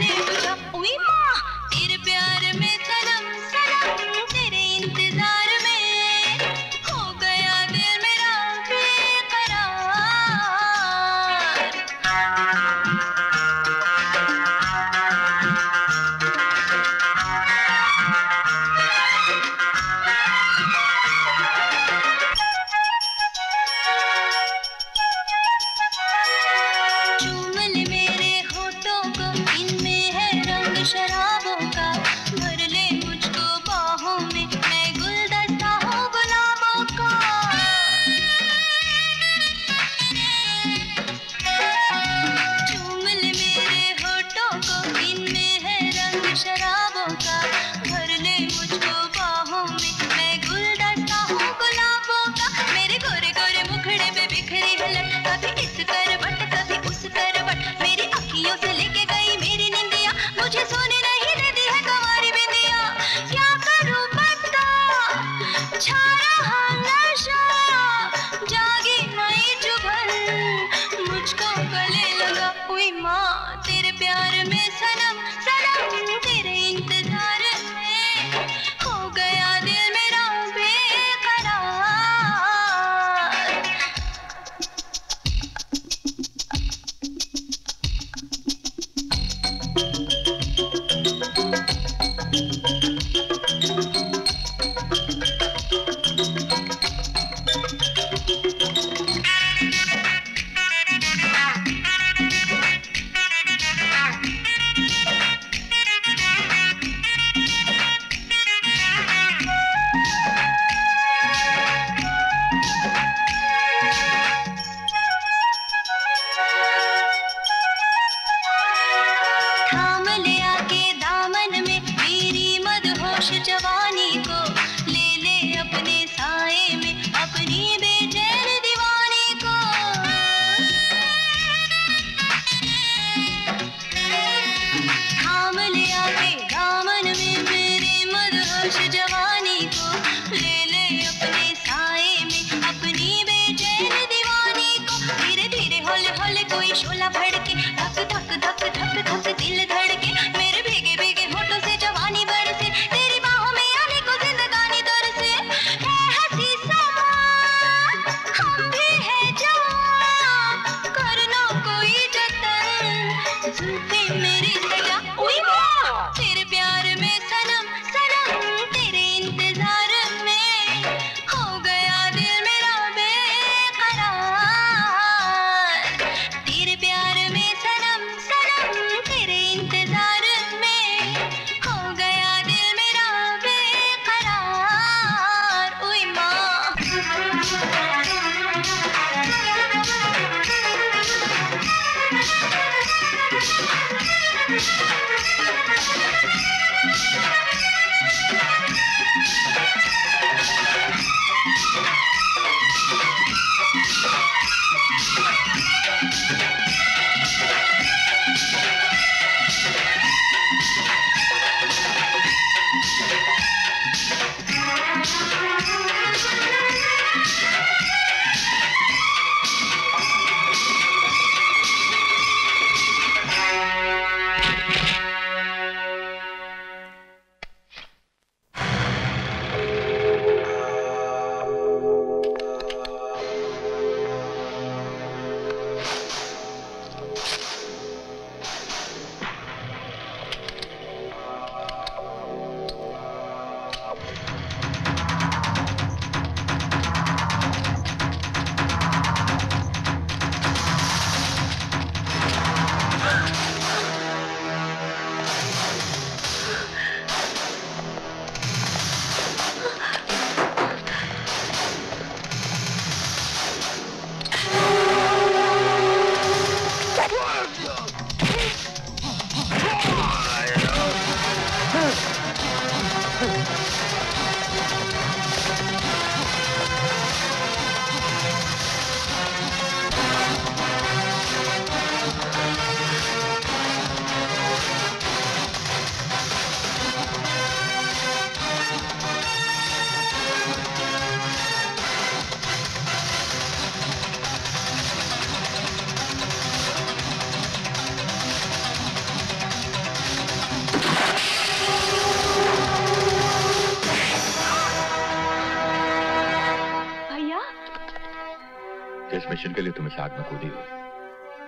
मिशन के लिए तुम इस आग में कूदी हो,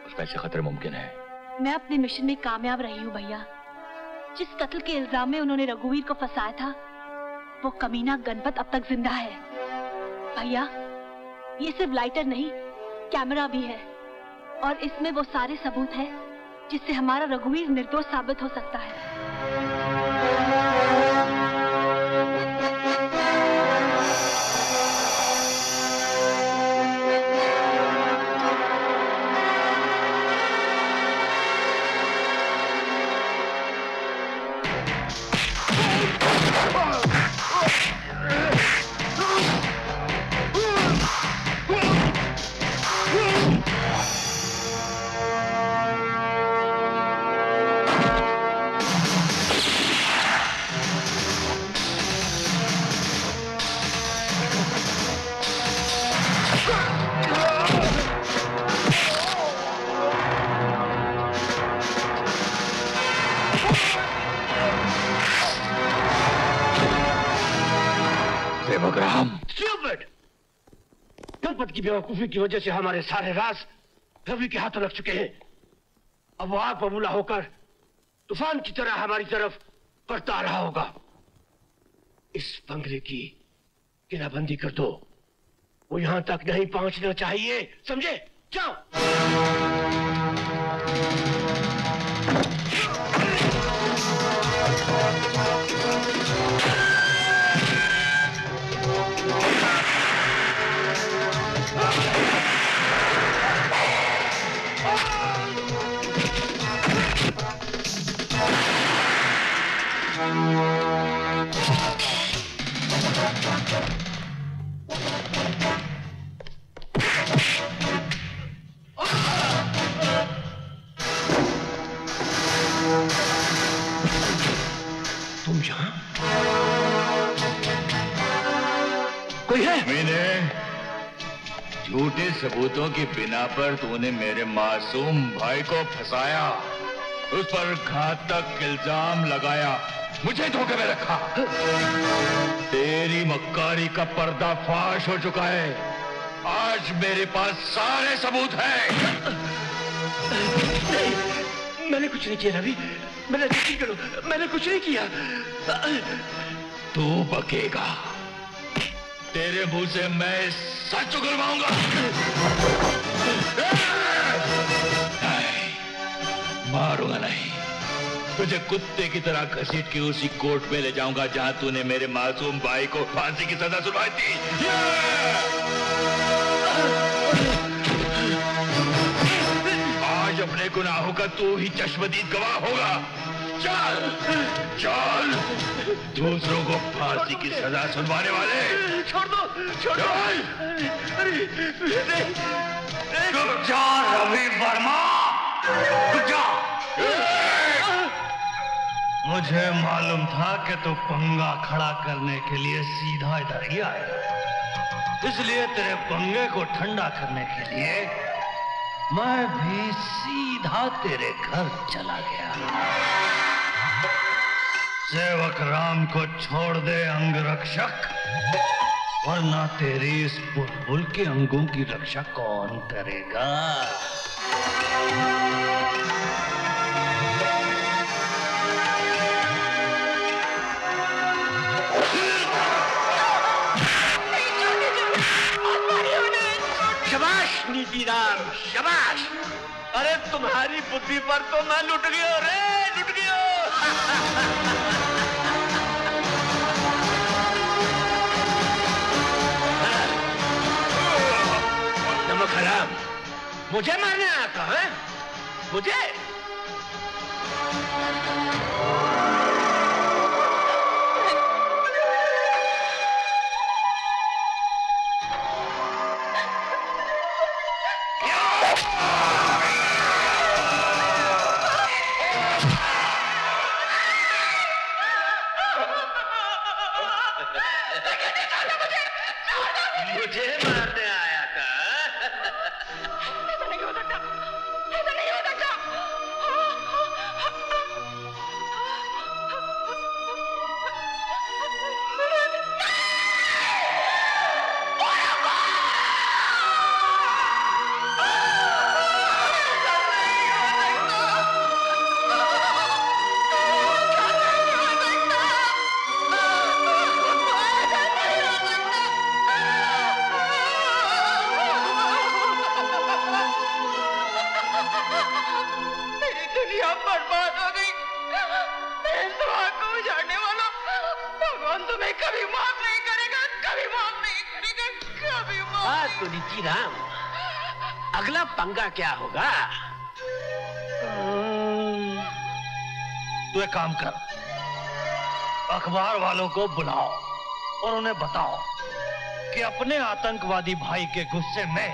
उसमें ऐसे खतरे मुमकिन है। मैं अपने मिशन में कामयाब रही हूँ भैया। जिस कत्ल के इल्जाम में उन्होंने रघुवीर को फंसाया था, वो कमीना गणपत अब तक जिंदा है। भैया ये सिर्फ लाइटर नहीं, कैमरा भी है, और इसमें वो सारे सबूत हैं जिससे हमारा रघुवीर निर्दोष साबित हो सकता है। की बेवकूफी की वजह से हमारे सारे राज रवि के हाथों लग चुके हैं। अब वो आग बबूला होकर तूफान की तरह हमारी तरफ बढ़ता रहा होगा। इस बंगले की घेराबंदी कर दो, वो यहां तक नहीं पहुंचना चाहिए, समझे? जाओ। झूठे सबूतों की बिना पर तूने मेरे मासूम भाई को फंसाया, उस पर घातक इल्जाम लगाया, मुझे धोखे में रखा। तेरी मक्कारी का पर्दाफाश हो चुका है। आज मेरे पास सारे सबूत हैं। मैंने कुछ नहीं किया रवि, मैंने यकीन करो मैंने कुछ नहीं किया। तू बकेगा, तेरे मुंह से मैं सच उगलवाऊंगा। मारूंगा नहीं, तुझे कुत्ते की तरह घसीट के उसी कोर्ट में ले जाऊंगा जहां तूने मेरे मासूम भाई को फांसी की सजा सुनाई थी। आज अपने गुनाहों का तू ही चश्मदीद गवाह होगा। चल चल, दूसरों को फांसी की सजा सुनवाने वाले। छोड़ दो, छोड़ दो। रुक जा रवि वर्मा, रुक जा। मुझे मालूम था कि तू पंगा खड़ा करने के लिए सीधा इधर ही आया, इसलिए तेरे पंगे को ठंडा करने के लिए मैं भी सीधा तेरे घर चला गया। सेवक राम को छोड़ दे अंगरक्षक, वरना तेरी इस बुलबुल के अंगों की रक्षा कौन करेगा? शाबाश नीति राम, शाबाश। अरे तुम्हारी बुद्धि पर तो मैं लुट गया रे, लुट गया। नमक हराम, मुझे मारने आता है? मुझे? सब बर्बाद हो गई। मेरे समाज को उजाड़ने वाला भगवान तुम्हें कभी माफ नहीं करेगा, कभी माफ नहीं करेगा, कभी माफ। हाँ तो निकी राम, अगला पंगा क्या होगा? तू एक काम कर, अखबार वालों को बुलाओ और उन्हें बताओ कि अपने आतंकवादी भाई के गुस्से में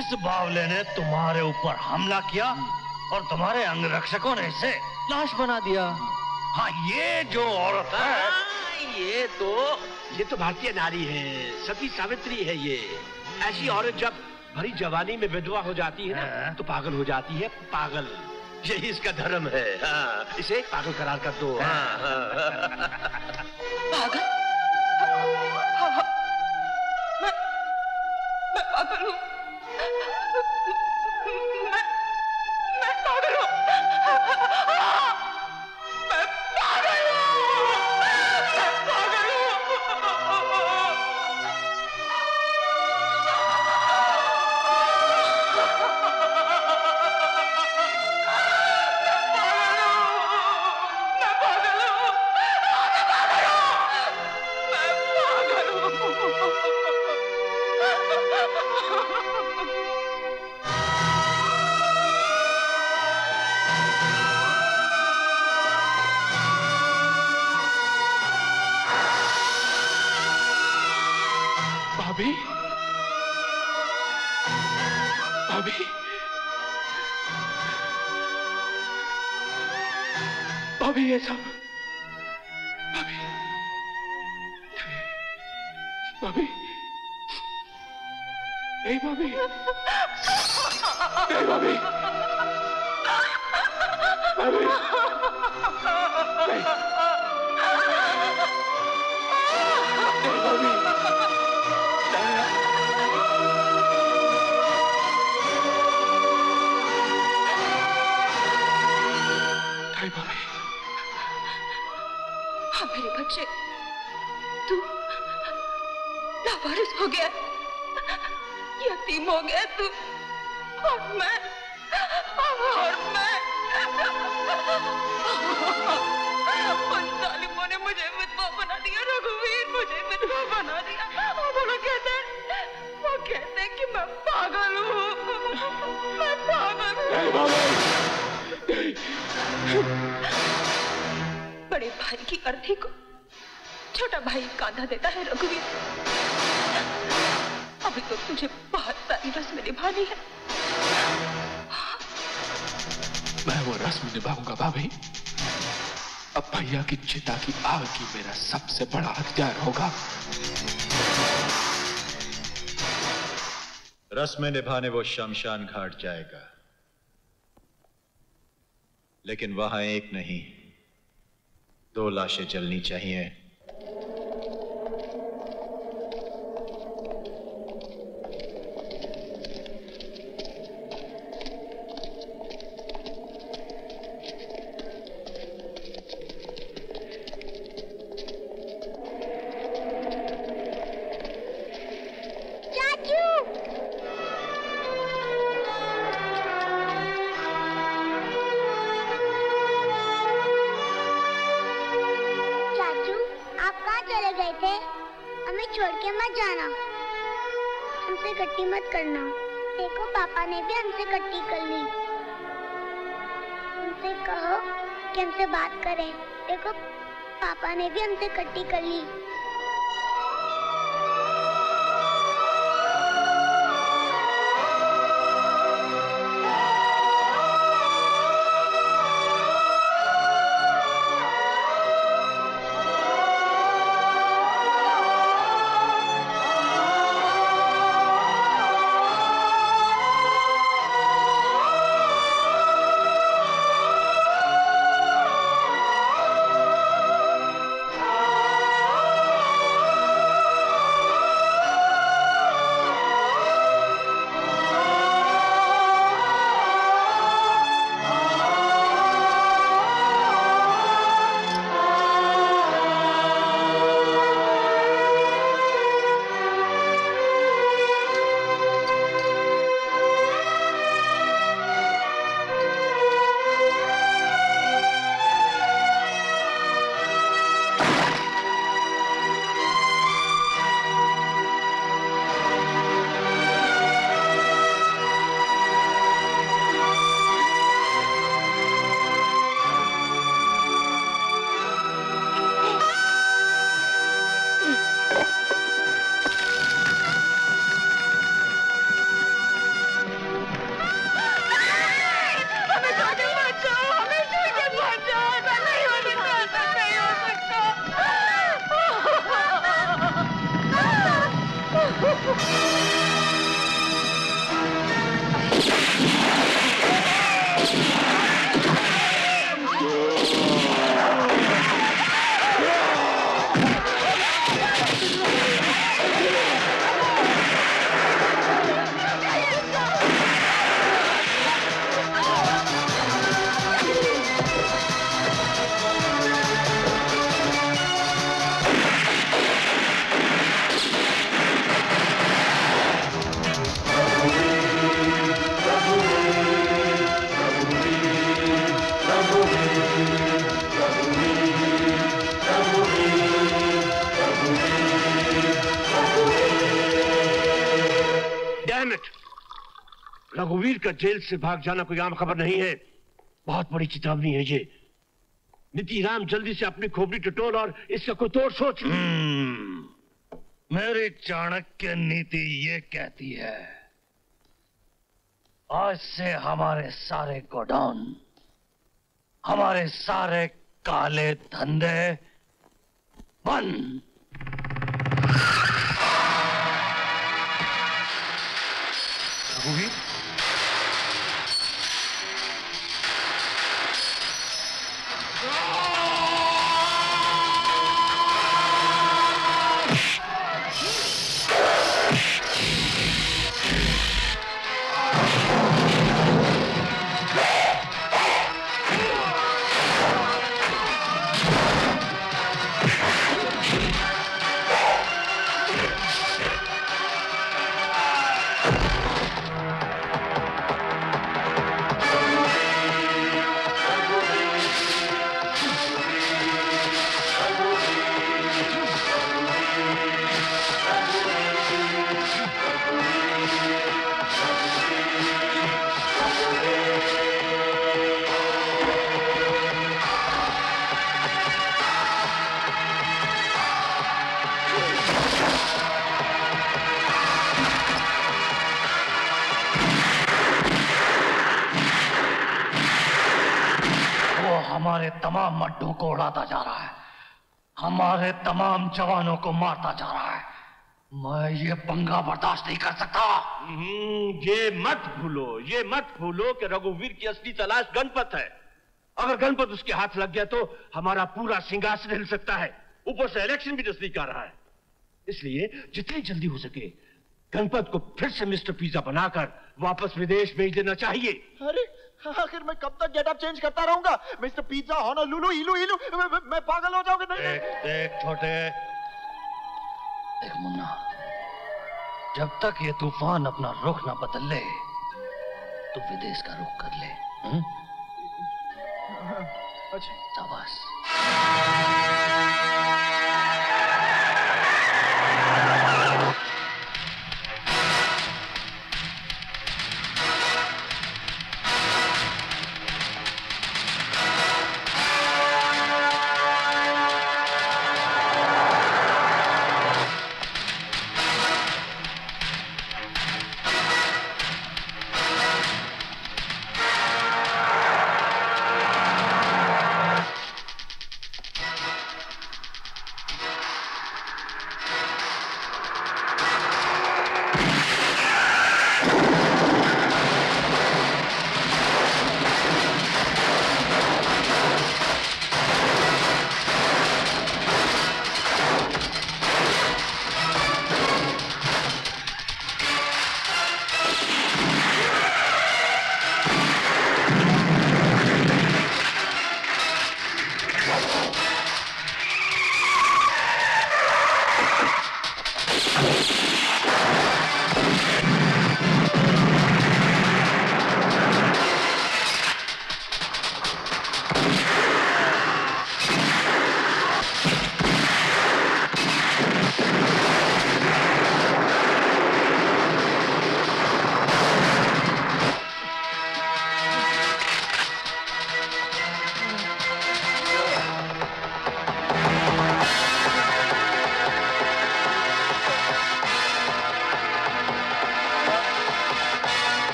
इस बावले ने तुम्हारे ऊपर हमला किया और तुम्हारे अंगरक्षकों ने इसे लाश बना दिया। हाँ ये जो औरत है, ये तो भारतीय नारी है, सती सावित्री है। ये ऐसी औरत जब भरी जवानी में विधवा हो जाती है ना तो पागल हो जाती है, पागल। यही इसका धर्म है। हाँ, इसे पागल करार कर दो। पागल? मैं पागल हूँ, मैं पागल हूँ, मैं पागल हूँ, मैं पागल में निभाने वो शमशान घाट जाएगा, लेकिन वहां एक नहीं 2 लाशें जलनी चाहिए। रघुवीर का जेल से भाग जाना कोई आम खबर नहीं है। बहुत बड़ी चेतावनी है ये। नीतिराम जल्दी से अपनी खोपड़ी टटोल और इसका कोई तोड़ सोच। मेरी चाणक्य नीति ये कहती है आज से हमारे सारे गोडाउन, हमारे सारे काले धंधे बंद। तमाम मड्डों को उड़ाता जा रहा है, हमारे तमाम जवानों को मारता जा रहा है। मैं ये पंगा बर्दाश्त नहीं कर सकता। ये मत भूलो कि रघुवीर की असली तलाश गणपत है। अगर गणपत उसके हाथ लग गया तो हमारा पूरा सिंहासन हिल सकता है। ऊपर से इलेक्शन भी नजदीक आ रहा है, इसलिए जितनी जल्दी हो सके गणपत को फिर से मिस्टर पिज्जा बनाकर वापस विदेश भेज देना चाहिए। अरे आखिर मैं कब तक गेटअप चेंज करता रहूंगा? मिस्टर पिज्जा, होनोलुलु, इलु इलु, मैं पागल हो जाऊंगा। नहीं देख छोटे, देख मुन्ना, जब तक ये तूफान अपना रुख ना बदल ले तो विदेश का रुख कर ले। अच्छा शाबाश।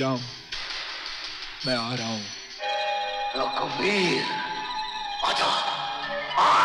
राम, मैं आ रहा हूं। रघुवीर आजा, आ।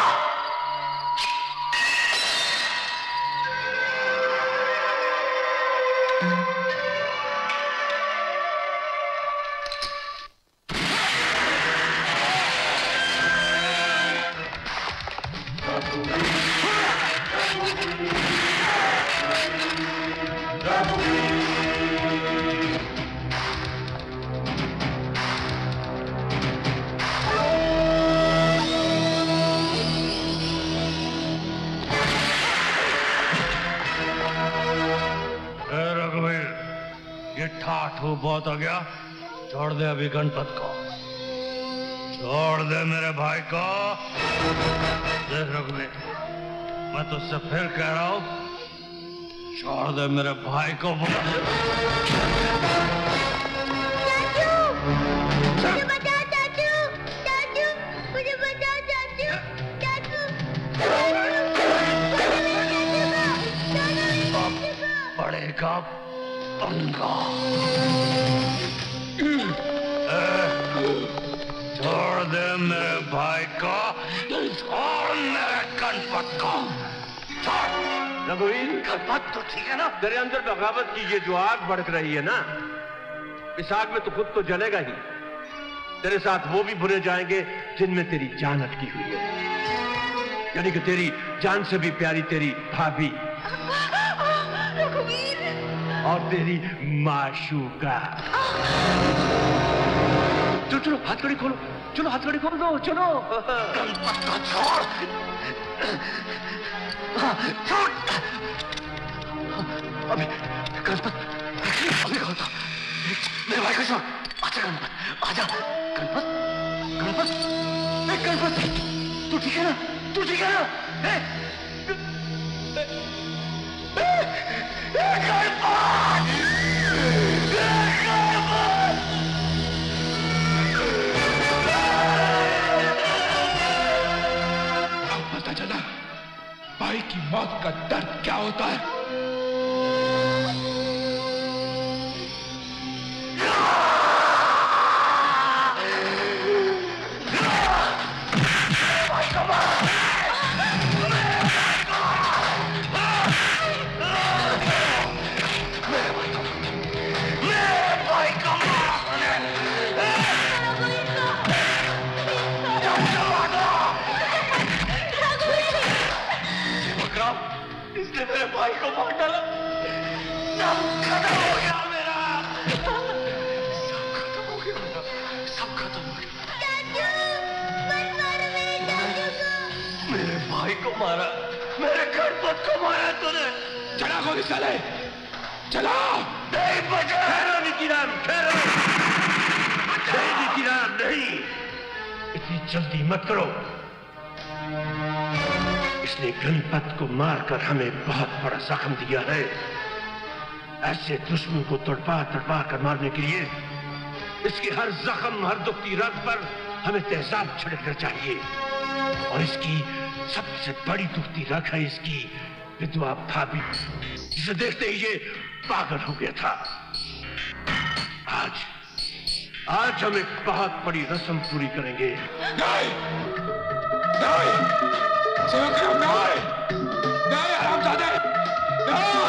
तू बहुत हो गया, छोड़ दे अभी गणपत को, छोड़ दे मेरे भाई को। देख रुकने, मैं तुझसे फिर कह रहा हूं, छोड़ दे मेरे भाई को। पड़ेगा पंगा, छोड़ दे मेरे भाई को, छोड़ मेरे गणपत को। गणपत तो ठीक है ना, तेरे अंदर बगावत की ये जो आग भड़क रही है ना, इस आग में तो खुद तो जलेगा ही, तेरे साथ वो भी बुरे जाएंगे जिनमें तेरी जान अटकी हुई है, यानी कि तेरी जान से भी प्यारी तेरी भाभी और तेरी माशूका। चलो चलो हथकड़ी खोलो, चलो हथकड़ी खोल दो, चलो। गणपत को छोड़, छोड़ अभी गणपत, अभी खोलता मेरे भाई को, छोड़। अच्छा गणपत आजा, गणपत गणपत गणपत तू ठीक है ना, तू ठीक है ना? पता चला भाई की मौत का दर्द क्या होता है। मारा मेरे गणपत को, मारा तूने। चला गोली साले, चला। नहीं बचा, ठहरो निकिराम, नहीं, इतनी जल्दी मत करो। इसने गणपत को मारकर हमें बहुत बड़ा जख्म दिया है। ऐसे दुश्मन को तड़पा तड़पा कर मारने के लिए इसके हर जख्म, हर दुख की रात पर हमें तेजाब छिड़कना चाहिए। और इसकी सबसे बड़ी दुखती राख है इसकी विधवा भाभी, जिसे देखते ही ये पागल हो गया था। आज हम एक बहुत बड़ी रस्म पूरी करेंगे। नहीं, नहीं, शिवकर्म नहीं, नहीं, हरामजादे, नहीं।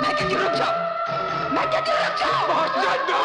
मैं कहती हूँ रुक जाओ, मैं कहती हूँ रुक जाओ। बहुत ज़्यादा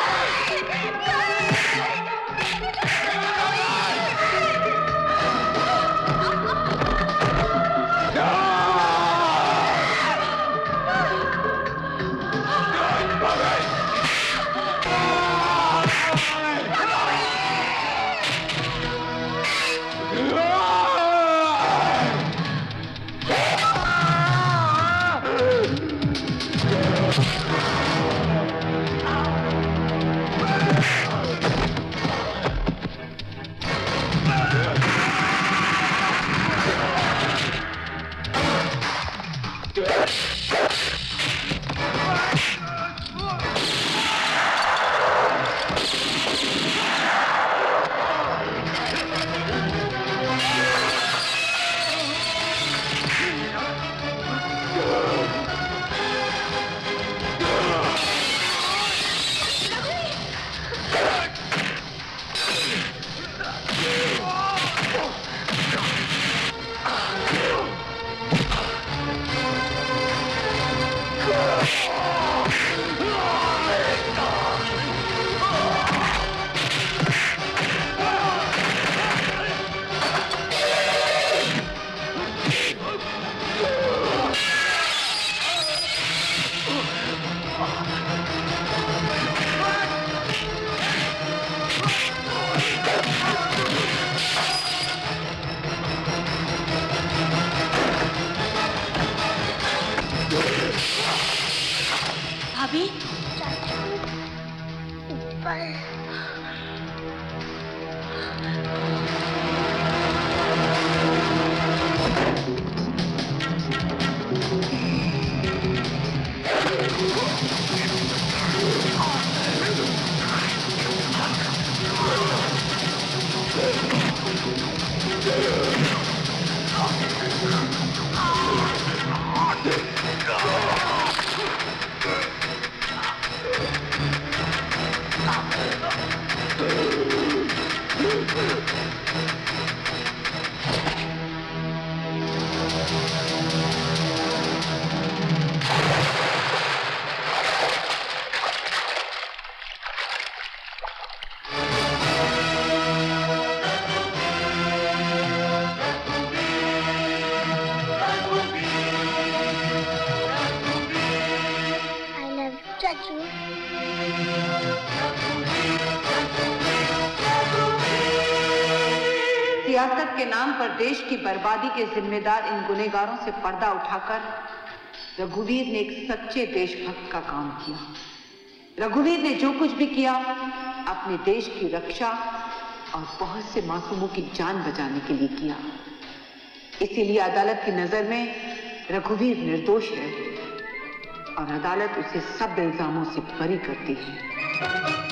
भाभी देश की बर्बादी के जिम्मेदार इन गुनहगारों से पर्दा उठाकर रघुवीर ने एक सच्चे देशभक्त का काम किया। रघुवीर ने जो कुछ भी किया अपने देश की रक्षा और बहुत से मासूमों की जान बचाने के लिए किया। इसीलिए अदालत की नजर में रघुवीर निर्दोष है और अदालत उसे सब इल्जामों से बरी करती है।